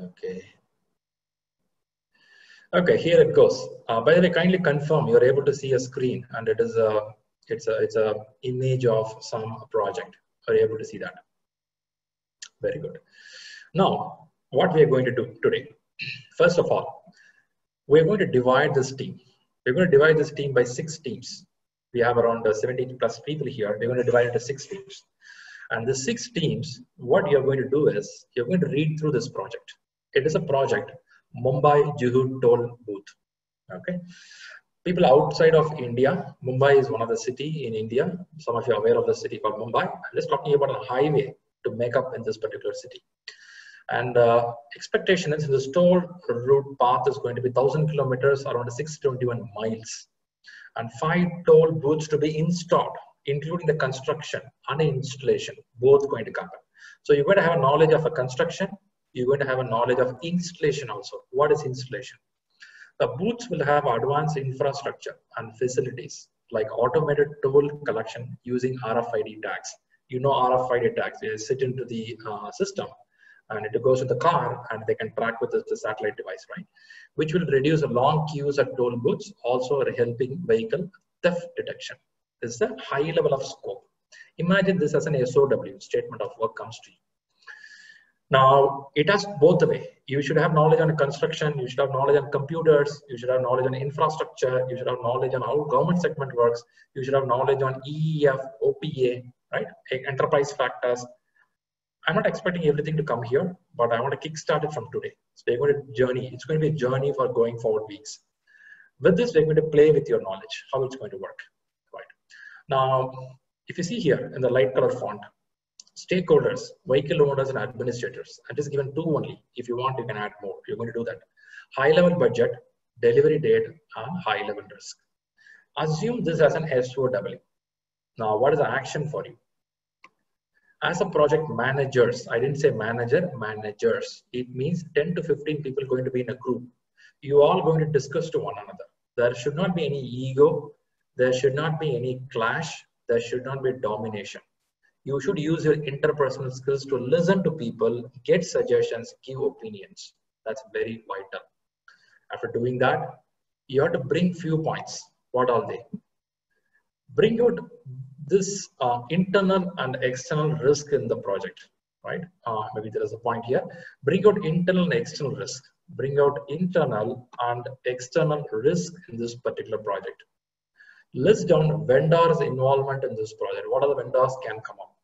Okay. Okay, here it goes. Uh, by the way, kindly confirm you're able to see a screen, and it is a it's a it's a image of some project. Are you able to see that? Very good. Now, what we are going to do today? First of all, we're going to divide this team. We're going to divide this team by six teams. We have around seventy plus people here. We're going to divide into six teams. And the six teams, what you're going to do is, you're going to read through this project. It is a project, Mumbai Juhu Toll Booth. Okay. People outside of India, Mumbai is one of the city in India. Some of you are aware of the city called Mumbai. I'm just talking about a highway to make up in this particular city. And uh, expectation is the toll route path is going to be one thousand kilometers, around six hundred twenty-one miles. And five toll booths to be installed, including the construction and installation, both going to come up. So you're going to have a knowledge of a construction. You're going to have a knowledge of installation also. What is installation? The booths will have advanced infrastructure and facilities like automated toll collection using R F I D tags. You know R F I D tags, they sit into the uh, system. And it goes to the car and they can track with the satellite device, right? Which will reduce the long queues at toll booths, also helping vehicle theft detection. This is a high level of scope. Imagine this as an S O W, statement of work comes to you. Now, it has both the way. You should have knowledge on construction, you should have knowledge on computers, you should have knowledge on infrastructure, you should have knowledge on how government segment works, you should have knowledge on E E F, O P A, right? Enterprise factors. I'm not expecting everything to come here, but I want to kickstart it from today. So we're going to journey. It's going to be a journey for going forward weeks. With this, we're going to play with your knowledge, how it's going to work. Right. Now, if you see here in the light color font, stakeholders, vehicle owners, and administrators. I'm just given two only. If you want, you can add more. You're going to do that. High level budget, delivery date, and high level risk. Assume this as an S O W. Now, what is the action for you? As a project managers, I didn't say manager, managers. It means ten to fifteen people going to be in a group. You all going to discuss to one another. There should not be any ego. There should not be any clash. There should not be domination. You should use your interpersonal skills to listen to people, get suggestions, give opinions. That's very vital. After doing that, you have to bring few points. What are they? Bring out this uh, internal and external risk in the project. right? Uh, maybe there is a point here. Bring out internal and external risk. Bring out internal and external risk in this particular project. List down vendors' involvement in this project. What other vendors can come up?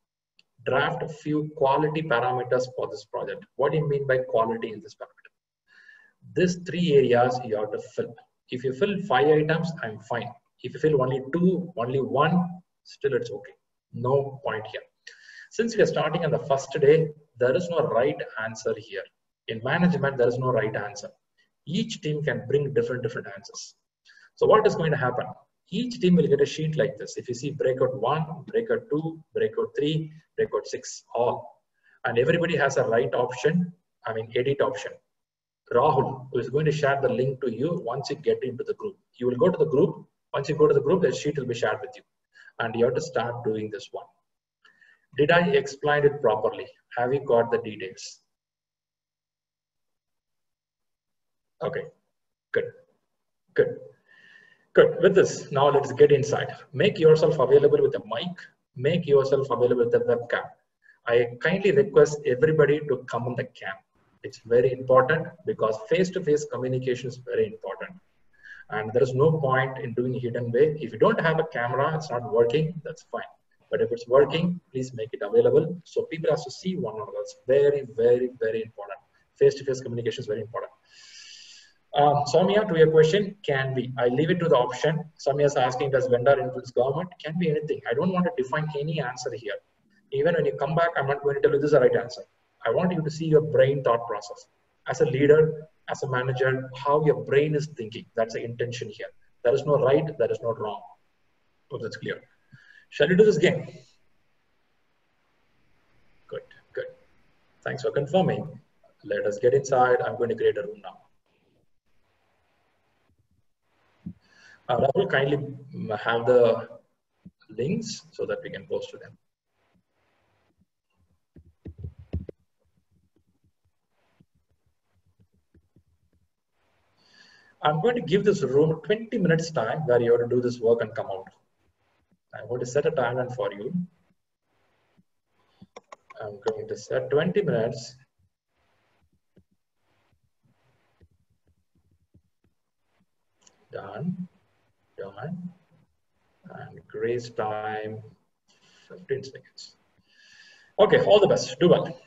Draft a few quality parameters for this project. What do you mean by quality in this parameter? These three areas you have to fill. If you fill five items, I'm fine. If you fill only two, only one, still it's okay. No point here. Since we are starting on the first day, there is no right answer here. In management, there is no right answer. Each team can bring different, different answers. So what is going to happen? Each team will get a sheet like this. If you see breakout one, breakout two, breakout three, breakout six, all. And everybody has a right option, I mean edit option. Rahul, who is going to share the link to you once you get into the group. You will go to the group. Once you go to the group, the sheet will be shared with you. And you have to start doing this one. Did I explain it properly? Have you got the details? Okay, good, good, good. With this, now let's get inside. Make yourself available with a mic. Make yourself available with a webcam. I kindly request everybody to come on the cam. It's very important because face-to-face communication is very important. And there is no point in doing hidden way. If you don't have a camera, it's not working, that's fine. But if it's working, please make it available so people have to see one another. It's very, very, very important. Face-to-face communication is very important. Um, Samia, to your question, can be. I leave it to the option. Samia is asking, does vendor influence government? Can be anything. I don't want to define any answer here. Even when you come back, I'm not going to tell you this is the right answer. I want you to see your brain thought process. As a leader, as a manager, how your brain is thinking. That's the intention here. There is no right, there is no wrong. Hope that's clear. Shall we do this again? Good, good. Thanks for confirming. Let us get inside. I'm going to create a room now. Uh, Rahul, kindly have the links so that we can post to them. I'm going to give this room twenty minutes time where you have to do this work and come out. I'm going to set a timeline for you. I'm going to set twenty minutes. Done, done. And grace time, fifteen seconds. Okay, all the best, do well.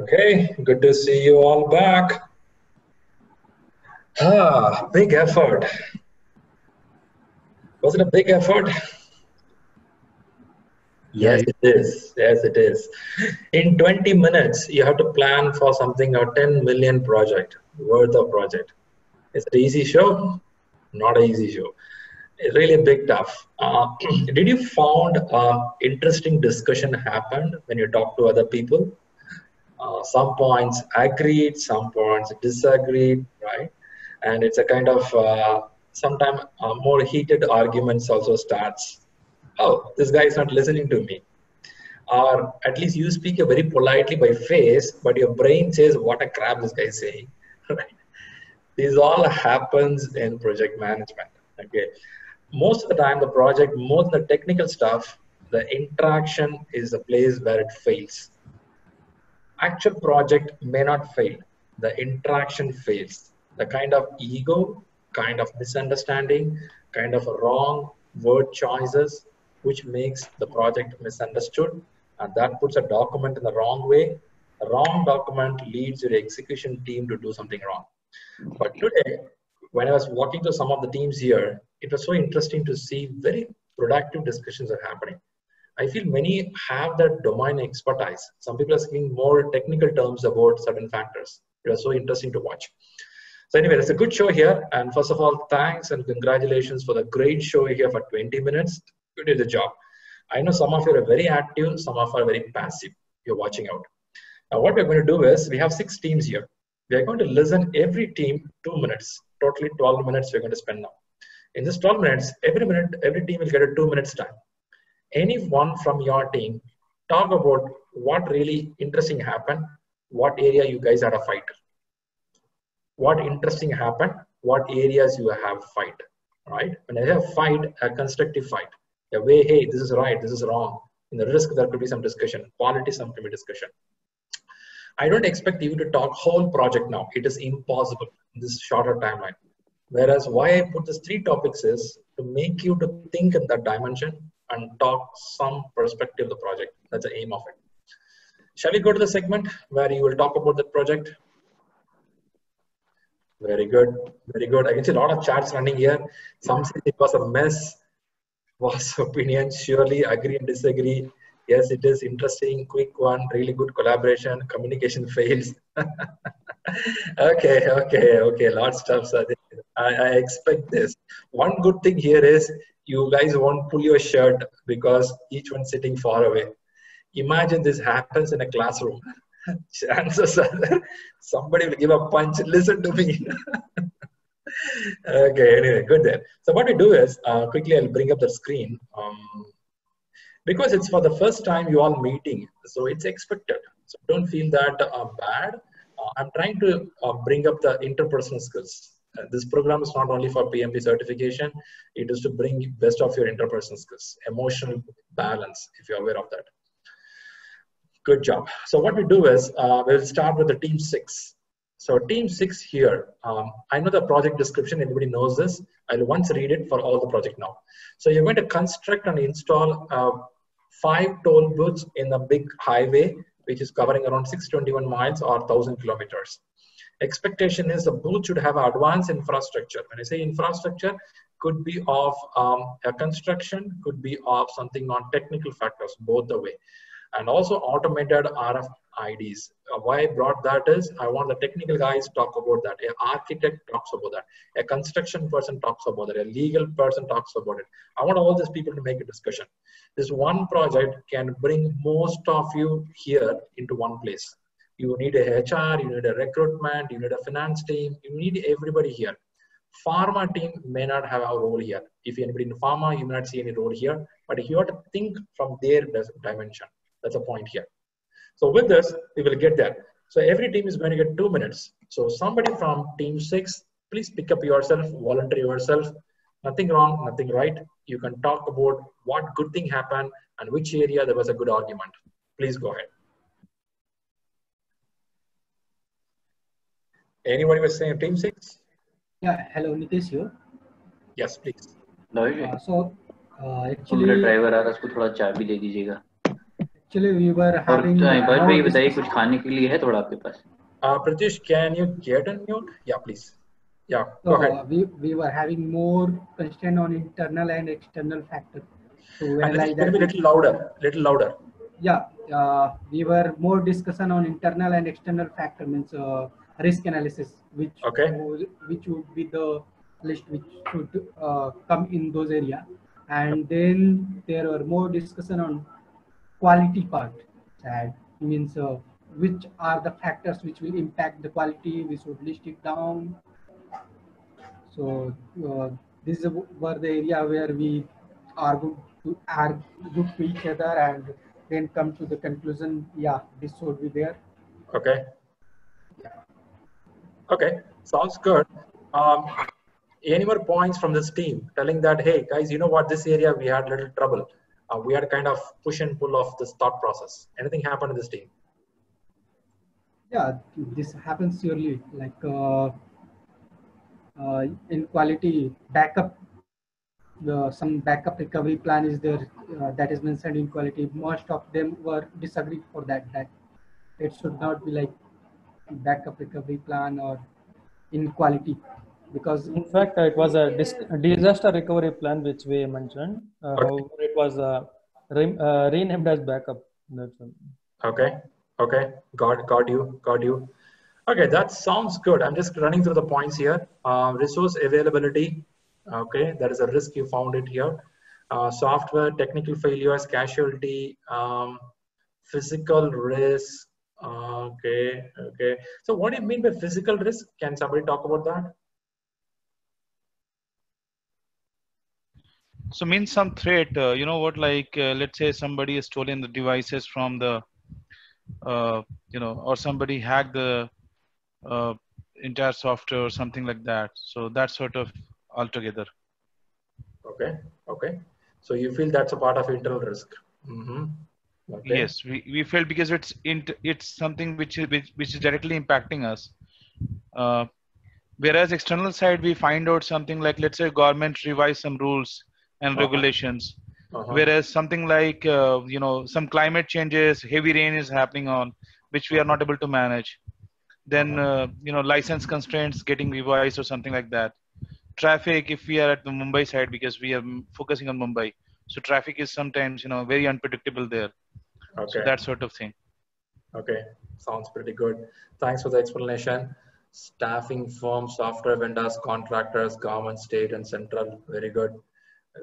Okay, good to see you all back. Ah, big effort. Was it a big effort? Yes, it is. Yes, it is. In twenty minutes, you have to plan for something, a ten million project, worth of project. Is it an easy show? Not an easy show. It's really big tough. Uh, did you found uh, interesting discussion happened when you talk to other people? Uh, some points agreed, some points disagreed, right? And it's a kind of uh, sometimes uh, more heated arguments also starts. Oh, this guy is not listening to me. Or at least you speak very politely by face, but your brain says, what a crap this guy is saying. This all happens in project management. Okay. Most of the time, the project, most of the technical stuff, the interaction is the place where it fails. Actual project may not fail. The interaction fails. The kind of ego, kind of misunderstanding, kind of wrong word choices, which makes the project misunderstood, and that puts a document in the wrong way. A wrong document leads your execution team to do something wrong. But today, when I was walking through some of the teams here, it was so interesting to see very productive discussions are happening. I feel many have that domain expertise. Some people are speaking more technical terms about certain factors. It was so interesting to watch. So anyway, it's a good show here. And first of all, thanks and congratulations for the great show here for twenty minutes. You did the job. I know some of you are very active, some of you are very passive. You're watching out. Now what we're going to do is, we have six teams here. We are going to listen every team two minutes. Totally twelve minutes we're going to spend now. In this twelve minutes, every minute, every team will get a two minutes time. Anyone from your team, talk about what really interesting happened, what area you guys had a fight. What interesting happened, what areas you have fight, right? When I have fight, a constructive fight. The way, hey, this is right, this is wrong. In the risk, there could be some discussion. Quality, some could be discussion. I don't expect you to talk whole project now. It is impossible in this shorter timeline. Whereas why I put these three topics is to make you to think in that dimension and talk some perspective of the project. That's the aim of it. Shall we go to the segment where you will talk about the project? Very good, very good. I can see a lot of chats running here. Some say it was a mess. Was opinion, surely agree and disagree. Yes, it is interesting, quick one, really good collaboration, communication fails. Okay, okay, okay, lots of stuff. I, I expect this. One good thing here is you guys won't pull your shirt because each one's sitting far away. Imagine this happens in a classroom. Chances are somebody will give a punch. Listen to me. Okay, anyway, good then. So what we do is, uh, quickly I'll bring up the screen. Um, because it's for the first time you all meeting, so it's expected. So don't feel that uh, bad. Uh, I'm trying to uh, bring up the interpersonal skills. Uh, this program is not only for P M P certification, it is to bring best of your interpersonal skills, emotional balance, if you're aware of that. Good job. So what we do is, uh, we'll start with the team six. So team six here, um, I know the project description, everybody knows this. I'll once read it for all the project now. So you're going to construct and install uh, five toll booths in a big highway, which is covering around six hundred twenty-one miles or one thousand kilometers. Expectation is the booth should have advanced infrastructure. When I say infrastructure, could be of um, a construction, could be of something on technical factors, both the way. And also automated R F I Ds. Uh, why I brought that is, I want the technical guys to talk about that. An architect talks about that. A construction person talks about it. A legal person talks about it. I want all these people to make a discussion. This one project can bring most of you here into one place. You need a H R, you need a recruitment, you need a finance team, you need everybody here. Pharma team may not have a role here. If anybody in pharma, you may not see any role here, but you have to think from their dimension. That's a point here. So with this, we will get there. So every team is going to get two minutes. So somebody from team six, please pick up yourself, volunteer yourself. Nothing wrong, nothing right. You can talk about what good thing happened and which area there was a good argument. Please go ahead. Anybody was saying team six? Yeah, hello, Nitesh here. Yes, please. No, uh, so uh, actually, driver, Actually, we were having. But भाई बताइए कुछ खाने के लिए है थोड़ा आपके पास? Pratish, can you get unmute? Yeah, please. Yeah. So, go ahead. Uh, we we were having more constraint on internal and external factors. So and like that, be little louder. Little louder. Yeah. Uh, we were more discussion on internal and external factor means uh, risk analysis, which okay. would, which would be the list which should uh, come in those area, and then there were more discussion on quality part. That means uh, which are the factors which will impact the quality. We should list it down. So uh, these were the area where we argued to argue to each other and then come to the conclusion. Yeah, this should be there. Okay. Yeah. Okay. Sounds good. Um, any more points from this team telling that, hey guys, you know what, this area we had little trouble. Uh, we had kind of push and pull of this thought process. Anything happened in this team? Yeah, this happens surely. Like uh, uh, in quality backup, the, some backup recovery plan is there uh, that is mentioned in quality. Most of them were disagreed for that, that it should not be like backup recovery plan or in quality, because in fact uh, it was a, dis a disaster recovery plan which we mentioned. Uh, okay. However, it was uh, re uh, renamed as backup. That's okay. Okay, got got you, got you. Okay, that sounds good. I'm just running through the points here. Uh, resource availability. Okay, there is a risk, you found it here. Uh, software, technical failures, casualty, um, physical risk. Uh, okay, okay. So what do you mean by physical risk? Can somebody talk about that? So means some threat, uh, you know what, like uh, let's say somebody has stolen the devices from the, uh, you know, or somebody hacked the uh, entire software or something like that. So that sort of altogether. Okay, okay. So you feel that's a part of internal risk. Mm-hmm. Okay. Yes, we, we feel because it's in, it's something which is which, which is directly impacting us. Uh, whereas external side, we find out something like, let's say government revise some rules and uh-huh. regulations, uh-huh. whereas something like uh, you know, some climate changes, heavy rain is happening on which we are not able to manage. Then uh-huh. uh, you know, license constraints getting revised or something like that. Traffic, if we are at the Mumbai side, because we are focusing on Mumbai, so traffic is sometimes, you know, very unpredictable there. Okay. So that sort of thing. Okay, sounds pretty good. Thanks for the explanation. Staffing firms, software vendors, contractors, government, state, and central. Very good.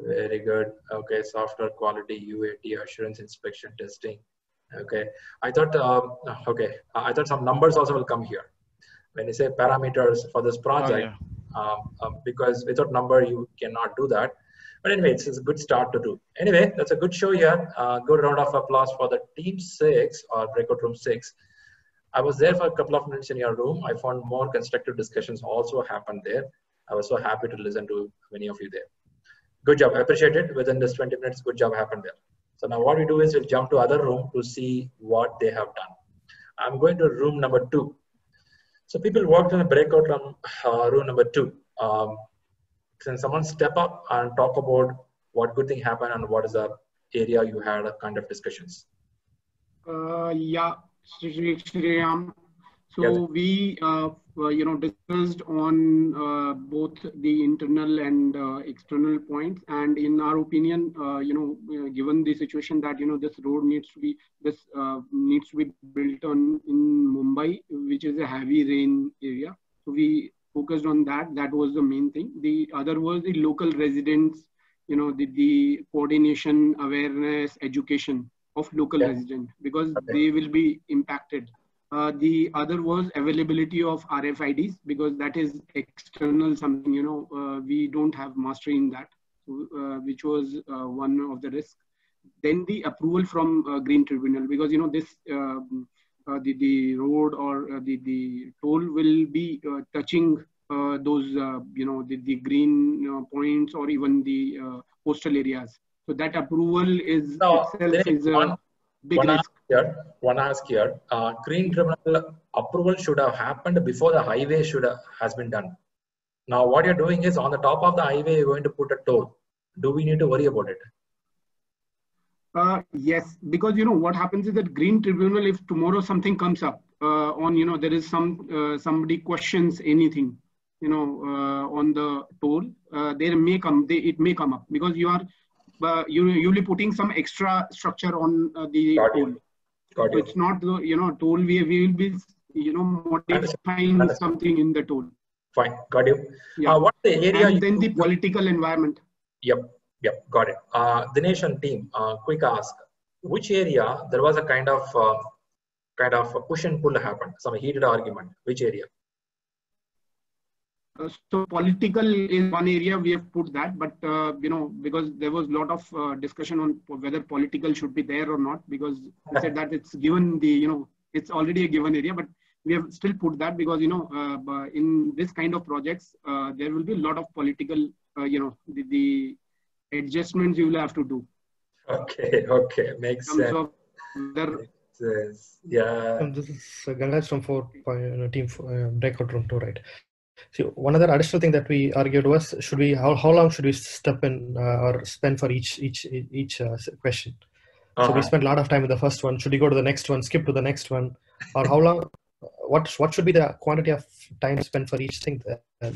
Very good. Okay, software quality, U A T, assurance, inspection, testing. Okay, I thought. Um, okay, I thought some numbers also will come here when you say parameters for this project, oh, yeah. um, um, because without number you cannot do that. But anyway, it's, it's a good start to do. Anyway, that's a good show here. Uh, good round of applause for the team six or breakout room six. I was there for a couple of minutes in your room. I found more constructive discussions also happened there. I was so happy to listen to many of you there. Good job, I appreciate it. Within this twenty minutes, good job happened there. So now what we do is we'll jump to other room to see what they have done. I'm going to room number two. So people worked in a breakout room, uh, room number two. Um, can someone step up and talk about what good thing happened and what is the area you had a kind of discussions? Uh, yeah, Sriram. So yes. we, uh, you know, discussed on uh, both the internal and uh, external points, and in our opinion, uh, you know, given the situation that, you know, this road needs to be this uh, needs to be built on in Mumbai, which is a heavy rain area. So we focused on that. That was the main thing. The other was the local residents. You know, the the coordination, awareness, education of local yes. residents, because okay. they will be impacted. Uh, the other was availability of R F I Ds, because that is external something, you know, uh, we don't have mastery in that, uh, which was uh, one of the risks. Then the approval from uh, Green Tribunal, because, you know, this, um, uh, the, the road or uh, the, the toll will be uh, touching uh, those, uh, you know, the, the green uh, points or even the uh, coastal areas. So that approval is no, itself is a big one risk. Here, one ask here, uh, Green Tribunal approval should have happened before the highway should have, has been done. Now what you're doing is on the top of the highway, you're going to put a toll. Do we need to worry about it? Uh, yes, because you know what happens is that Green Tribunal, if tomorrow something comes up uh, on, you know, there is some uh, somebody questions anything, you know, uh, on the toll, uh, there may come, they, it may come up because you are uh, you you'll be putting some extra structure on uh, the Got toll. It. Got so it. It's not the, you know, toll. We we will be, you know, modifying Understood. something in the toll. Fine. Got you. Yeah. Uh, what's the area? And then the political environment. Yep. Yep, got it. Uh, Dinesh and team, uh, quick ask. Which area there was a kind of uh, kind of a push and pull happened, some heated argument? Which area? Uh, so political is one area we have put that, but uh, you know, because there was a lot of uh, discussion on whether political should be there or not, because we said that it's given the, you know, it's already a given area, but we have still put that because, you know, uh, in this kind of projects, uh, there will be a lot of political, uh, you know, the, the adjustments you will have to do. Okay, okay, makes sense. Makes sense. Yeah. And this is Ganraj from four uh, team uh, breakout room two, right? So one other additional thing that we argued was, should we how how long should we step in uh, or spend for each each each uh, question? Uh-huh. So we spent a lot of time in the first one. Should we go to the next one? Skip to the next one? Or how long? What what should be the quantity of time spent for each thing? Uh,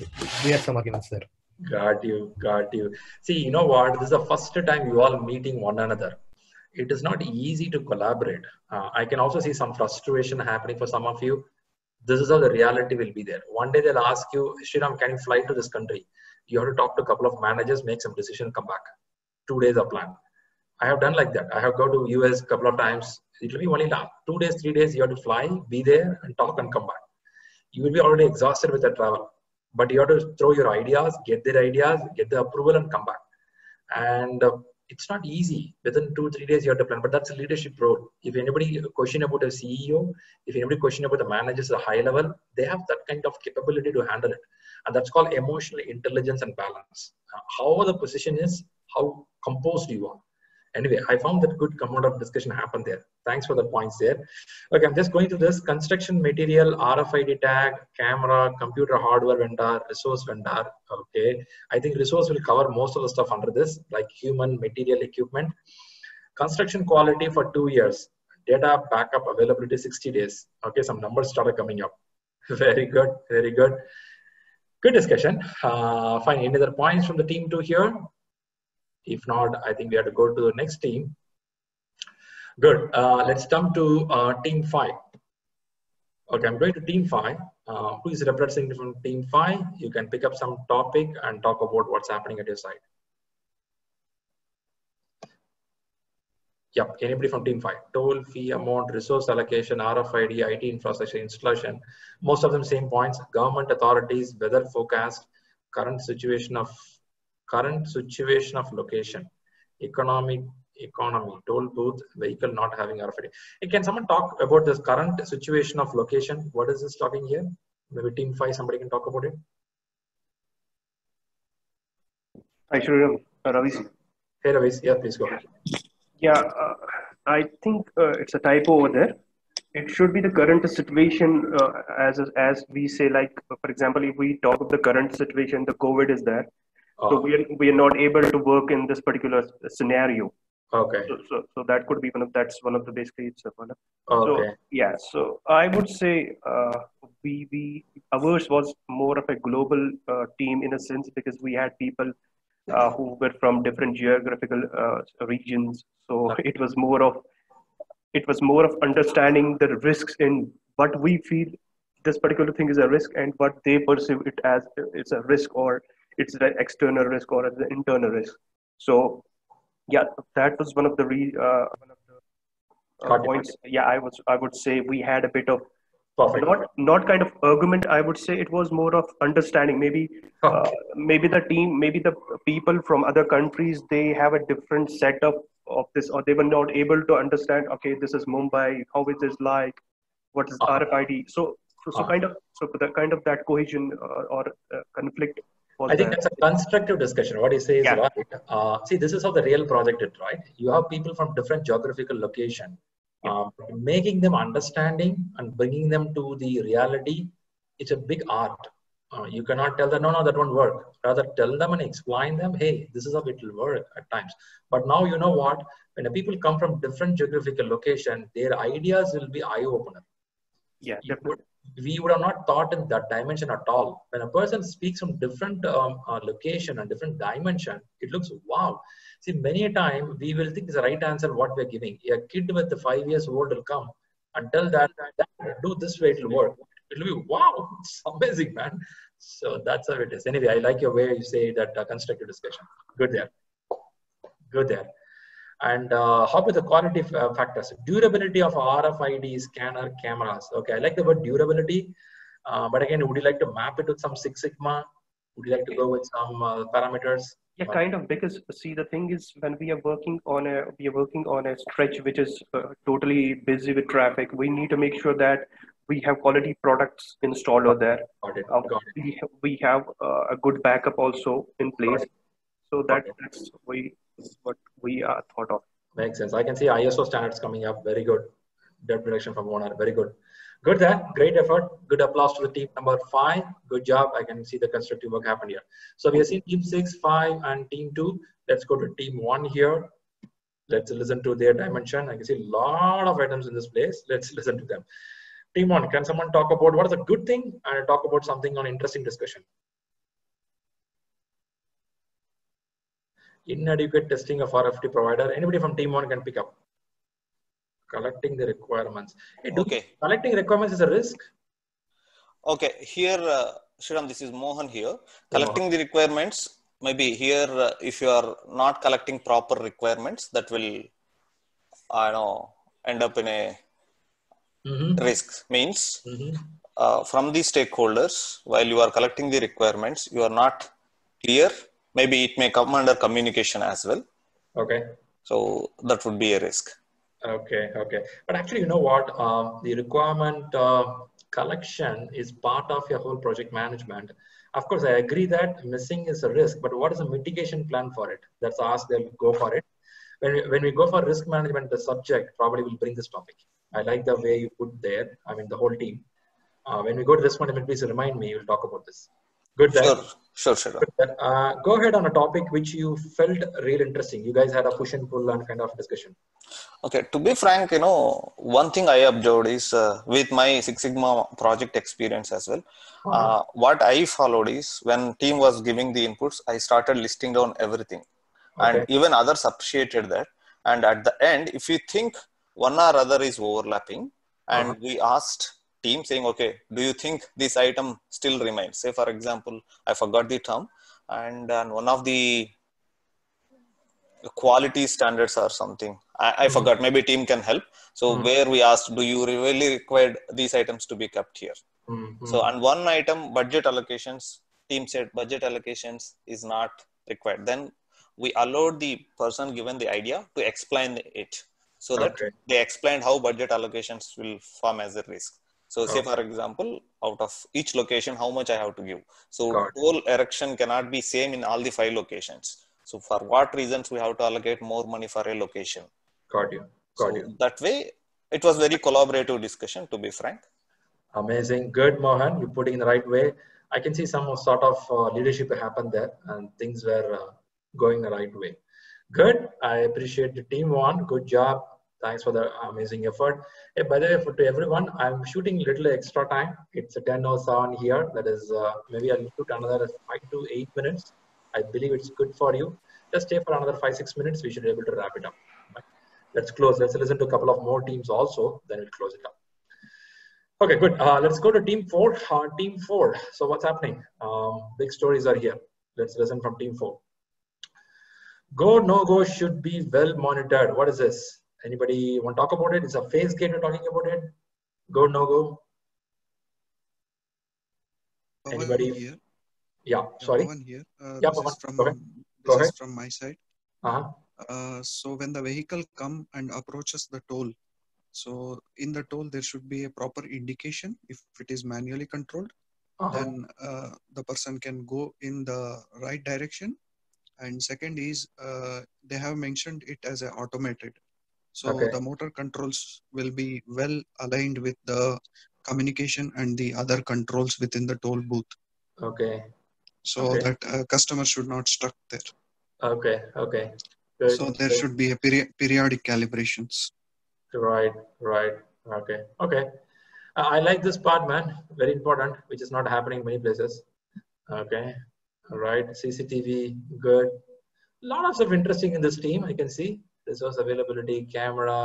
we had some arguments there. Got you, got you. See, you know what? This is the first time you all meeting one another. It is not easy to collaborate. Uh, I can also see some frustration happening for some of you. This is how the reality will be there. One day they'll ask you, Sriram, can you fly to this country? You have to talk to a couple of managers, make some decision, come back. Two days a plan. I have done like that. I have gone to U S a couple of times. It will be only now. Two days, three days, you have to fly, be there and talk and come back. You will be already exhausted with the travel. But you have to throw your ideas, get their ideas, get the approval and come back. And uh, it's not easy. Within two, three days you have to plan, but that's a leadership role. If anybody question about a C E O, if anybody question about the managers at a high level, they have that kind of capability to handle it. And that's called emotional intelligence and balance. Uh, how the position is, how composed you are. Anyway, I found that good amount of discussion happened there. Thanks for the points there. Okay, I'm just going through this. Construction material, R F I D tag, camera, computer hardware vendor, resource vendor. Okay, I think resource will cover most of the stuff under this, like human, material, equipment. Construction quality for two years. Data backup availability sixty days. Okay, some numbers started coming up. Very good, very good. Good discussion. Uh, fine, any other points from the team two here? If not, I think we have to go to the next team. Good. Uh, let's come to uh, team five. Okay, I'm going to team five. Uh, who is representing from team five? You can pick up some topic and talk about what's happening at your side. Yep, anybody from team five? Toll, fee, amount, resource allocation, R F I D, I T infrastructure installation. Most of them same points. Government authorities, weather forecast, current situation of Current situation of location, economic, economy, toll booth, vehicle not having R F I D. Hey, can someone talk about this current situation of location? What is this talking here? Maybe team five, somebody can talk about it. Hi, Sriram. Uh, Ravi. Hey, Ravi. Yeah, please go ahead. Yeah, uh, I think uh, it's a typo over there. It should be the current situation uh, as, as we say, like, for example, if we talk of the current situation, the COVID is there. So we are, we are not able to work in this particular scenario. Okay. So, so, so that could be one of, that's one of the basically it's one of, okay. So, yeah. So I would say uh, we, we, ours was more of a global uh, team in a sense, because we had people uh, who were from different geographical uh, regions. So okay. it was more of, it was more of understanding the risks in what we feel this particular thing is a risk and what they perceive it as it's a risk or it's the external risk or the internal risk. So, yeah, that was one of the, re, uh, one of the uh, points. Yeah, I was. I would say we had a bit of Perfect. not not kind of argument. I would say it was more of understanding. Maybe, okay. uh, maybe the team, maybe the people from other countries, they have a different setup of this, or they were not able to understand. Okay, this is Mumbai. How is this like? What is uh-huh. R F I D? So, so, so uh-huh. kind of, so the kind of that cohesion or, or uh, conflict. I think that's a constructive discussion. What you say is yeah. right. Uh, see, this is how the real project is, right? You have people from different geographical location, uh, making them understanding and bringing them to the reality. It's a big art. Uh, you cannot tell them, no, no, that won't work. Rather tell them and explain them, hey, this is how it will work at times. But now you know what? When the people come from different geographical location, their ideas will be eye-opener. Yeah, definitely. We would have not thought in that dimension at all. When a person speaks from different um, uh, location and different dimension, it looks, wow. See, many a time we will think it's the right answer what we're giving. A kid with the five years old will come and tell that, that do this way, it will work. It will be, wow, it's amazing, man. So that's how it is. Anyway, I like your way you say that uh, constructive discussion. Good there. Good there. And uh, how about the quality uh, factors? Durability of R F I D scanner cameras. Okay, I like the word durability. Uh, but again, would you like to map it with some Six Sigma? Would you like to go with some uh, parameters? Yeah, kind of. Because see, the thing is, when we are working on a we are working on a stretch which is uh, totally busy with traffic, we need to make sure that we have quality products installed over there. Got it. Got it. We have, we have uh, a good backup also in place. So that, that's we. What we are thought of. Makes sense. I can see I S O standards coming up. Very good. Debt reduction from one hour. Very good. Good there. Great effort. Good applause to the team number five. Good job. I can see the constructive work happen here. So we have seen team six, five, and team two. Let's go to team one here. Let's listen to their dimension. I can see a lot of items in this place. Let's listen to them. Team one, can someone talk about what is a good thing and talk about something on interesting discussion? Inadequate testing of R F I D provider. Anybody from team one can pick up. Collecting the requirements. Hey, okay. Collecting requirements is a risk. Okay. Here, uh, Sriram, this is Mohan here. Collecting oh. the requirements. Maybe here, uh, if you are not collecting proper requirements, that will, I know, end up in a mm-hmm. risk. Means mm-hmm. uh, from the stakeholders, while you are collecting the requirements, you are not clear. Maybe it may come under communication as well. Okay. So that would be a risk. Okay. Okay. But actually, you know what? Um, the requirement uh, collection is part of your whole project management. Of course, I agree that missing is a risk, but what is a mitigation plan for it? That's asked, they'll go for it. When we, when we go for risk management, the subject probably will bring this topic. I like the way you put there. I mean, the whole team. Uh, when we go to risk management, please remind me, we'll talk about this. Good there. Sure, sure, sure. Good there. Uh, go ahead on a topic which you felt real interesting. You guys had a push and pull and kind of discussion. Okay, to be frank, you know, one thing I observed is uh, with my Six Sigma project experience as well, uh-huh. uh, what I followed is when team was giving the inputs, I started listing down everything. Okay. And even others appreciated that. And at the end, if you think one or other is overlapping and uh-huh. we asked team saying, okay, do you think this item still remains? Say, for example, I forgot the term, and, and one of the quality standards or something. I, I mm-hmm. forgot. Maybe team can help. So mm-hmm. where we asked, do you really require these items to be kept here? Mm-hmm. So, and one item, budget allocations, team said budget allocations is not required. Then we allowed the person given the idea to explain it so that okay. they explained how budget allocations will form as a risk. So say, for example, out of each location, how much I have to give. So toll erection cannot be same in all the five locations. So for what reasons we have to allocate more money for a location. Got you. Got you. That way, it was very collaborative discussion, to be frank. Amazing. Good, Mohan. You put it in the right way. I can see some sort of uh, leadership happened there and things were uh, going the right way. Good. I appreciate the team, Mohan. Good job. Thanks for the amazing effort. Hey, by the way, for to everyone, I'm shooting little extra time. It's a ten oh seven here. That is, uh, maybe I'll shoot another five to eight minutes. I believe it's good for you. Just stay for another five, six minutes. We should be able to wrap it up. Right. Let's close. Let's listen to a couple of more teams also. Then we'll close it up. Okay, good. Uh, let's go to team four. Uh, team four. So what's happening? Um, big stories are here. Let's listen from team four. Go, no go should be well monitored. What is this? Anybody want to talk about it? It's a phase gate we're talking about it. Go, no go. Pavan Anybody? Here. Yeah, yeah, sorry. Here. Uh, yeah, this is from, go ahead. This go is from my side. Uh-huh. uh, so when the vehicle comes and approaches the toll, so in the toll there should be a proper indication. If it is manually controlled, uh-huh. then uh, the person can go in the right direction. And second is uh, they have mentioned it as a automated. So okay. the motor controls will be well aligned with the communication and the other controls within the toll booth. Okay. So okay. that uh, customer should not stuck there. Okay. Okay. Good. So there Good. should be a peri periodic calibrations. Right. Right. Okay. Okay. Uh, I like this part, man. Very important, which is not happening in many places. Okay. All right. C C T V. Good. Lot of stuff interesting in this team. I can see resource availability, camera.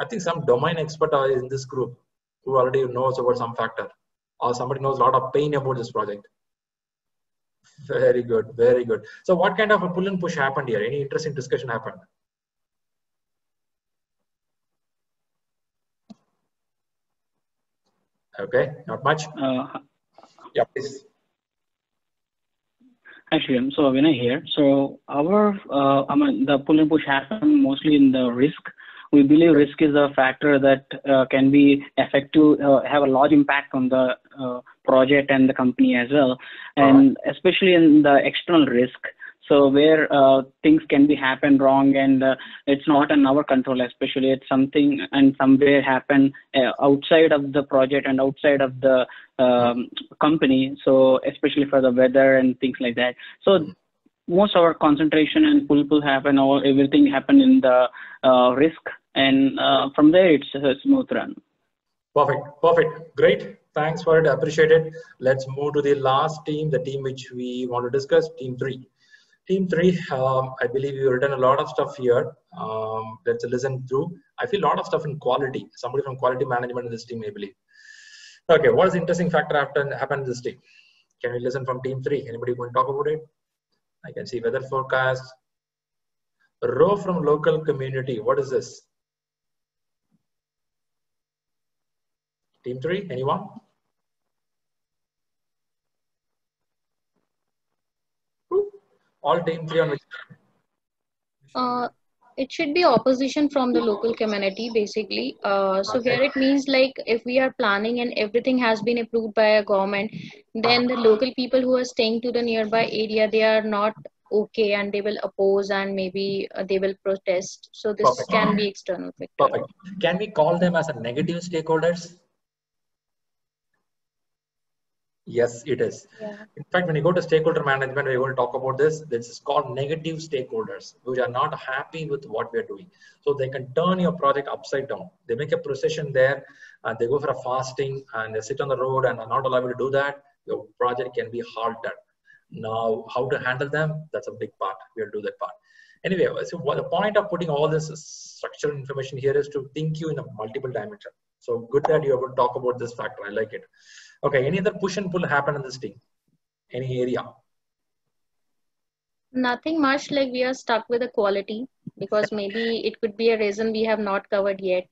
I think some domain expert are in this group who already knows about some factor, or somebody knows a lot of pain about this project. Very good, very good. So what kind of a pull and push happened here? Any interesting discussion happened? Okay, not much. Uh, yeah, please. Hi, Sriram. So Vinay here. So our, uh, I mean, the pull and push happened mostly in the risk. We believe risk is a factor that uh, can be effective, uh, have a large impact on the uh, project and the company as well, and uh-huh. especially in the external risk. So where uh, things can be happen wrong, and uh, it's not in our control. Especially it's something and somewhere happen uh, outside of the project and outside of the um, company. So especially for the weather and things like that. So most of our concentration and pull pull happen, or everything happen in the uh, risk. And uh, from there, it's a smooth run. Perfect, perfect, great. Thanks for it, appreciate it. Let's move to the last team, the team which we want to discuss, team three. Team three, um, I believe you've written a lot of stuff here. Um, let's listen through. I feel a lot of stuff in quality. Somebody from quality management in this team, I believe. Okay, what is the interesting factor after happened in this team? Can we listen from team three? Anybody going to talk about it? I can see weather forecast. Row from local community, what is this? Team three, anyone? Ooh. All team three on which? Uh, it should be opposition from the local community, basically. Uh, so okay. here it means like if we are planning and everything has been approved by a government, then the local people who are staying to the nearby area, they are not okay and they will oppose and maybe uh, they will protest. So this Perfect. can be external factor. Perfect. Can we call them as a negative stakeholders? Yes, it is. Yeah. In fact, when you go to stakeholder management, we're going to talk about this. This is called negative stakeholders, which are not happy with what we're doing. So they can turn your project upside down. They make a procession there, and they go for a fasting, and they sit on the road and are not allowed to do that. Your project can be halted. Now, how to handle them? That's a big part. We'll do that part. Anyway, so what the point of putting all this structural information here is to think you in a multiple dimension. So good that you ever talk about this factor. I like it. Okay, any other push and pull happen in this team? Any area? Nothing much, like we are stuck with the quality because maybe it could be a reason we have not covered yet.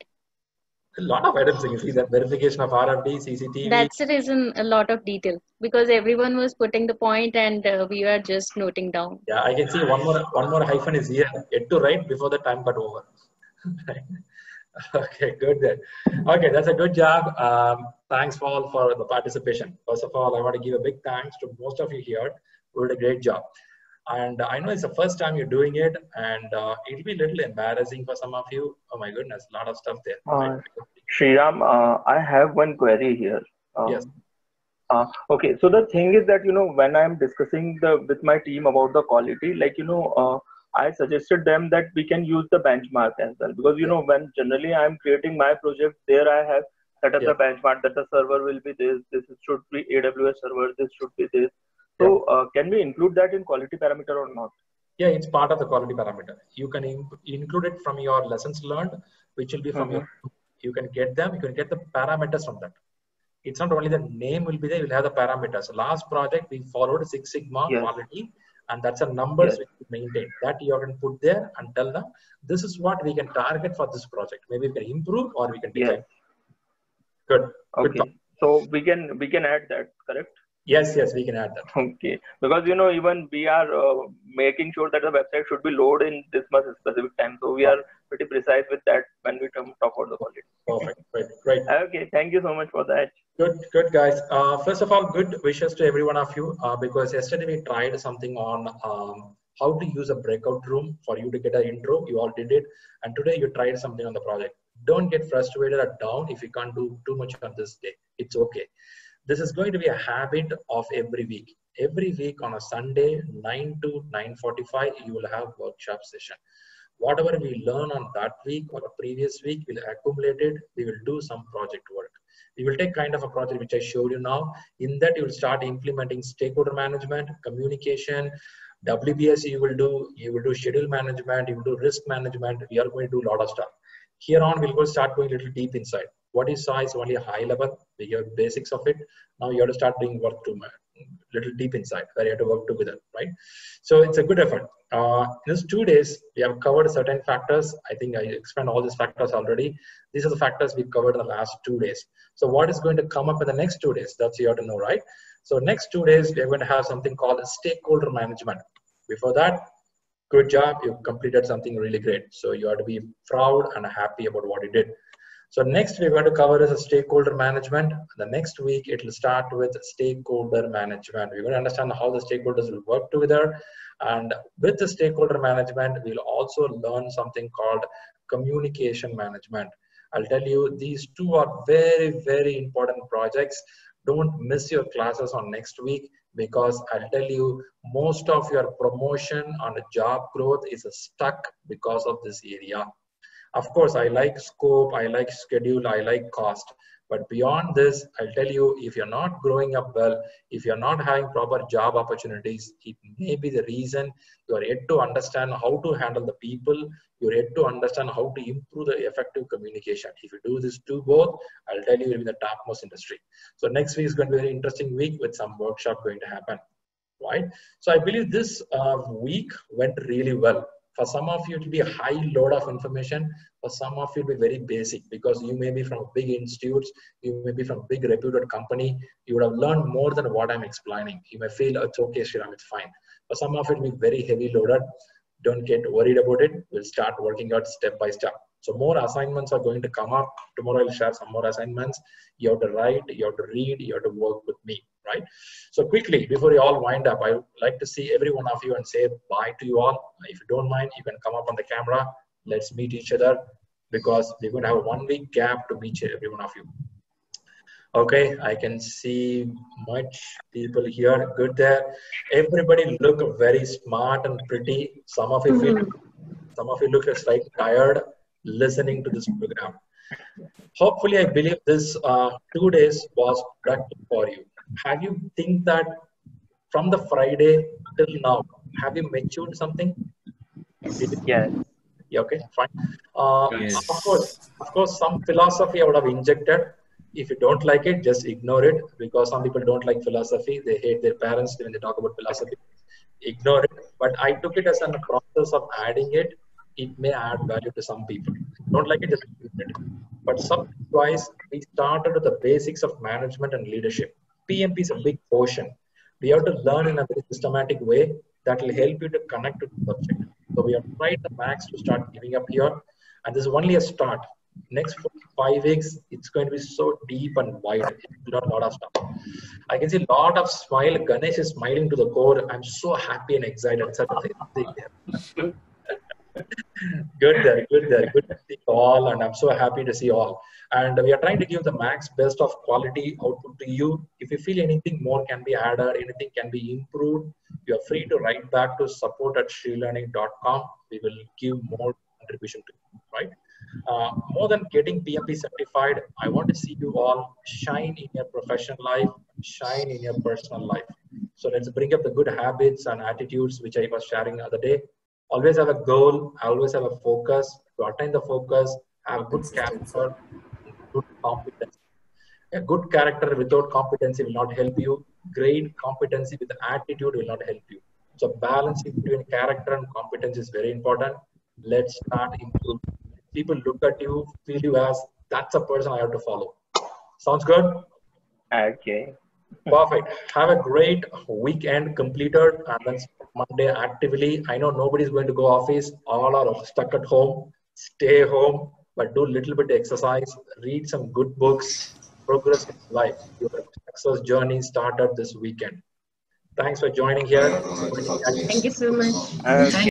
A lot of items, you see that verification of R F I D, C C T V. That's the reason, a lot of detail because everyone was putting the point and uh, we were just noting down. Yeah, I can see one more one more hyphen is here. Yet to write before the time got over. Okay, good then. Okay, that's a good job. Um, thanks all for the participation. First of all, I want to give a big thanks to most of you here who did a great job. And I know it's the first time you're doing it, and uh, it'll be a little embarrassing for some of you. Oh my goodness, a lot of stuff there. Uh, Sriram, uh, I have one query here. Um, yes. Uh, okay, so the thing is that, you know, when I'm discussing the with my team about the quality, like, you know, uh, I suggested them that we can use the benchmark as well, because, you know, when generally I'm creating my project, there I have set up yeah. the benchmark that the server will be this, this should be A W S server, this should be this. So uh, can we include that in quality parameter or not? Yeah, it's part of the quality parameter. You can include it from your lessons learned, which will be from mm-hmm. your, you can get them, you can get the parameters from that. It's not only the name will be there, you'll have the parameters. Last project, we followed Six Sigma yes. quality, and that's a numbers yes. which you maintain. That you can put there and tell them, this is what we can target for this project. Maybe we can improve or we can decline. Yes. Good. Okay. Good. So we can, we can add that, correct? Yes, yes, we can add that. Okay, because you know, even we are uh, making sure that the website should be loaded in this much specific time. So we are pretty precise with that when we talk about the quality. Perfect, great, great. Okay, thank you so much for that. Good, good guys. Uh, first of all, good wishes to every one of you uh, because yesterday we tried something on um, how to use a breakout room for you to get an intro. You all did it, and today you tried something on the project. Don't get frustrated or down if you can't do too much on this day. It's okay. This is going to be a habit of every week. Every week on a Sunday, nine to nine forty-five, you will have workshop session. Whatever we learn on that week or the previous week, we'll accumulate it. We will do some project work. We will take kind of a project which I showed you now. In that, you will start implementing stakeholder management, communication, W B S you will do, you will do schedule management, you will do risk management. We are going to do a lot of stuff. Here on, we'll go start going a little deep inside. What is size? Only a high level. We have basics of it. Now you have to start doing work to little deep inside where you have to work together, right? So it's a good effort. Uh, in these two days, we have covered certain factors. I think I explained all these factors already. These are the factors we've covered in the last two days. So what is going to come up in the next two days? That's you have to know, right? So next two days, we are going to have something called stakeholder management. Before that, good job. You completed something really great. So you have to be proud and happy about what you did. So next we're going to cover is a stakeholder management. The next week, it will start with stakeholder management. We're going to understand how the stakeholders will work together. And with the stakeholder management, we'll also learn something called communication management. I'll tell you, these two are very, very important projects. Don't miss your classes on next week, because I'll tell you, most of your promotion on a job growth is stuck because of this area. Of course, I like scope, I like schedule, I like cost. But beyond this, I'll tell you, if you're not growing up well, if you're not having proper job opportunities, it may be the reason you're yet to understand how to handle the people, you're yet to understand how to improve the effective communication. If you do this to both, I'll tell you, you'll be in the topmost industry. So next week is going to be a very interesting week with some workshop going to happen, right? So I believe this uh, week went really well. For some of you, it will be a high load of information. For some of you, it will be very basic, because you may be from big institutes, you may be from big reputed company. You would have learned more than what I'm explaining. You may feel, oh, it's okay, Sriram, it's fine. For some of it, it will be very heavy loaded. Don't get worried about it. We'll start working out step by step. So more assignments are going to come up. Tomorrow, I'll share some more assignments. You have to write, you have to read, you have to work with me, right? So quickly, before you all wind up, I would like to see every one of you and say bye to you all. If you don't mind, you can come up on the camera. Let's meet each other, because we're going to have a one week gap to meet every one of you. Okay, I can see much people here. Good there. Everybody look very smart and pretty. Some of you mm-hmm. feel, some of you look slightly tired listening to this program. Hopefully, I believe this uh, two days was productive for you. Have you think that from the Friday till now, have you matured something? Yeah. Yeah. Okay. Fine. Uh, yes. Of course, of course, some philosophy I would have injected. If you don't like it, just ignore it, because some people don't like philosophy. They hate their parents when they talk about philosophy. Ignore it. But I took it as a process of adding it. It may add value to some people. Don't like it, just ignore it. But subject-wise, we started with the basics of management and leadership. P M P is a big portion. We have to learn in a very systematic way that will help you to connect to the subject. So we have tried the max to start giving up here. And this is only a start. Next five weeks, it's going to be so deep and wide. It's a lot of stuff. I can see a lot of smile. Ganesh is smiling to the core. I'm so happy and excited. Good there, good there, good to see all, and I'm so happy to see all. And we are trying to give the max best of quality output to you. If you feel anything more can be added, anything can be improved, you are free to write back to support at shri learning dot com. We will give more contribution to you, right? Uh, more than getting P M P certified, I want to see you all shine in your professional life, shine in your personal life. So let's bring up the good habits and attitudes which I was sharing the other day. Always have a goal, always have a focus, to attain the focus, have good character, good competency. A good character without competency will not help you. Great competency with attitude will not help you. So balancing between character and competence is very important. Let's start improving. People look at you, feel you as, that's a person I have to follow. Sounds good? Okay. Perfect. Have a great weekend completed, and then Monday actively. I know nobody's going to go office. All are stuck at home. Stay home, but do a little bit of exercise. Read some good books. Progress in life. Your success journey started this weekend. Thanks for joining here. Thank you so much. Okay.